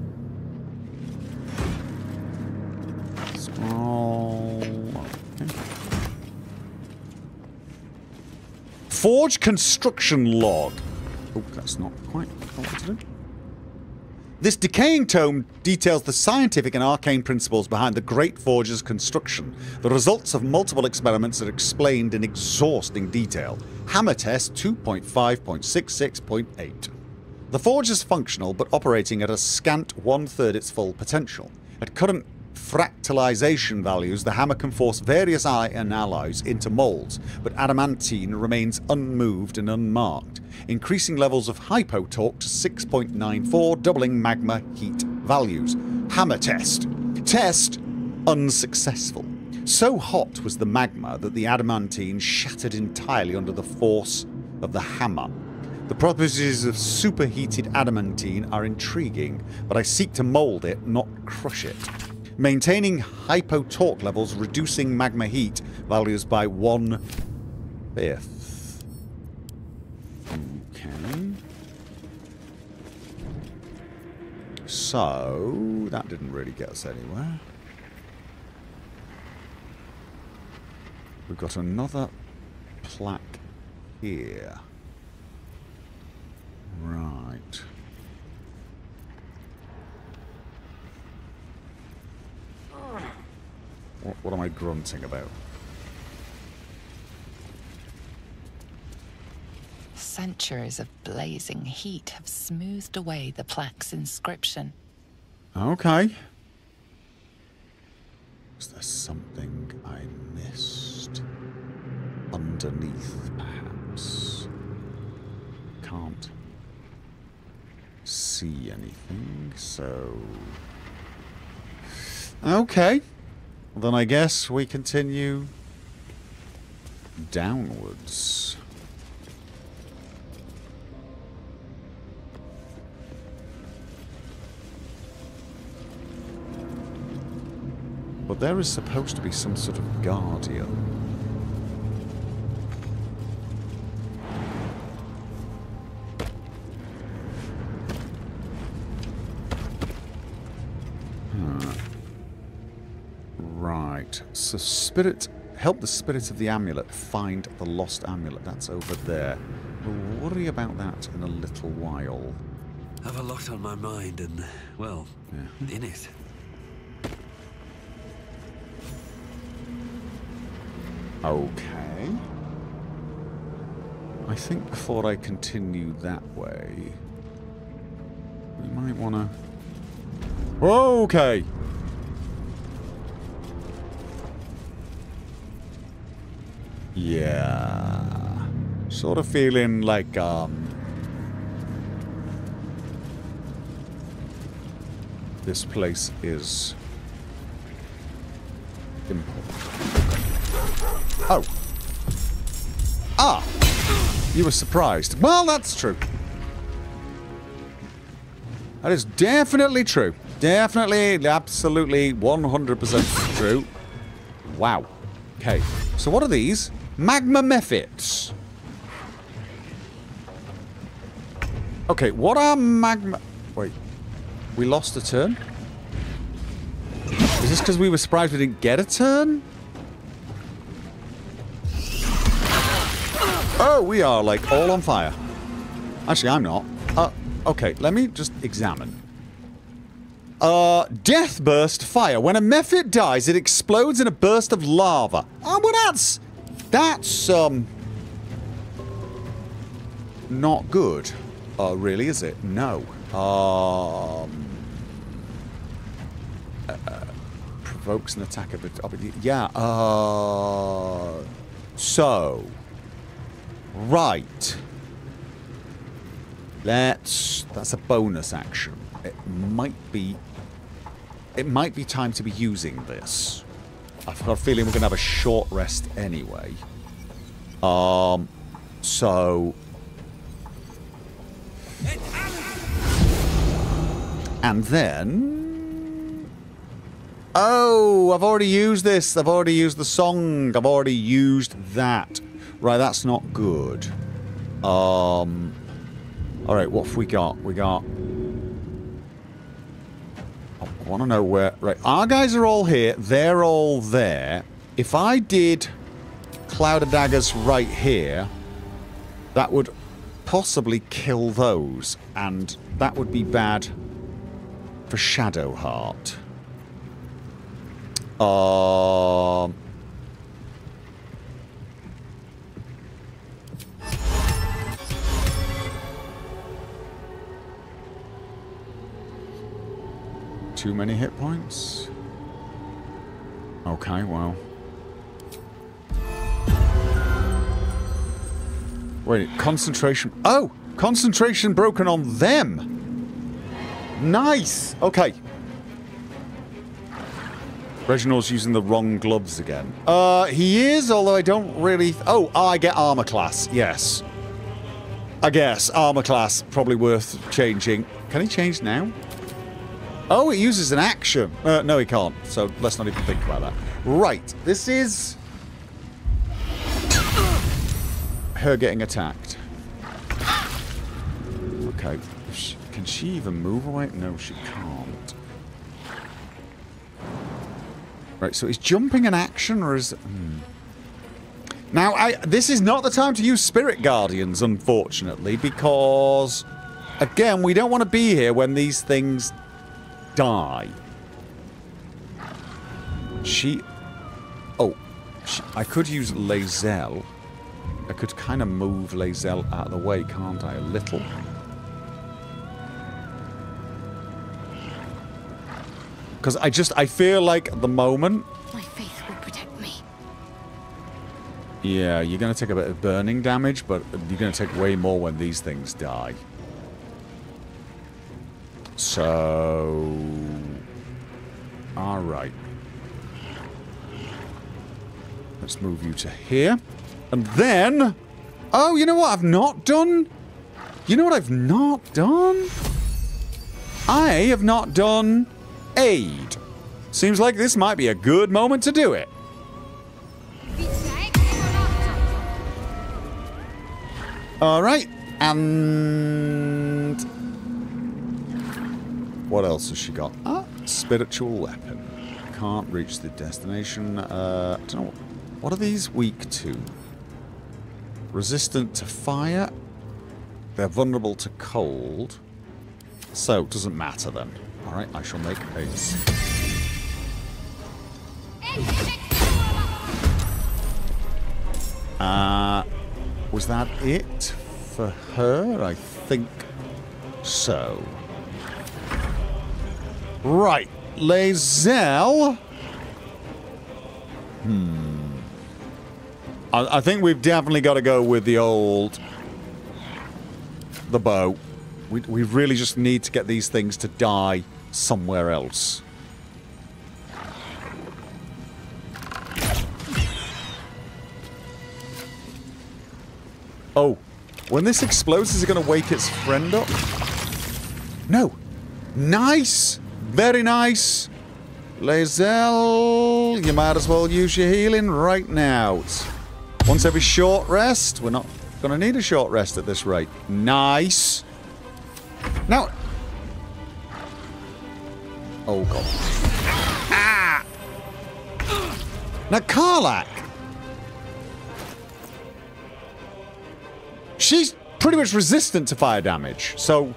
Scroll... Okay. Forge construction log. Oh, that's not quite what to do. This decaying tome details the scientific and arcane principles behind the Great Forge's construction. The results of multiple experiments are explained in exhausting detail. Hammer test two point five point sixty-six point eight. The forge is functional but operating at a scant one-third its full potential. At current fractalization values, the hammer can force various iron alloys into molds, but adamantine remains unmoved and unmarked, increasing levels of hypotorque to six point nine four, doubling magma heat values. Hammer test. Test unsuccessful. So hot was the magma that the adamantine shattered entirely under the force of the hammer. The properties of superheated adamantine are intriguing, but I seek to mold it, not crush it. Maintaining hypotorque levels, reducing magma heat values by one fifth. Okay. So that didn't really get us anywhere. We've got another plaque here. Right. What, what am I grunting about? Centuries of blazing heat have smoothed away the plaque's inscription. Okay. Is there something I missed? Underneath, perhaps? Can't see anything, so... Okay. Then I guess we continue downwards. But there is supposed to be some sort of guardian. Hmm. Right. So spirit... Help the spirit of the amulet find the lost amulet. That's over there. We'll worry about that in a little while. I have a lot on my mind and, well, yeah. in it. Okay. I think before I continue that way, we might want to... Okay! Yeah, sort of feeling like, um, this place is important. Oh. Ah! You were surprised. Well, that's true. That is definitely true. Definitely, absolutely, one hundred percent true. Wow. Okay, so what are these? Magma mephits. Okay, what are magma... Wait. We lost a turn? Is this because we were surprised we didn't get a turn? Oh, we are, like, all on fire. Actually, I'm not. Uh, okay, let me just examine. Uh, death burst fire. When a mephit dies, it explodes in a burst of lava. Oh, well, that's... That's, um... not good. Uh, really, is it? No. Um... Uh, uh, provokes an attack of... it. Yeah, uh... So... Right. Let's... That's a bonus action. It might be... It might be time to be using this. I've got a feeling we're going to have a short rest anyway. Um, so... And then... Oh, I've already used this. I've already used the song. I've already used that. Right, that's not good. Um, alright, what have we got? We got... I want to know where... Right, our guys are all here. They're all there. If I did Cloud of Daggers right here, that would possibly kill those. And that would be bad for Shadowheart. Um... Too many hit points? Okay, well. Wait, concentration... Oh! Concentration broken on them! Nice! Okay. Reginald's using the wrong gloves again. Uh, he is, although I don't really... Oh, I get armor class. Yes. I guess. Armor class. Probably worth changing. Can he change now? Oh, it uses an action. Uh, no, he can't. So let's not even think about that. Right. This is... her getting attacked. Okay. She, can she even move away? No, she can't. Right, so is jumping an action or is... Hmm. Now, I, this is not the time to use Spirit Guardians, unfortunately, because... Again, we don't want to be here when these things... die. She... Oh. She, I could use Lae'zel. I could kind of move Lae'zel out of the way, can't I? A little. Because I just... I feel like at the moment... My faith will protect me. Yeah, you're going to take a bit of burning damage, but you're going to take way more when these things die. So... Alright. Let's move you to here. And then... Oh, you know what I've not done? You know what I've not done? I have not done... Aid. Seems like this might be a good moment to do it. Alright, and... what else has she got? Ah, spiritual weapon. Can't reach the destination. Uh, I don't know. What are these weak to? Resistant to fire. They're vulnerable to cold. So, it doesn't matter then. Alright, I shall make haste. Uh, was that it for her? I think so. Right, Lae'zel. Hmm. I, I think we've definitely got to go with the old... the bow. We, we really just need to get these things to die somewhere else. Oh, when this explodes, is it going to wake its friend up? No. Nice. Very nice. Lae'zel, you might as well use your healing right now. Once every short rest. We're not going to need a short rest at this rate. Nice. Now. Oh, God. Ah! Now, Karlach. She's pretty much resistant to fire damage, so...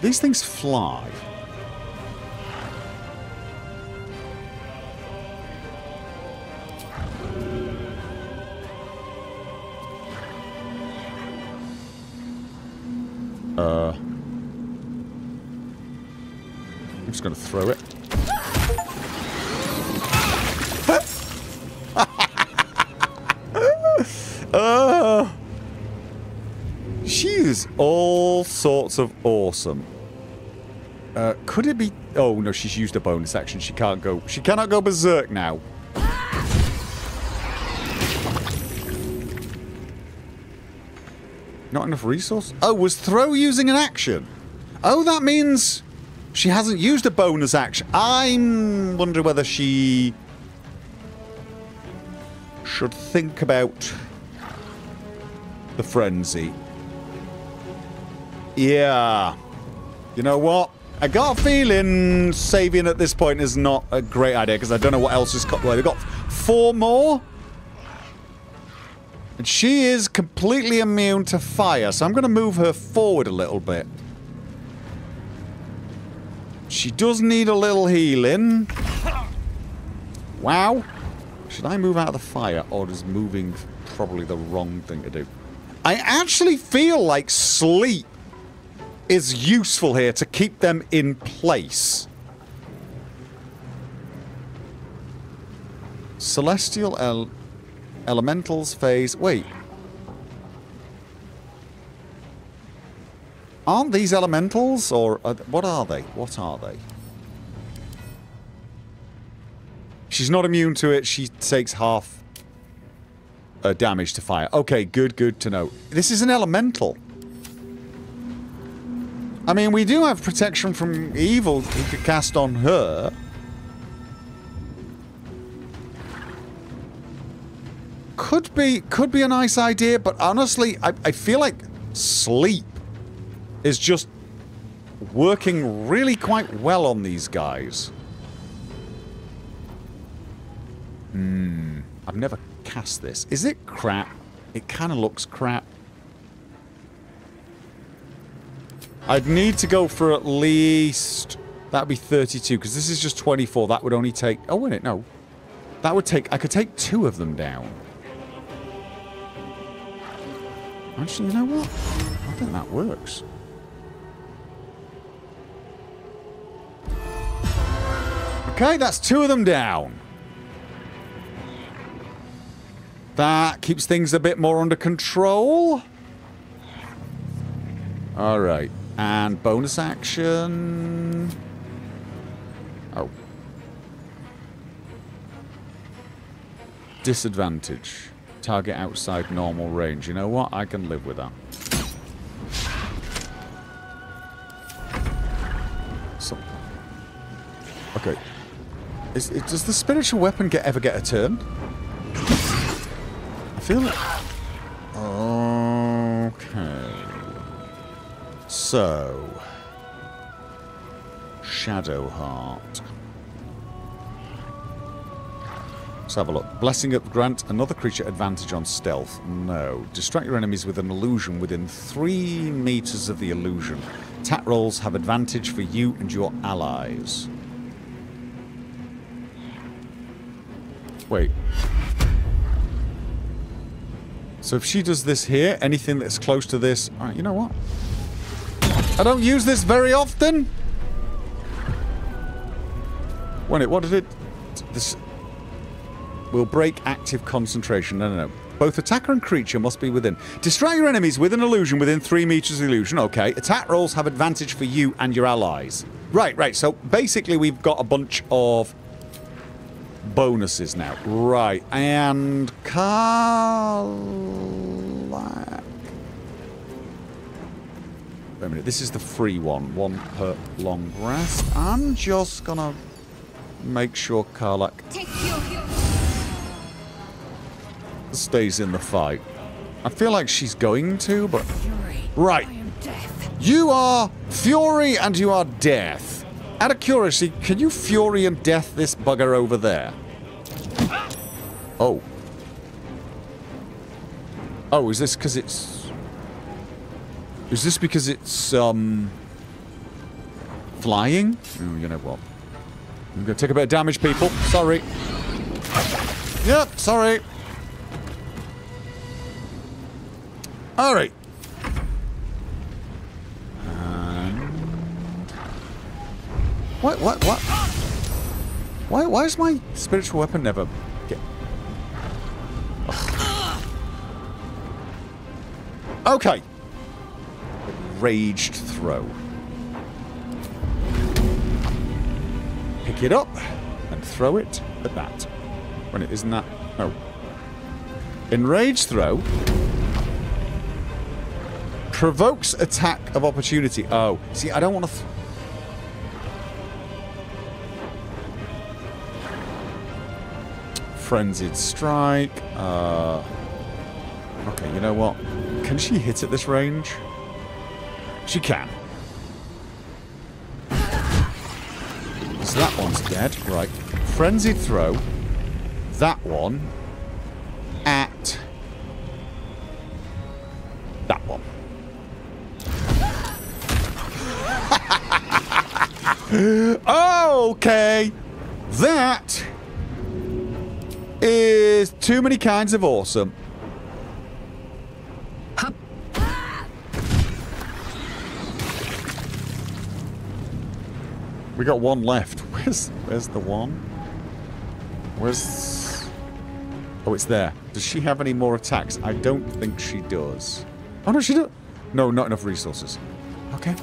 these things fly. Uh, I'm just going to throw it. uh, she is all sorts of awesome. Uh, could it be? Oh no, she's used a bonus action. She can't go. She cannot go berserk now. Not enough resource? Oh, was throw using an action? Oh, that means she hasn't used a bonus action. I'm wondering whether she should think about the frenzy. Yeah. You know what? I got a feeling saving at this point is not a great idea because I don't know what else is... well, they've got four more. And she is completely immune to fire, so I'm going to move her forward a little bit. She does need a little healing. Wow. Should I move out of the fire, or is moving probably the wrong thing to do? I actually feel like sleep is useful here to keep them in place. Celestial El... elementals phase. Wait. Aren't these elementals? Or are th what are they? What are they? She's not immune to it. She takes half uh, damage to fire. Okay, good, good to know. This is an elemental. I mean, we do have protection from evil we could cast on her. Could be, could be a nice idea, but honestly, I, I feel like sleep is just working really quite well on these guys. Hmm. I've never cast this. Is it crap? It kind of looks crap. I'd need to go for at least... that'd be thirty-two, because this is just twenty-four. That would only take... oh, wouldn't it? No. That would take... I could take two of them down. Actually, you know what? I think that works. Okay, that's two of them down. That keeps things a bit more under control. Alright. And bonus action... oh. Disadvantage. Target outside normal range. You know what? I can live with that. Something. Great. Is, is, does the spiritual weapon get ever get a turn? I feel like... Okay. So... Shadowheart. Let's have a look. Blessing up grant another creature advantage on stealth. No. Distract your enemies with an illusion within three meters of the illusion. Attack rolls have advantage for you and your allies. Wait. So if she does this here, anything that's close to this... Alright, you know what? I don't use this very often! When it... What did it... This... Will break active concentration. No, no, no. Both attacker and creature must be within. Distract your enemies with an illusion within three meters of illusion. Okay. Attack rolls have advantage for you and your allies. Right, right. So basically we've got a bunch of bonuses now. Right. And Karlach. Wait a minute. This is the free one. One per long rest. I'm just gonna make sure Karlach... Take you. Stays in the fight. I feel like she's going to, but... Fury, right. You are Fury and you are Death. Out of curiosity, can you Fury and Death this bugger over there? Oh. Oh, is this because it's... Is this because it's, um... flying? Oh, you know what? I'm gonna take a bit of damage, people. Sorry. Yep, sorry. Alright. And... What, what, what? Why, why does my spiritual weapon never get... Ugh. Okay. Raged throw. Pick it up and throw it at that. When it isn't that... Oh. Enraged throw... Provokes attack of opportunity. Oh. See, I don't want to... Th Frenzied strike. Uh, okay, you know what? Can she hit at this range? She can. So that one's dead. Right. Frenzied throw. That one. At... That one. Okay, that is too many kinds of awesome. Hup. We got one left. Where's where's the one? Where's... Oh, it's there. Does she have any more attacks? I don't think she does. Oh no, she does. No, not enough resources. Okay.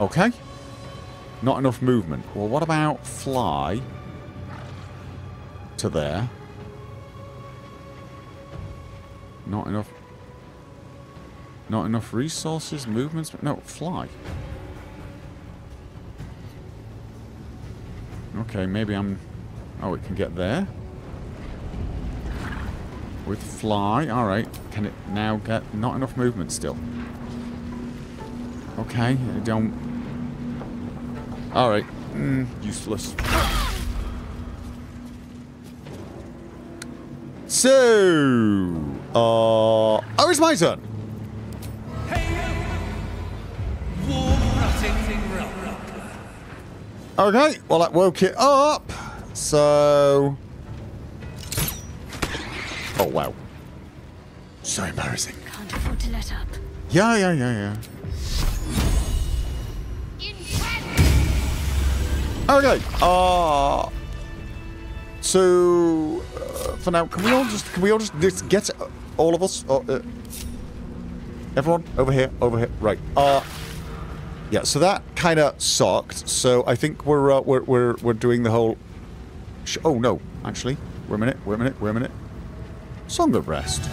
Okay. Not enough movement. Well, what about fly to there? Not enough... Not enough resources, movements... No, fly. Okay, maybe I'm... Oh, it can get there. With fly, alright. Can it now get... Not enough movement still. Okay, I don't... Alright. Mm, useless. So... Uh... Oh, it's my turn! Okay, well that woke it up. So... Oh, wow. So embarrassing. Can't afford to let up. Yeah, yeah, yeah, yeah. Okay, uh... So... Uh, for now, can we all just... Can we all just, just get... Uh, all of us? Uh, uh, everyone? Over here, over here. Right. Uh... Yeah, so that kind of sucked. So I think we're, uh, we're, we're, we're doing the whole... Sh oh, no. Actually. Wait a minute, wait a minute, wait a minute. Song of Rest.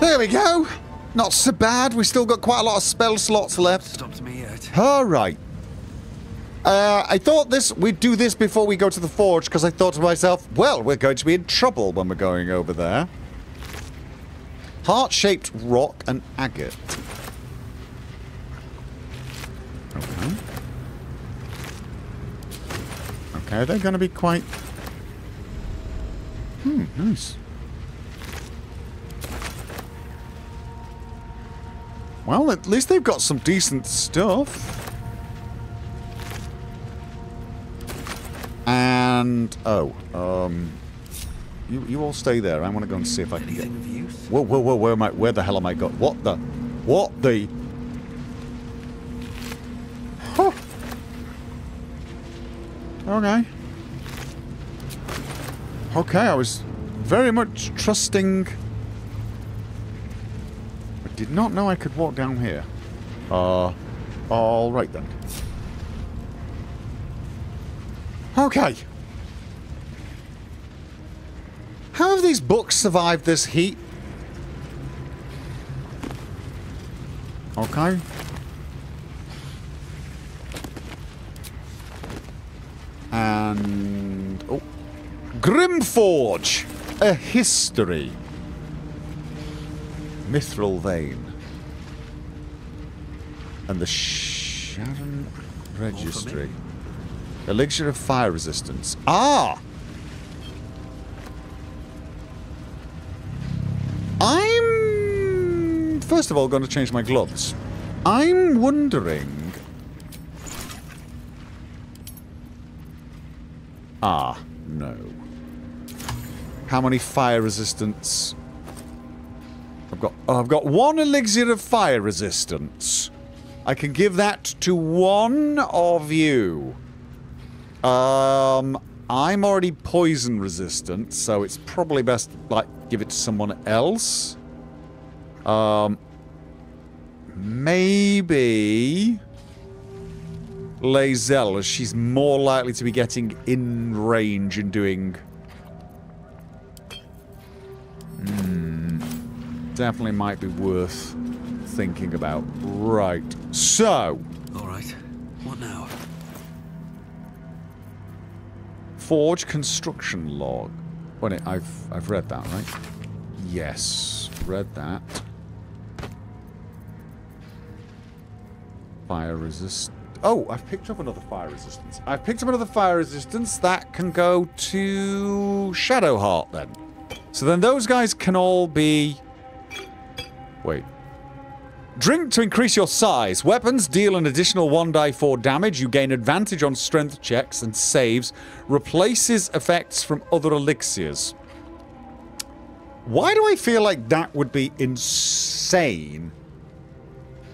There we go. Not so bad. We still got quite a lot of spell slots left. Stopped me yet. All right. Uh, I thought this we'd do this before we go to the forge, because I thought to myself, well, we're going to be in trouble when we're going over there. Heart-shaped rock and agate. Okay. Okay, they're going to be quite... Hmm, nice. Well, at least they've got some decent stuff. And... oh, um... You, you all stay there. I want to go and see if I can get... Whoa, whoa, whoa, where am I... Where the hell am I going? What the... What the... Huh. Okay. Okay, I was very much trusting... I did not know I could walk down here. Uh... Alright then. Okay. How have these books survived this heat? Okay. And... oh. Grimforge! A history. Mithril vein. And the Sharon Registry. Elixir of fire resistance. Ah! I'm... First of all, going to change my gloves. I'm wondering... Ah, no. How many fire resistance... I've got... Oh, I've got one elixir of fire resistance. I can give that to one of you. Um, I'm already poison resistant, so it's probably best, like, give it to someone else. Um, maybe... Lae'zel, as she's more likely to be getting in range and doing... Hmm... Definitely might be worth thinking about. Right. So... Alright. What now? Forge construction log. Wait a minute, I've I've read that, right? Yes, read that. Fire resist. Oh, I've picked up another fire resistance. I've picked up another fire resistance that can go to Shadowheart then. So then those guys can all be. Wait. Drink to increase your size. Weapons deal an additional one d four damage. You gain advantage on strength checks and saves. Replaces effects from other elixirs. Why do I feel like that would be insane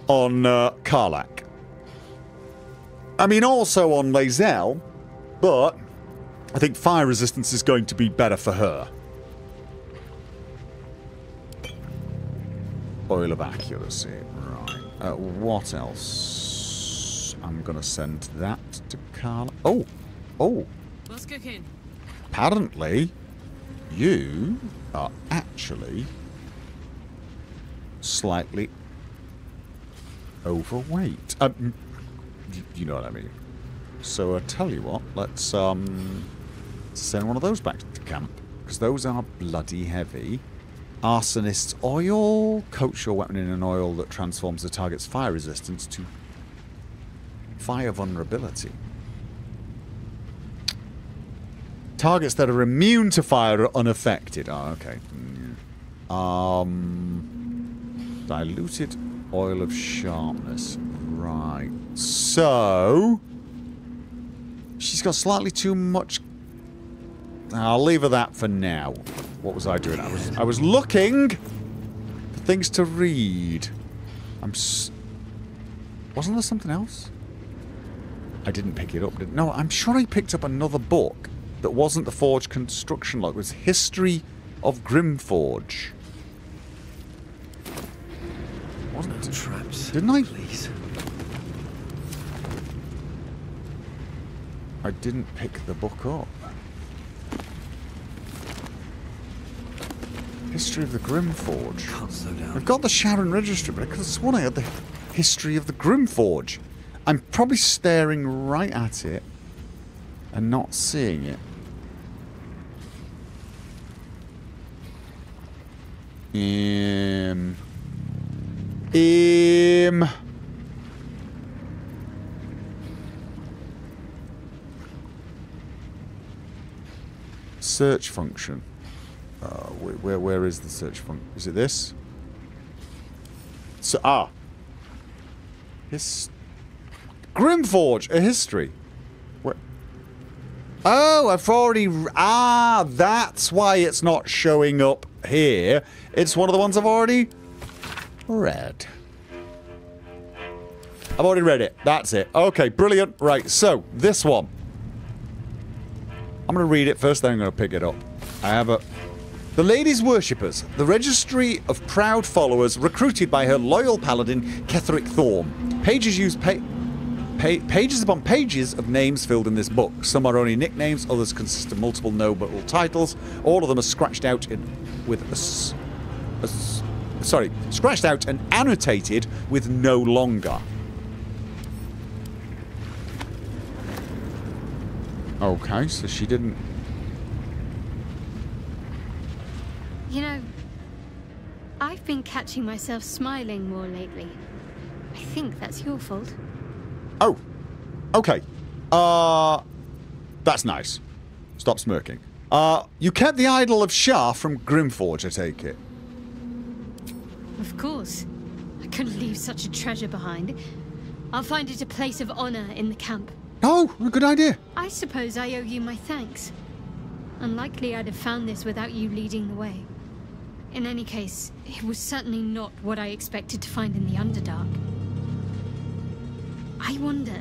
on uh, Karlach? I mean, also on Lae'zel, but I think fire resistance is going to be better for her. Oil of accuracy, right. Uh, what else? I'm gonna send that to Karlach. Oh! Oh! What's cooking? Apparently, you are actually slightly overweight. Um, you know what I mean. So, uh, tell you what, let's um, send one of those back to camp, because those are bloody heavy. Arsonist's oil. Coat your weapon in an oil that transforms the target's fire resistance to fire vulnerability. Targets that are immune to fire are unaffected. Oh, okay. Um, diluted oil of sharpness. Right. So... she's got slightly too much... I'll leave her that for now. What was I doing? I was, I was looking for things to read. I'm s Wasn't there something else? I didn't pick it up. Did no, I'm sure I picked up another book that wasn't the Forge Construction Log. It was History of Grimforge. Wasn't it? Traps. Didn't I? Please. I didn't pick the book up. History of the Grimforge. Can't slow down. I've got the Sharon Registry, but I could have sworn I had the History of the Grimforge. I'm probably staring right at it and not seeing it. Um. Um. Search function. Uh, where where is the search function? Is it this? So ah. His Grimforge, a history. Where? Oh, I've already ah. That's why it's not showing up here. It's one of the ones I've already read. I've already read it. That's it. Okay, brilliant. Right, so this one. I'm gonna read it first, then I'm gonna pick it up. I have a. The Lady's Worshippers, the registry of proud followers recruited by her loyal paladin, Ketheric Thorm. Pages use pa pa pages upon pages of names filled in this book. Some are only nicknames, others consist of multiple noble titles. All of them are scratched out in with a, a, sorry, scratched out and annotated with no longer. Okay, so she didn't. You know, I've been catching myself smiling more lately. I think that's your fault. Oh. Okay. Uh... That's nice. Stop smirking. Uh, you kept the idol of Shar from Grimforge, I take it. Of course. I couldn't leave such a treasure behind. I'll find it a place of honor in the camp. Oh, what a good idea. I suppose I owe you my thanks. Unlikely I'd have found this without you leading the way. In any case, it was certainly not what I expected to find in the Underdark. I wonder...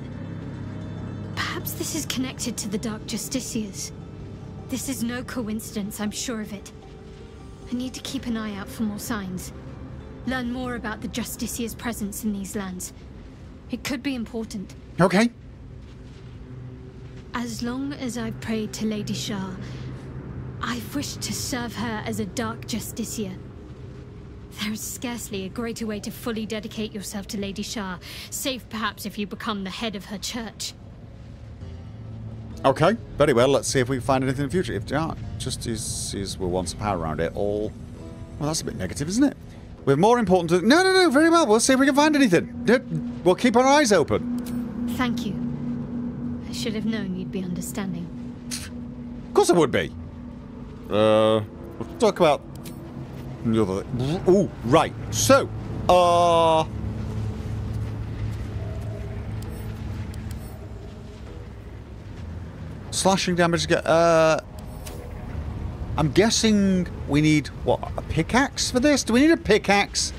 Perhaps this is connected to the Dark Justiciars. This is no coincidence, I'm sure of it. I need to keep an eye out for more signs. Learn more about the Justiciars' presence in these lands. It could be important. Okay. As long as I've prayed to Lady Shar, I've wished to serve her as a Dark Justiciar. There is scarcely a greater way to fully dedicate yourself to Lady Shar, save perhaps if you become the head of her church. Okay, very well, let's see if we can find anything in the future. If Dark Justiciars were once a power around it all... Well, that's a bit negative, isn't it? We're more important to... No, no, no, very well, we'll see if we can find anything. We'll keep our eyes open. Thank you. I should have known you'd be understanding. Of course I would be. Uh, we'll talk about the other thing. Ooh, right. So, uh, slashing damage. Uh, I'm guessing we need what, a pickaxe for this? Do we need a pickaxe?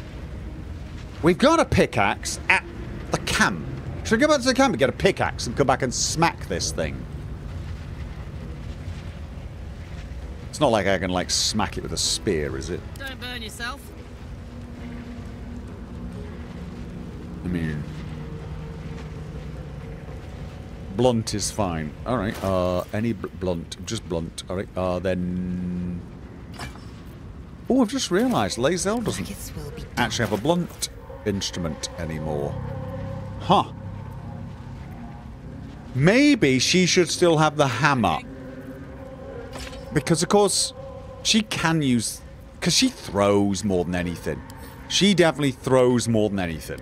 We've got a pickaxe at the camp. Should we go back to the camp and get a pickaxe and come back and smack this thing? It's not like I can, like, smack it with a spear, is it? Don't burn yourself. I mean... Blunt is fine. Alright, uh, any bl blunt. Just blunt. Alright, uh, then... Oh, I've just realised Lae'zel doesn't actually have a blunt instrument anymore. Huh. Maybe she should still have the hammer. Because, of course, she can use... Because she throws more than anything. She definitely throws more than anything.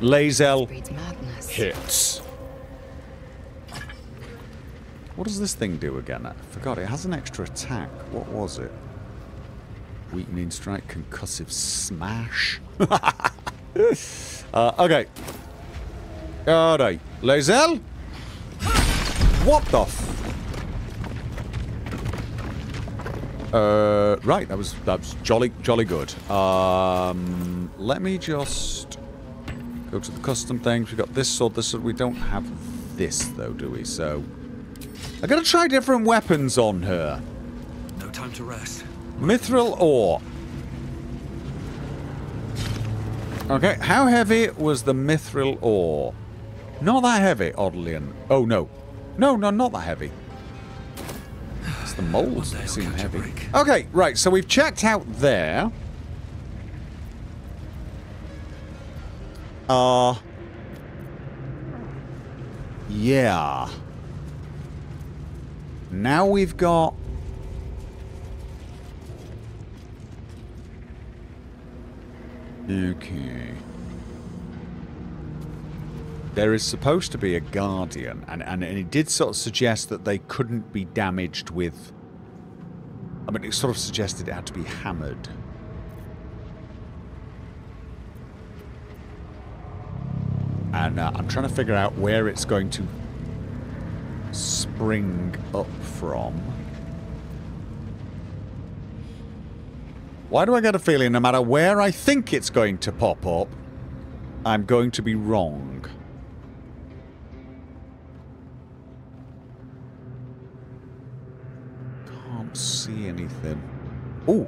Lae'zel hits. What does this thing do again? I forgot. It has an extra attack. What was it? Weakening strike, concussive smash. uh, okay. Alright, Lae'zel? What the f- Uh, right, that was, that was jolly, jolly good. Um, let me just go to the custom things. We've got this sword, this sword. We don't have this, though, do we? So, I'm gonna try different weapons on her. No time to rest. Mithril ore. Okay, how heavy was the mithril ore? Not that heavy, oddly enough. Oh, no. No, no, not that heavy. It's the moles seem heavy. Okay, right, so we've checked out there. Uh... Yeah. Now we've got... Okay. There is supposed to be a guardian, and, and it did sort of suggest that they couldn't be damaged with... I mean, it sort of suggested it had to be hammered. And uh, I'm trying to figure out where it's going to spring up from. Why do I get a feeling no matter where I think it's going to pop up, I'm going to be wrong? Can't see anything. Oh!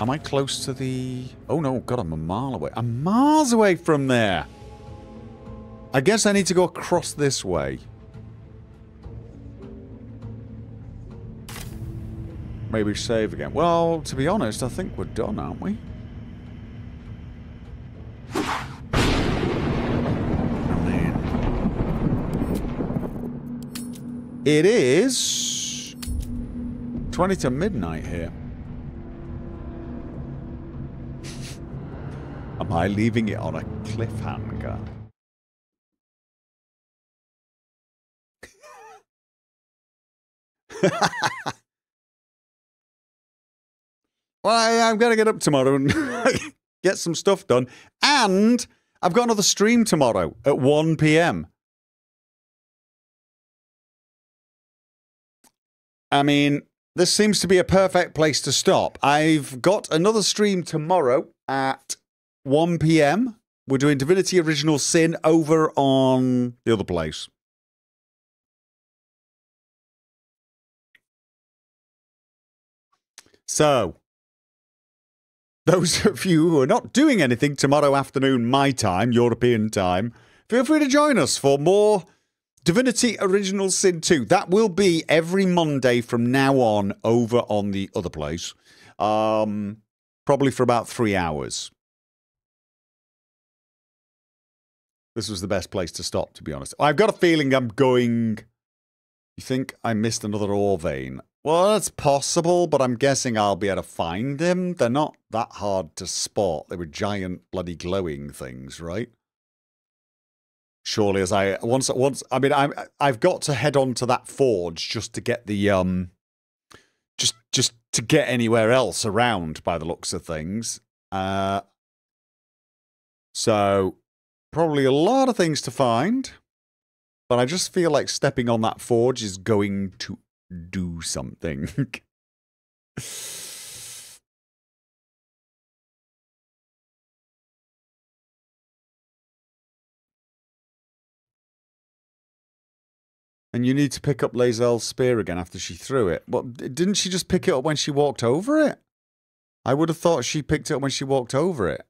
Am I close to the... Oh no, God, I'm a mile away. I'm miles away from there! I guess I need to go across this way. Maybe save again. Well, to be honest, I think we're done, aren't we? Man. It is... twenty to midnight here. Am I leaving it on a cliffhanger? Well, I, I'm going to get up tomorrow and get some stuff done. And I've got another stream tomorrow at one p m I mean, this seems to be a perfect place to stop. I've got another stream tomorrow at one p m We're doing Divinity Original Sin over on the other place. So... Those of you who are not doing anything tomorrow afternoon, my time, European time, feel free to join us for more Divinity Original Sin two. That will be every Monday from now on over on the other place. Um, probably for about three hours. This was the best place to stop, to be honest. I've got a feeling I'm going... You think I missed another ore vein? Well, that's possible, but I'm guessing I'll be able to find them. They're not that hard to spot. They were giant, bloody glowing things, right? Surely, as I once, once I mean, I'm, I've got to head on to that forge just to get the um, just just to get anywhere else around. By the looks of things, uh, so probably a lot of things to find, but I just feel like stepping on that forge is going to do something. And you need to pick up Lae'zel's spear again after she threw it. Well, didn't she just pick it up when she walked over it? I would have thought she picked it up when she walked over it.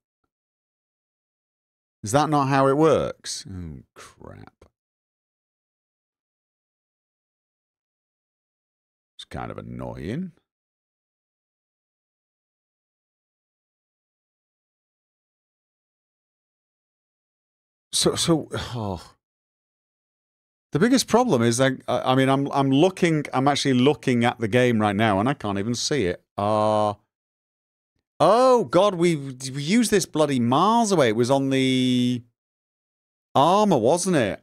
Is that not how it works? Oh, crap. Kind of annoying. So, so, oh. The biggest problem is, I, I mean, I'm, I'm looking, I'm actually looking at the game right now, and I can't even see it. Uh, oh, God, we, we used this bloody miles away. It was on the armor, wasn't it? It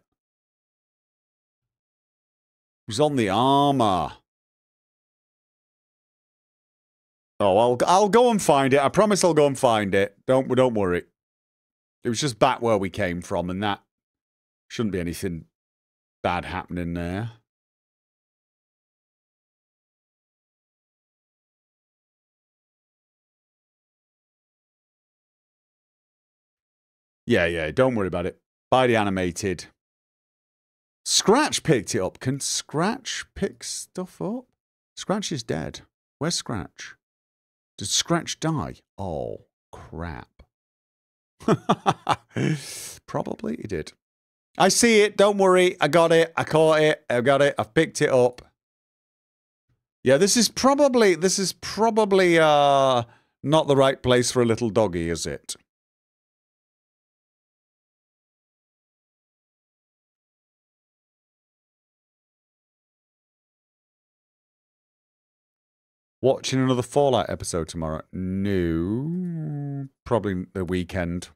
was on the armor. Oh, I'll I'll go and find it. I promise I'll go and find it. Don't don't worry. It was just back where we came from, and that shouldn't be anything bad happening there. Yeah, yeah. Don't worry about it. Buy the animated. Scratch picked it up. Can Scratch pick stuff up? Scratch is dead. Where's Scratch? Did Scratch die? Oh, crap. Probably he did. I see it. Don't worry. I got it. I caught it. I got it. I've picked it up. Yeah, this is probably this is probably uh not the right place for a little doggy, is it? Watching another Fallout episode tomorrow? No. Probably the weekend.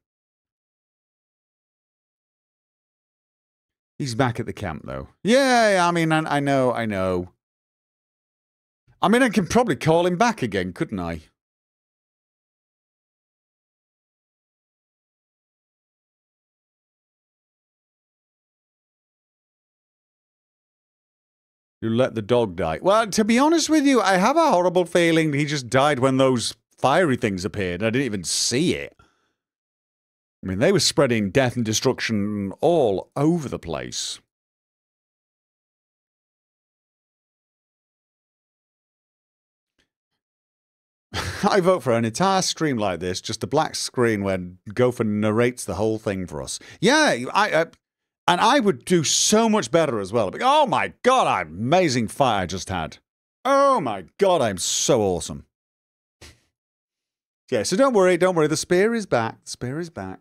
He's back at the camp, though. Yeah, I mean, I, I know, I know. I mean, I can probably call him back again, couldn't I? You let the dog die. Well, to be honest with you, I have a horrible feeling he just died when those fiery things appeared. I didn't even see it. I mean, they were spreading death and destruction all over the place. I vote for an entire stream like this, just a black screen where Gopher narrates the whole thing for us. Yeah, I... I And I would do so much better as well. Oh my god, I'm amazing fight I just had. Oh my god, I'm so awesome. Yeah, so don't worry, don't worry. The spear is back. The spear is back.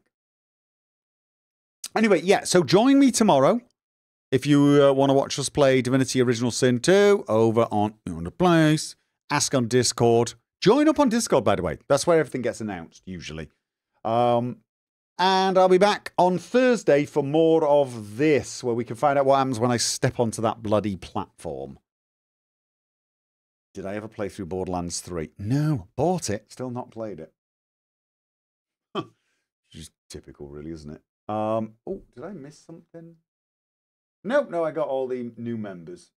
Anyway, yeah, so join me tomorrow if you uh, want to watch us play Divinity Original Sin two over on, on the place. Ask on Discord. Join up on Discord, by the way. That's where everything gets announced, usually. Um... And I'll be back on Thursday for more of this, where we can find out what happens when I step onto that bloody platform. Did I ever play through Borderlands three? No, bought it, still not played it. Huh. Just typical, really, isn't it? Um, oh, did I miss something? Nope, no, I got all the new members.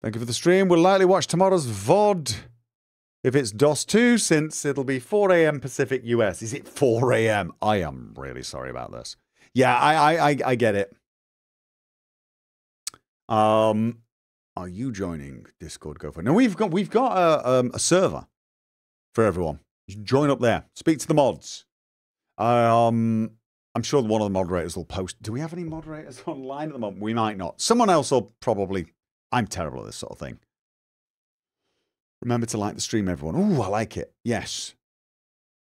Thank you for the stream. We'll likely watch tomorrow's V O D if it's DOS two, since it'll be four A M Pacific U S. Is it four A M? I am really sorry about this. Yeah, I, I, I, I get it. Um, are you joining Discord? Go for it. No, we've got we've got a, um, a server for everyone. Join up there. Speak to the mods. Um, I'm sure one of the moderators will post. Do we have any moderators online at the moment? We might not. Someone else will probably. I'm terrible at this sort of thing. Remember to like the stream, everyone. Ooh, I like it. Yes.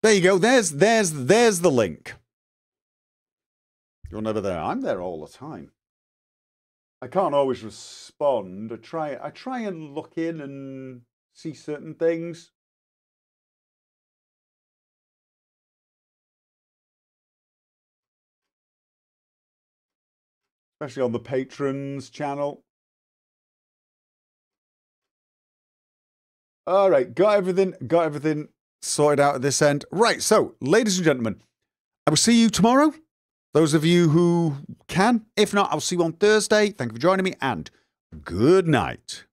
There you go. There's, there's, there's the link. You're never there. I'm there all the time. I can't always respond. I try, I try and look in and see certain things. Especially on the patrons channel. All right, got everything, got everything sorted out at this end. Right, so, ladies and gentlemen, I will see you tomorrow. Those of you who can. If not, I'll see you on Thursday. Thank you for joining me, and good night.